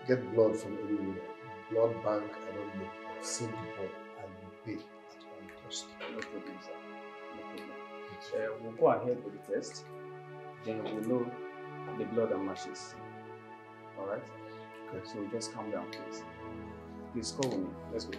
Get blood from anywhere. Blood bank, I don't know. I've seen before, and we pay at one cost. No problem, sir. No problem. Uh, we'll go ahead with the test, then we'll know the blood and matches. All right? Okay. So just calm down, please. Please call me. Let's go.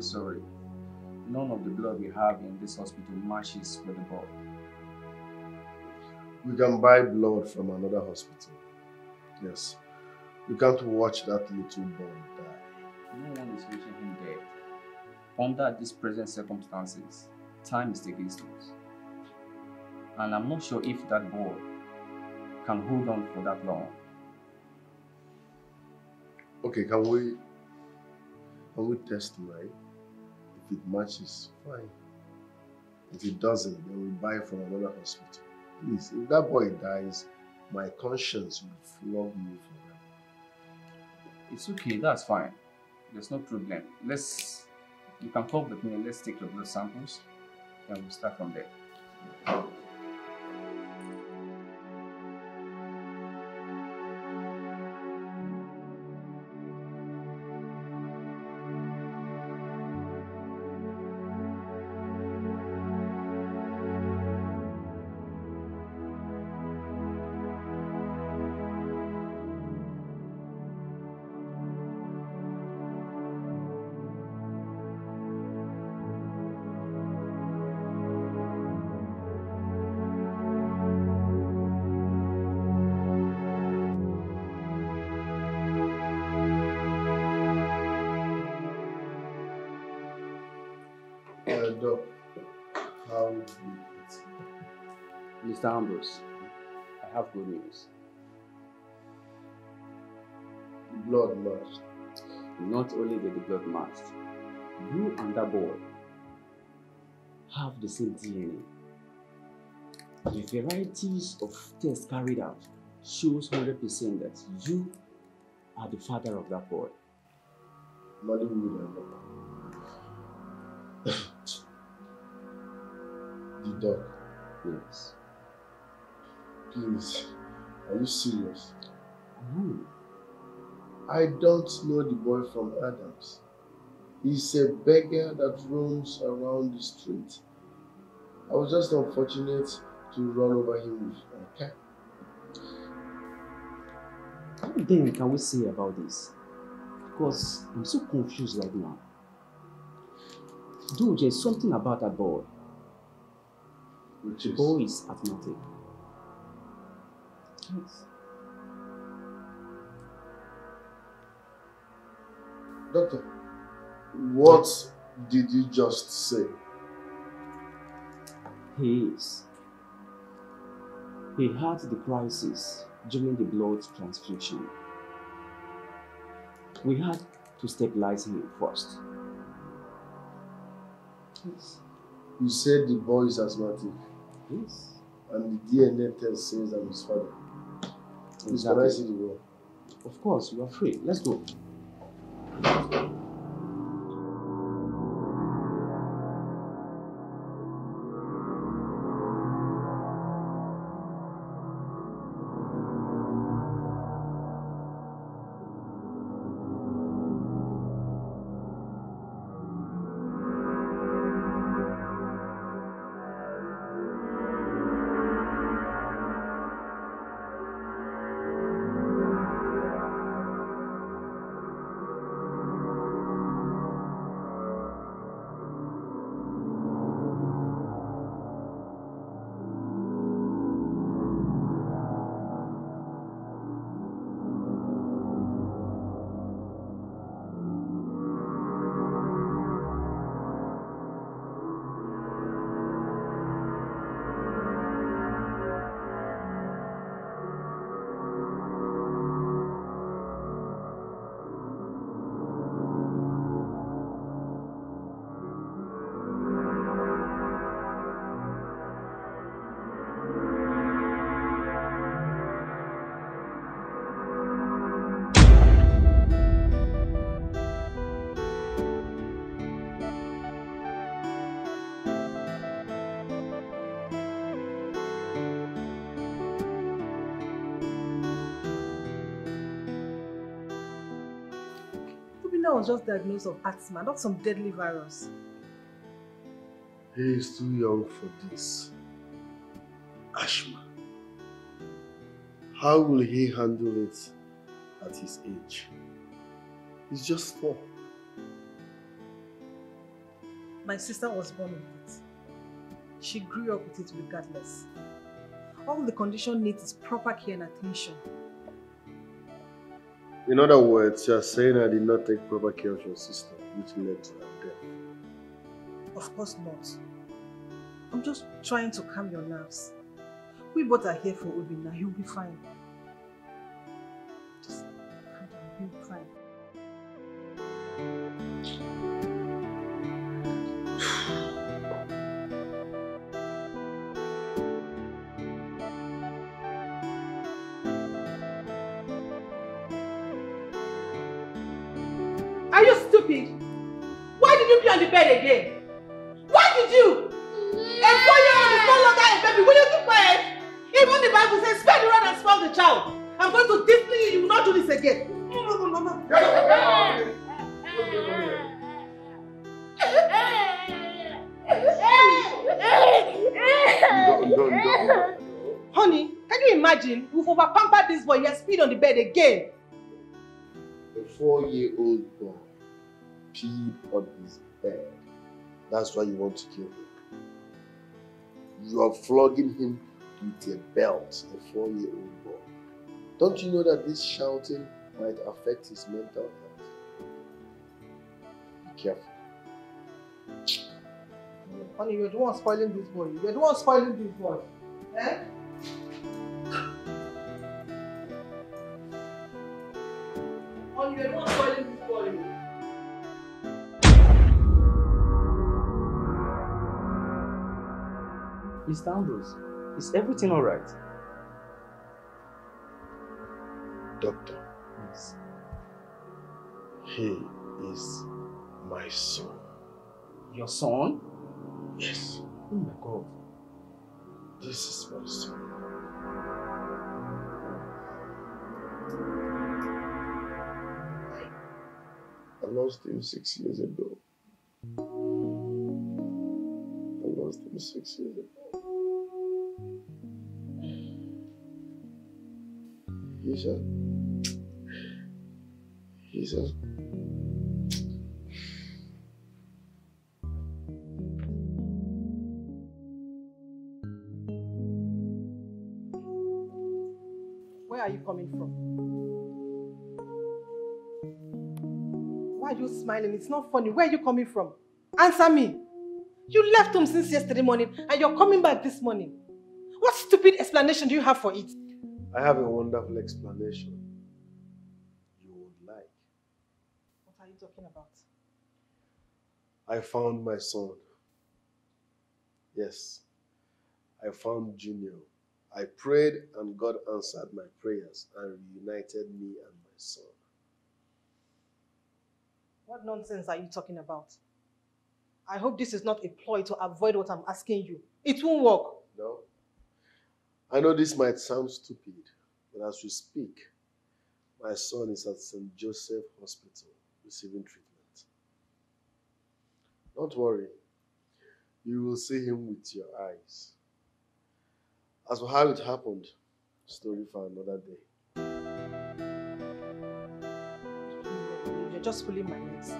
very sorry. None of the blood we have in this hospital matches with the ball. We can buy blood from another hospital. Yes. We can't watch that little boy die. No one is reaching him dead. Under these present circumstances, time is against us. And I'm not sure if that boy can hold on for that long. Okay, can we can we test mine? If it matches, fine. If it doesn't, then we buy from another hospital. Please, if that boy dies, my conscience will flog me for that. It's okay, that's fine. There's no problem. Let's you can talk with me and let's take the blood samples and we'll start from there. Yeah. Mister Ambrose, I have good news. Blood matched. Not only did the blood match, you and that boy have the same D N A. The varieties of tests carried out shows one hundred percent that you are the father of that boy. Bloody wood. The dog. Yes. Please, are you serious? No. I don't know the boy from Adams. He's a beggar that roams around the street. I was just unfortunate to run over him with my car. What then can we say about this? Because I'm so confused right now. Dude, there's something about that boy. Which is? The boy is asthmatic. Yes. Doctor, what did you just say? He is. He had the crisis during the blood transfusion. We had to stabilize him first. Yes. You said the boy is asthmatic. Yes. And the D N A test says I'm his father. Exactly. Of course, you are free. Let's go. Was just diagnosed of asthma, not some deadly virus. He is too young for this. Asthma. How will he handle it at his age? He's just four. my sister was born with it. She grew up with it regardless. All the condition needs is proper care and attention. In other words, you are saying I did not take proper care of your sister, which led to her death. Of course not. I'm just trying to calm your nerves. We both are here for Obinna. He'll be fine. Just calm down. He'll be fine. Are you stupid? Why did you be on the bed again? Why did you? Yeah. A four-year-old is no longer a baby. Will you keep quiet? Even the Bible says, spare the rod and spoil the child. I'm going to discipline you. You will not do this again. No, no, no, no, no. Honey, can you imagine? We've over-pampered this boy. He has peed on the bed again. A four-year-old boy peed on his bed. That's why you want to kill him. You are flogging him with a belt, a four-year-old boy. Don't you know that this shouting might affect his mental health? Be careful. Honey, you're the one spoiling this boy. You're the one spoiling this boy. Eh? Honey, you're the one spoiling this boy. Mister Ambrose, is everything all right? Doctor, yes. He is my son. Your son? Yes. Oh my God. This is my son. I lost him six years ago. I lost him six years ago. He's a... He's a... Where are you coming from? Why are you smiling? It's not funny. Where are you coming from? Answer me. You left home since yesterday morning and you're coming back this morning. What stupid explanation do you have for it? I have a wonderful explanation you would like. What are you talking about? I found my son. Yes, I found Junior. I prayed and God answered my prayers and reunited me and my son. What nonsense are you talking about? I hope this is not a ploy to avoid what I'm asking you. It won't work. No. I know this might sound stupid, but as we speak, my son is at Saint Joseph Hospital receiving treatment. Don't worry, you will see him with your eyes. As for how it happened, story for another day. You're just pulling my legs.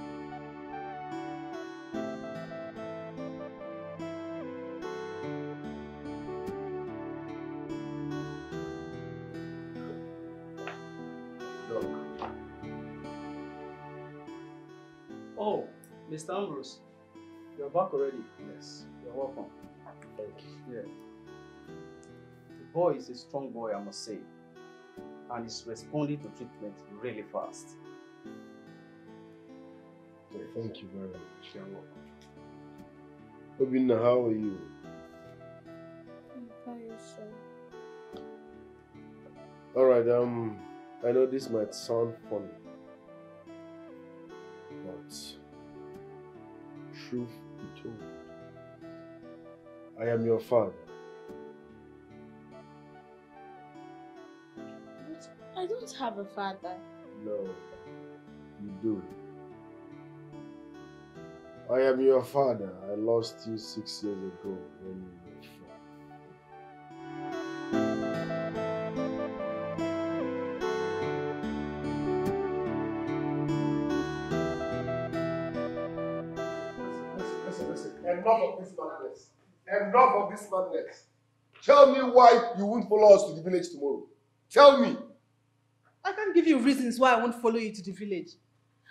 Mister Ambrose, you're back already? Yes. You're welcome. Thank you. Yeah. The boy is a strong boy, I must say. And he's responding to treatment really fast. Okay, thank you very much. You're welcome. Obinna, how are you? I'm fine, sir. Alright, um, I know this might sound funny, but truth be told, I am your father. But I don't have a father. No, you do. I am your father. I lost you six years ago when you were Enough of this madness. Enough of this madness. Tell me why you won't follow us to the village tomorrow. Tell me. I can't give you reasons why I won't follow you to the village.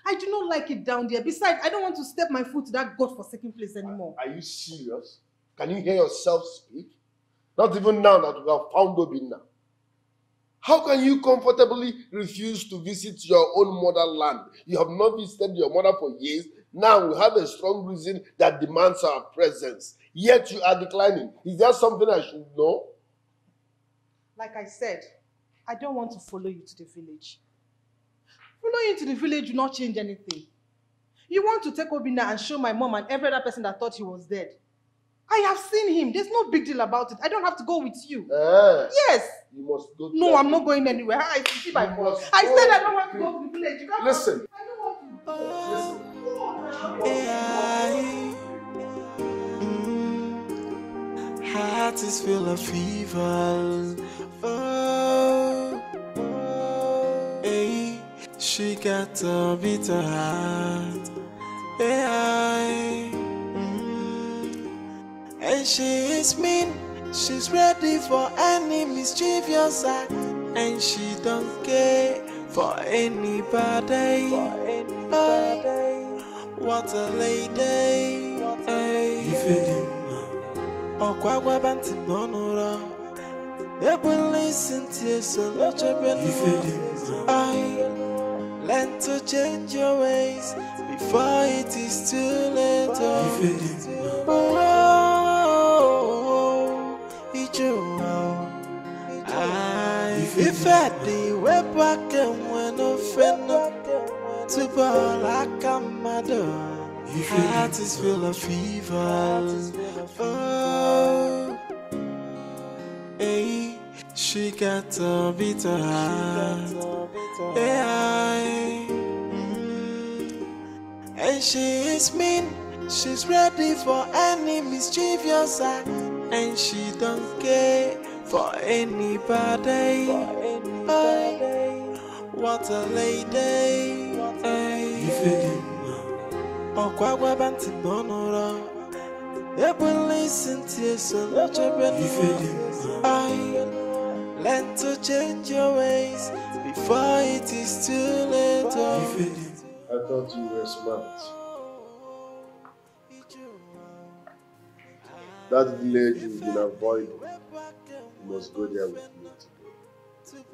I do not like it down there. Besides, I don't want to step my foot to that godforsaken place anymore. Are, are you serious? Can you hear yourself speak? Not even now that we have found Obinna. How can you comfortably refuse to visit your own motherland? You have not visited your mother for years. Now we have a strong reason that demands our presence. Yet you are declining. Is there something I should know? Like I said, I don't want to follow you to the village. Following you to the village will not change anything. You want to take Obinna and show my mom and every other person that thought he was dead. I have seen him. There's no big deal about it. I don't have to go with you. Ah, yes. You must go. No, I'm not going anywhere. I see my boss. I said I don't want to go to the village. You can't listen. I don't want to go. Listen. Oh, yeah. Mm. Heart is full of fever. Oh, oh. Hey, she got a bitter heart. Yeah. And she is mean, she's ready for any mischievous act, and she don't care for anybody. For anybody. What a lady! Ifedimma, Okwagwa banti bonora. They will listen to you, so much of Ifedimma. Learn to change your ways before it is too late. Ifedimma. If I did, we're back and we're no friend to ball like a mother. If your heart is full of fever, oh, hey, she got a bitter heart, hey, mm, and she is mean, she's ready for any mischievous act, and she don't care for anybody, for anybody. What a lady! Ifedimma, Okwagwa banti bonora. They will listen to you, so much of Ifedimma. I learn to change your ways before it is too late. I thought you were smart. That village you will avoid. You must go there with me today.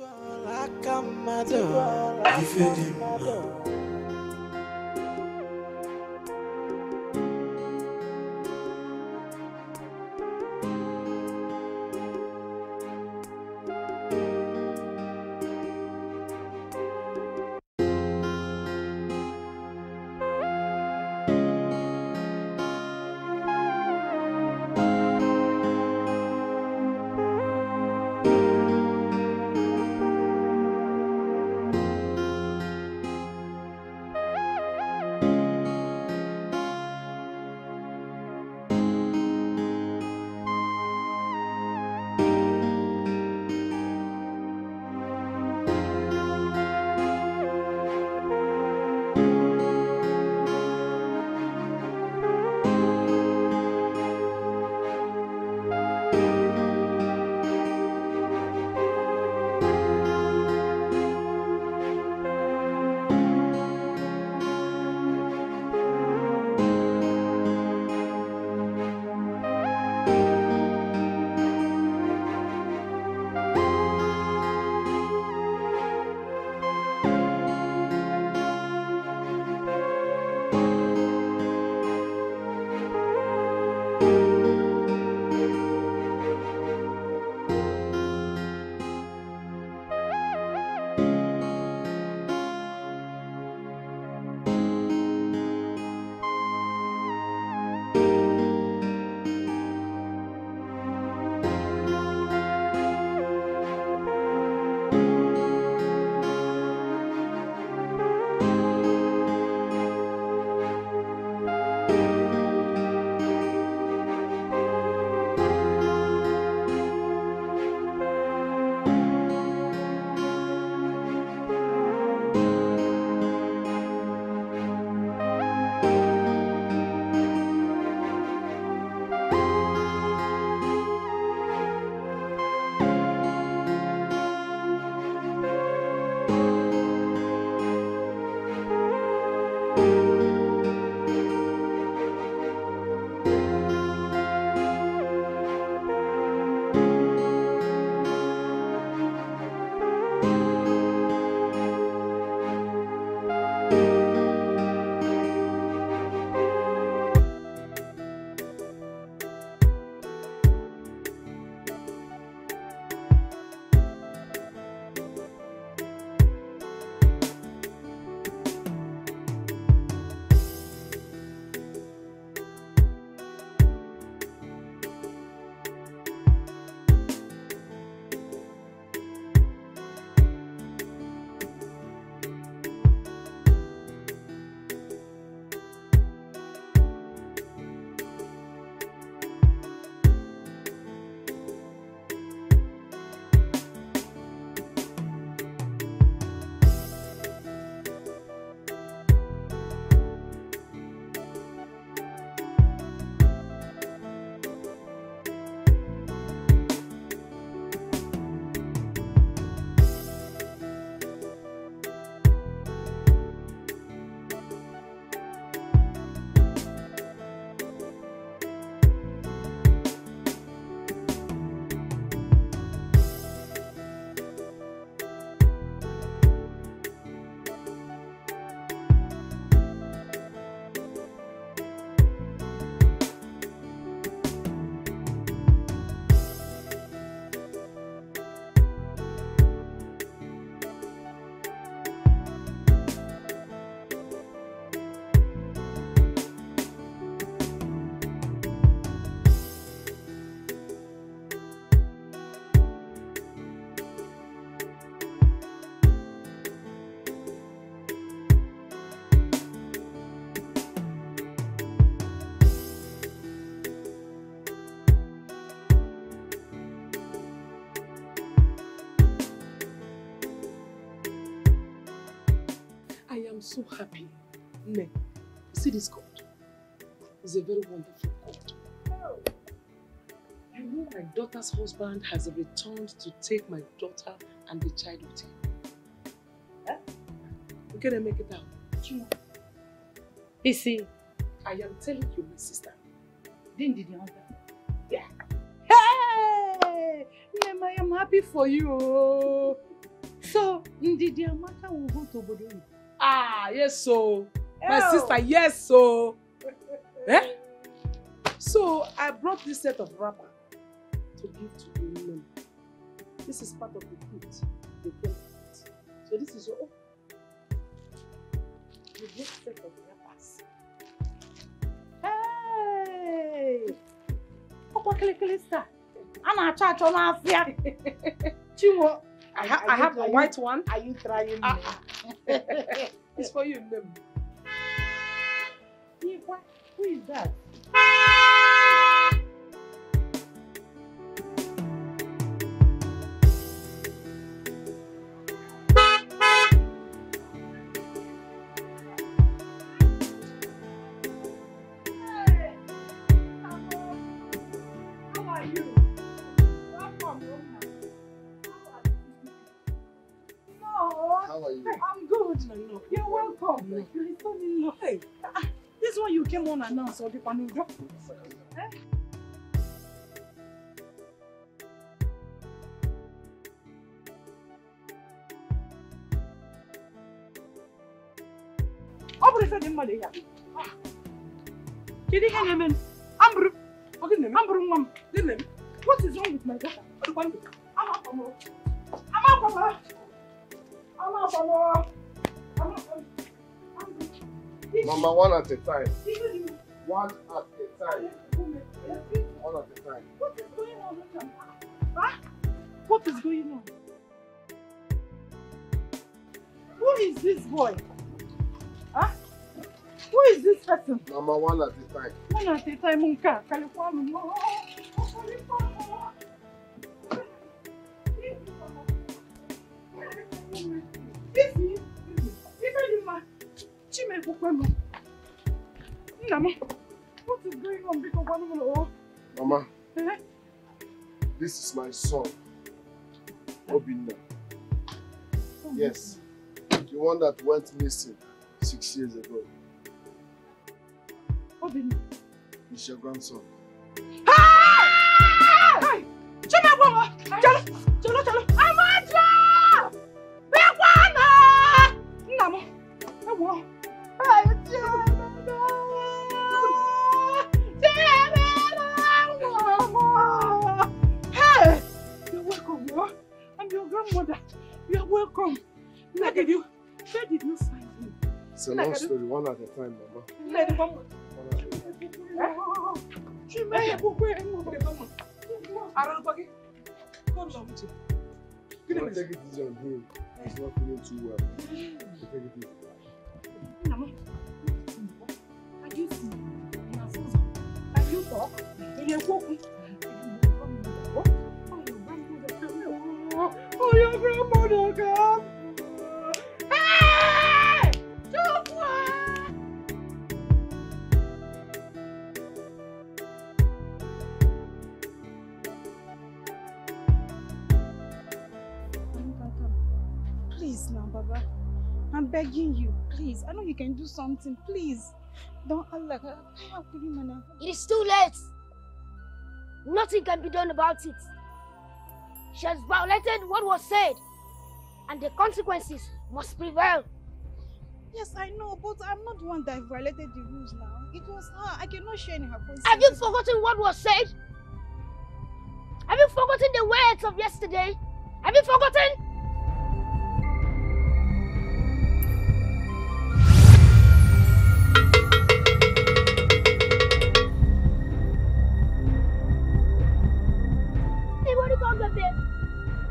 so happy. Ne, see this God. He's a very wonderful God. Oh. I know my daughter's husband has returned to take my daughter and the child with him. Huh? We can make it out. You know. You see, I am telling you, my sister. Ndidi, the other. Yeah. Hey! Nema, I am happy for you. So, Ndidi Amaka will go to Bodoni. Ah, yes, so. My oh. sister, yes, so. Eh? So, I brought this set of wrapper to give to the women. This is part of the kit. The kit. So, this is your own. You get a set of wrappers. Hey! I, ha I have a white one. Are you trying uh, me? It's for you, Nemo. Who is that? Announce or the panel drop. I prefer the money. Kidding him, and Ambro. What is wrong with my daughter? I'm up on her. I'm up on her. I'm up on her. I'm up on her. Mama, one at a time. One at a time. One at a time. What is going on? Huh? What is going on? Who is this boy? Huh? Who is this person? Mama, one at a time. One at a time, Munka. California. This is Ifedimma. Chimela. Mama, what is going on? Because one will Mama, eh? This is my son, Obinna. Oh, yes, the one that went missing six years ago. Obinna, it's your grandson. Hi! Chama, chalo, chalo, chalo. Amaja, Bewana. Mama, Bewa. Hi, Mother, you are welcome. Where did you, where did you find him? It's a long story, one at a time, Mama. Let him come. She made a book where I move the mama. I don't forget. Come on with you. Don't take it easy on him. He's not feeling too well. Take it easy. Mama, are you sick? Are you talk? Are you walking? Oh, your grandmother come! Hey! Please, now, Baba. I'm begging you, please. I know you can do something, please. Don't Allah. It is too late. Nothing can be done about it. She has violated what was said, and the consequences must prevail. Yes, I know, but I'm not the one that violated the rules now. It was her. I cannot share in her consequences. Have you forgotten what was said? Have you forgotten the words of yesterday? Have you forgotten?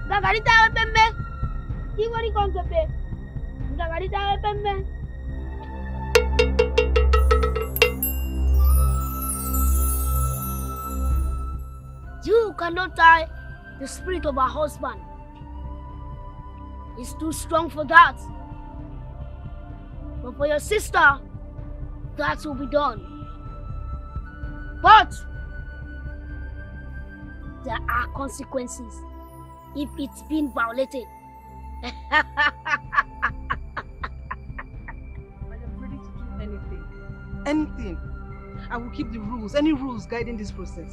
Gavarita Pembe, Iwari Kongape, Gavarita Pembe. You cannot tie the spirit of a husband, it's too strong for that. But But for your sister, that will be done. But there are consequences if it's been violated. Anything. I will keep the rules, any rules guiding this process.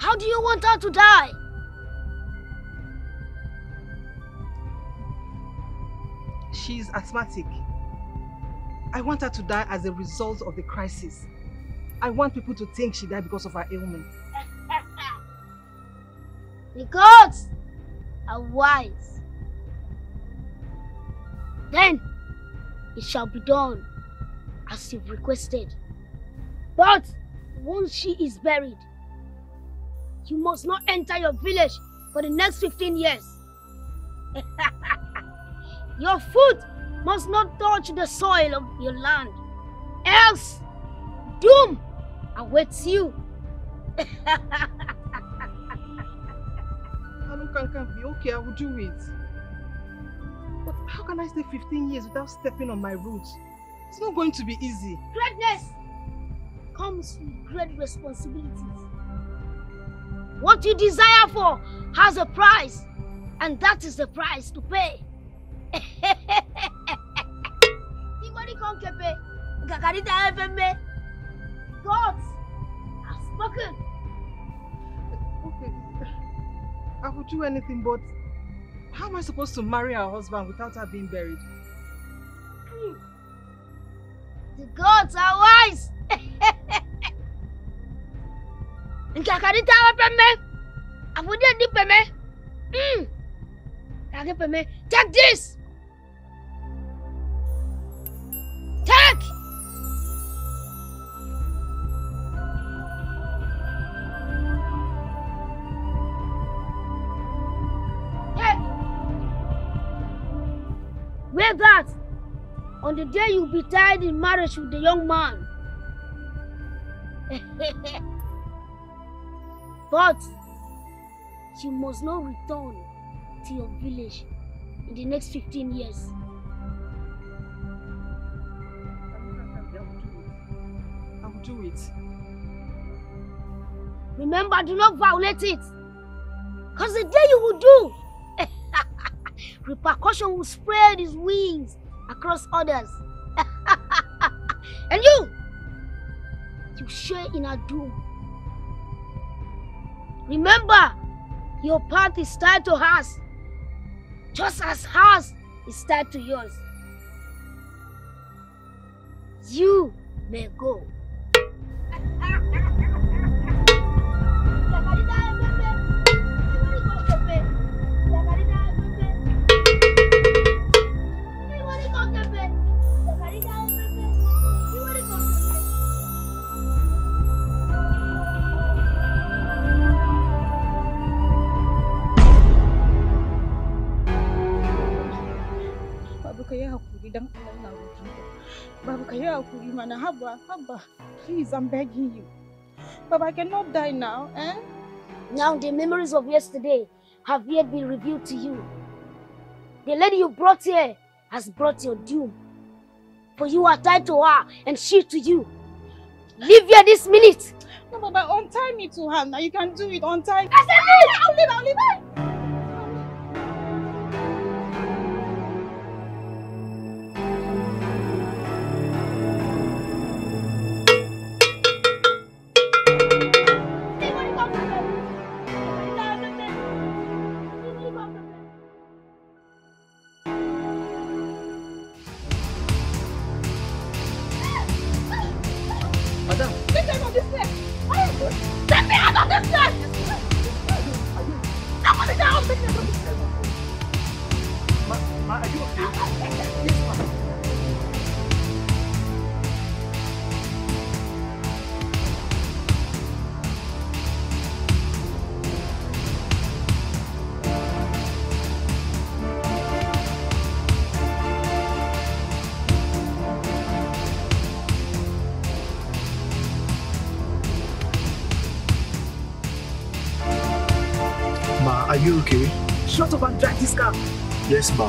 How do you want her to die? She is asthmatic. I want her to die as a result of the crisis. I want people to think she died because of her ailment. The gods are wise. Then it shall be done as you've requested. But once she is buried, you must not enter your village for the next fifteen years. Your foot must not touch the soil of your land, else doom awaits you. Okay, I will do it. But how can I stay fifteen years without stepping on my roots? It's not going to be easy. Greatness comes with great responsibilities. What you desire for has a price, and that is the price to pay. Gods have spoken. Okay, I would do anything, but how am I supposed to marry her husband without her being buried? Hmm. The gods are wise! Take this! Take! Wear that on the day you'll be tied in marriage with the young man. But you must not return to your village in the next fifteen years. I will do it. Remember, do not violate it. Because the day you will do, repercussion will spread its wings across others. And you, you share in our doom. Remember, your path is tied to hers, just as hers is tied to yours. You may go. Haba, Haba, please, I'm begging you. But I cannot die now, eh? Now the memories of yesterday have yet been revealed to you. The lady you brought here has brought your doom. For you are tied to her and she to you. Leave here this minute. No, Baba, untie me to her now. You can do it, untie me. I said, leave! I'll leave, I'll leave her! Ma, are you okay? Shut up and drive this car. Yes, Ma.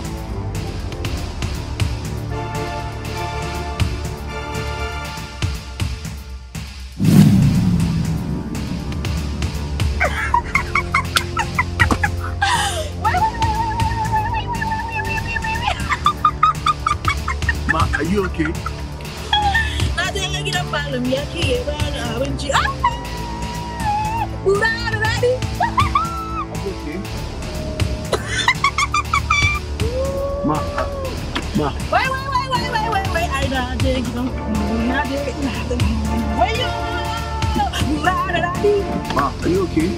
Ma, are you okay? Ma. Wait, wait, wait, wait, wait, wait, wait, I don't think you don't. I don't think you don't. Ma, are you okay? Ma, are you okay? Ma,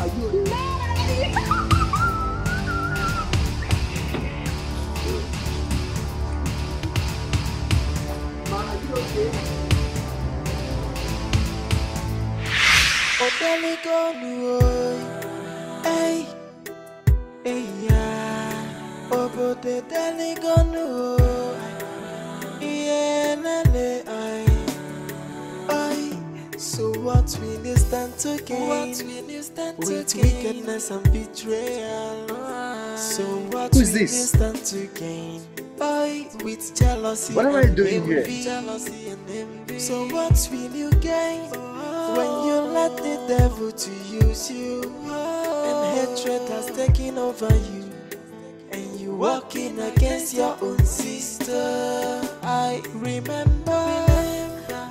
are you okay? Hey, hey, yeah. Oh, but the daily gone, yeah. So what we stand to gain? What we stand to gain? Wickedness and betrayal. So what we stand to gain? With jealousy. What am I doing here? So what will you gain? When you let the devil to use you, and hatred has taken over you, and you walking against your own sister. I remember,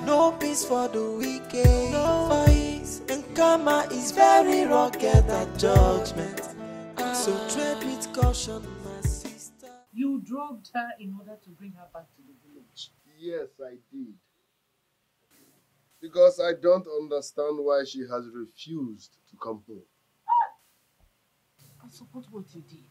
no peace for the wicked, and karma is very rugged at judgment. So tread with caution, my sister. You drugged her in order to bring her back to the village. Yes, I did. Because I don't understand why she has refused to come home. I support what you did.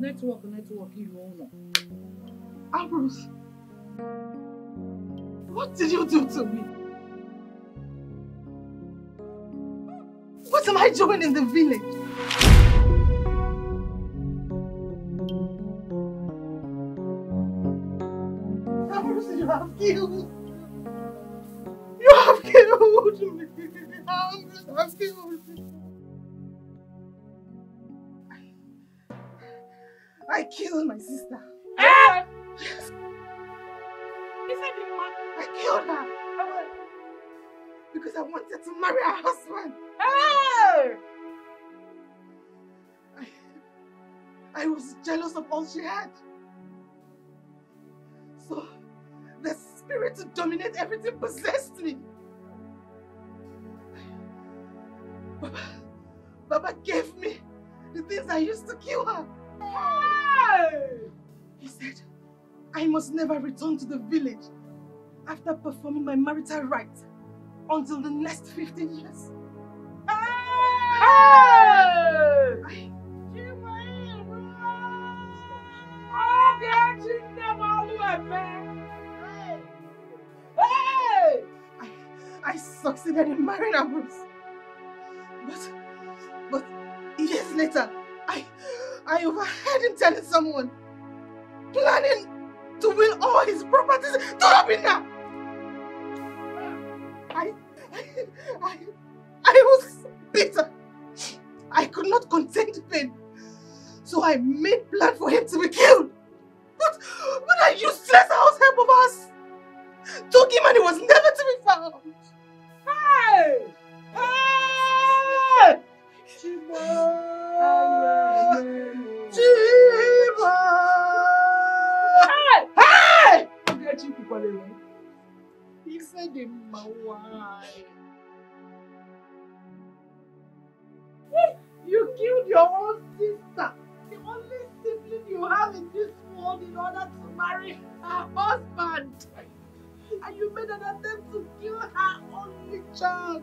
Network, network, you know. Ambrose, what did you do to me? What am I doing in the village? Ambrose, you have killed. You have killed me. Ambrose, you have killed me. I killed my sister. Ah! Yes. Ifedimma. I killed her. Oh. Because I wanted to marry her husband. Oh. I, I was jealous of all she had. So the spirit to dominate everything possessed me. Baba, Baba gave me the things I used to kill her. He said, I must never return to the village after performing my marital rite until the next fifteen years. Hey! Hey! I, I succeeded in marrying Ambrose. But, but years later, I... I overheard him telling someone, planning to will all his properties to Obinna. I, I, I, I was bitter. I could not contain the pain, so I made plan for him to be killed. But, but I useless house help of us took him, and he was never to be found. Hey, hey, Chimela. Chimela! Hey! Hey! Hey! Ifedimma, why? You killed your own sister, the only sibling you have in this world, in order to marry her husband. And you made an attempt to kill her only child.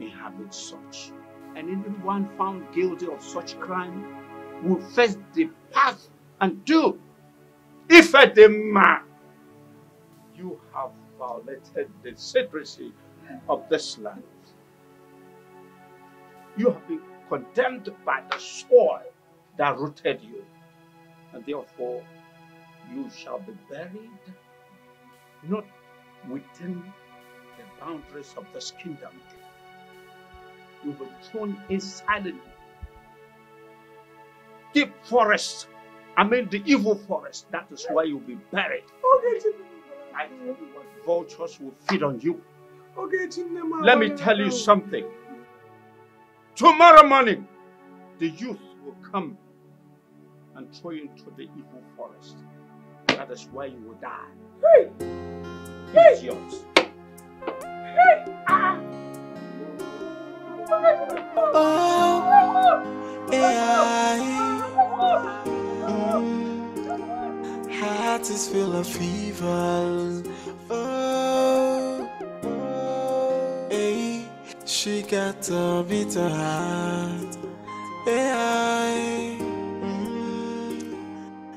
inhabit such. And anyone found guilty of such crime will face the path and do. Ifedimma, you have violated the secrecy of this land. You have been condemned by the soil that rooted you, and therefore you shall be buried not within the boundaries of this kingdom. You will thrown inside deep forest. I mean the evil forest. That is where you'll be buried. Okay, I tell you what, vultures will feed on you. Okay, let me tell you something. Tomorrow morning, the youth will come and throw you into the evil forest. That is where you will die. Hey. It's hey. Yours. Hey. Ah. Oh, yeah. Mm. Heart is full of fever. Oh, oh. Hey, she got a bitter heart. Hey, mm.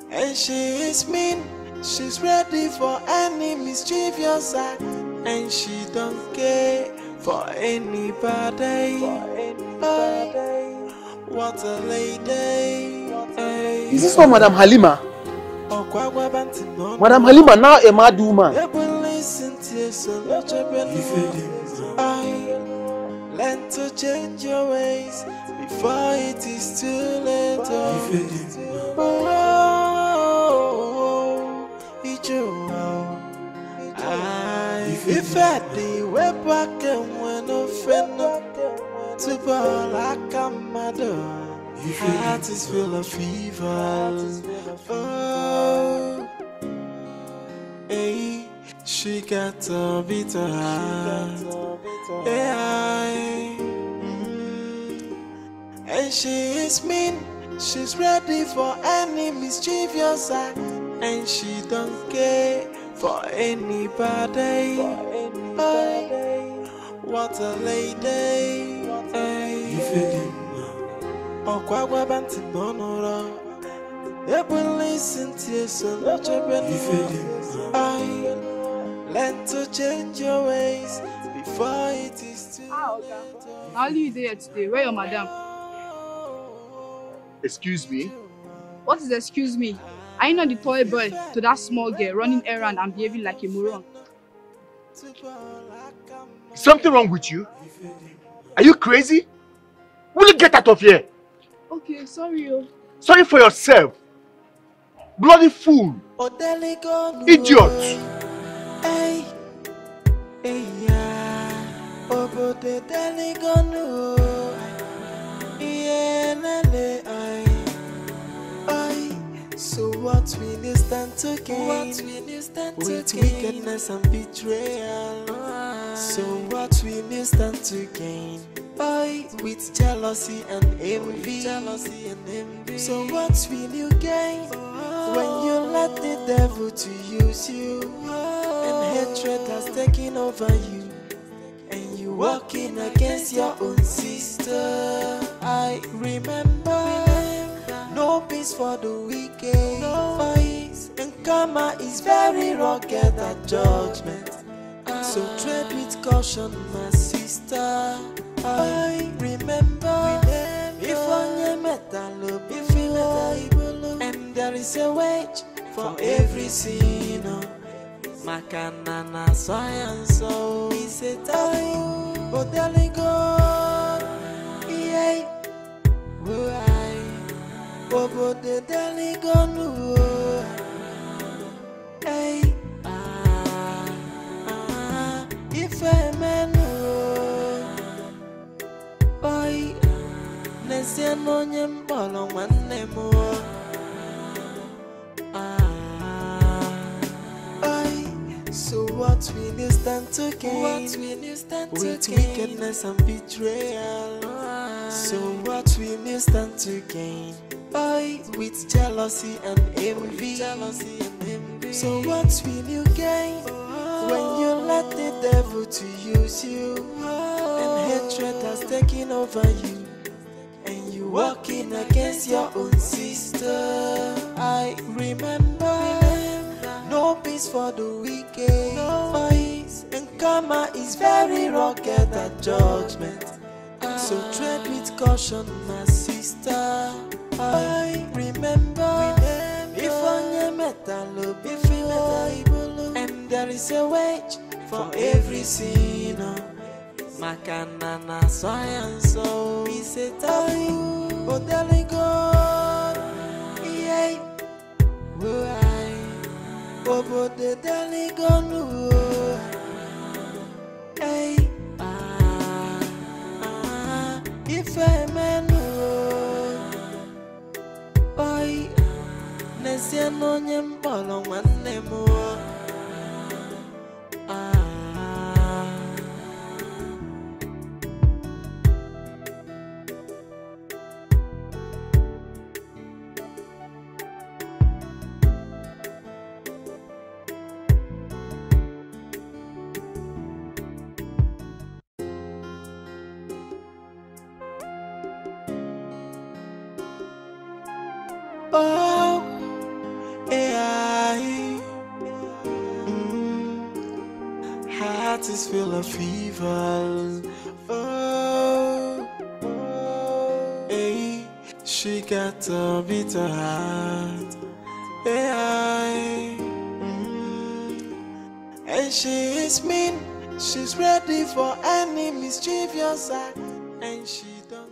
And she is mean. She's ready for any mischievous act, and she don't care for anybody. For anybody. What a lady. Is this not Madame Halima? Madame Halima, now a mad woman. Learn to change your ways before it is too late. If I did, we're back and we're no friend to ball like a mother. Your heart is full of fever. Oh, hey, she got a bitter heart. Hey, mm. And she is mean. She's ready for any mischievous act, and she don't care for anybody. Hey, what a lady! Hey. Learn to change your ways before it is too late. How are you there today? Where are madam? Excuse me? What is excuse me? Are you not the toy boy to that small girl running errand and behaving like a moron? Is something wrong with you? Are you crazy? Will you get out of here? Okay, sorry. Oh. Sorry for yourself. Bloody fool. Idiot. Hey. Hey, yeah. Obo de deligonu. Yenele ai. Ai. So what we need stand to gain? What we need stand to gain? With wickedness and betrayal. So what we need stand to gain? With jealousy and envy, jealousy and envy. So what will you gain when you let the devil to use you, and hatred has taken over you, and you walking against your own sister? I remember, no peace for the wicked, and karma is very rugged at judgment. So tread with caution, my sister. I remember, if only metal, if you love, and there is a wage for every sinner. Makana na soyanso isetai odeligor iye uai obodeligonu ei ah ifemenu oi nesieno nyembolo manemo So what will you stand to gain? What will you stand to With gain? Wickedness and betrayal. Oh, so what will you stand to gain? Boy, with jealousy and envy. Jealousy and envy. So what will you gain oh, when you let the devil to use you oh, and hatred has taken over you and you walking against your own sister? I remember. No peace for the wicked, no peace. And karma is very rugged at judgment. Ah. So tread with caution, my sister. I remember, remember. If only metal before, and there is a wage for every sinner. Makanana science, so is a time. But there go. Obo de deligonu, eh? Ah, ah, ifemenu, oi? Nesiano nyembolo manemo, ah. Feel a fever. Oh, oh, hey, she got a bitter heart. Hey, I, mm, and she is mean. She's ready for any mischievous act, and she don't.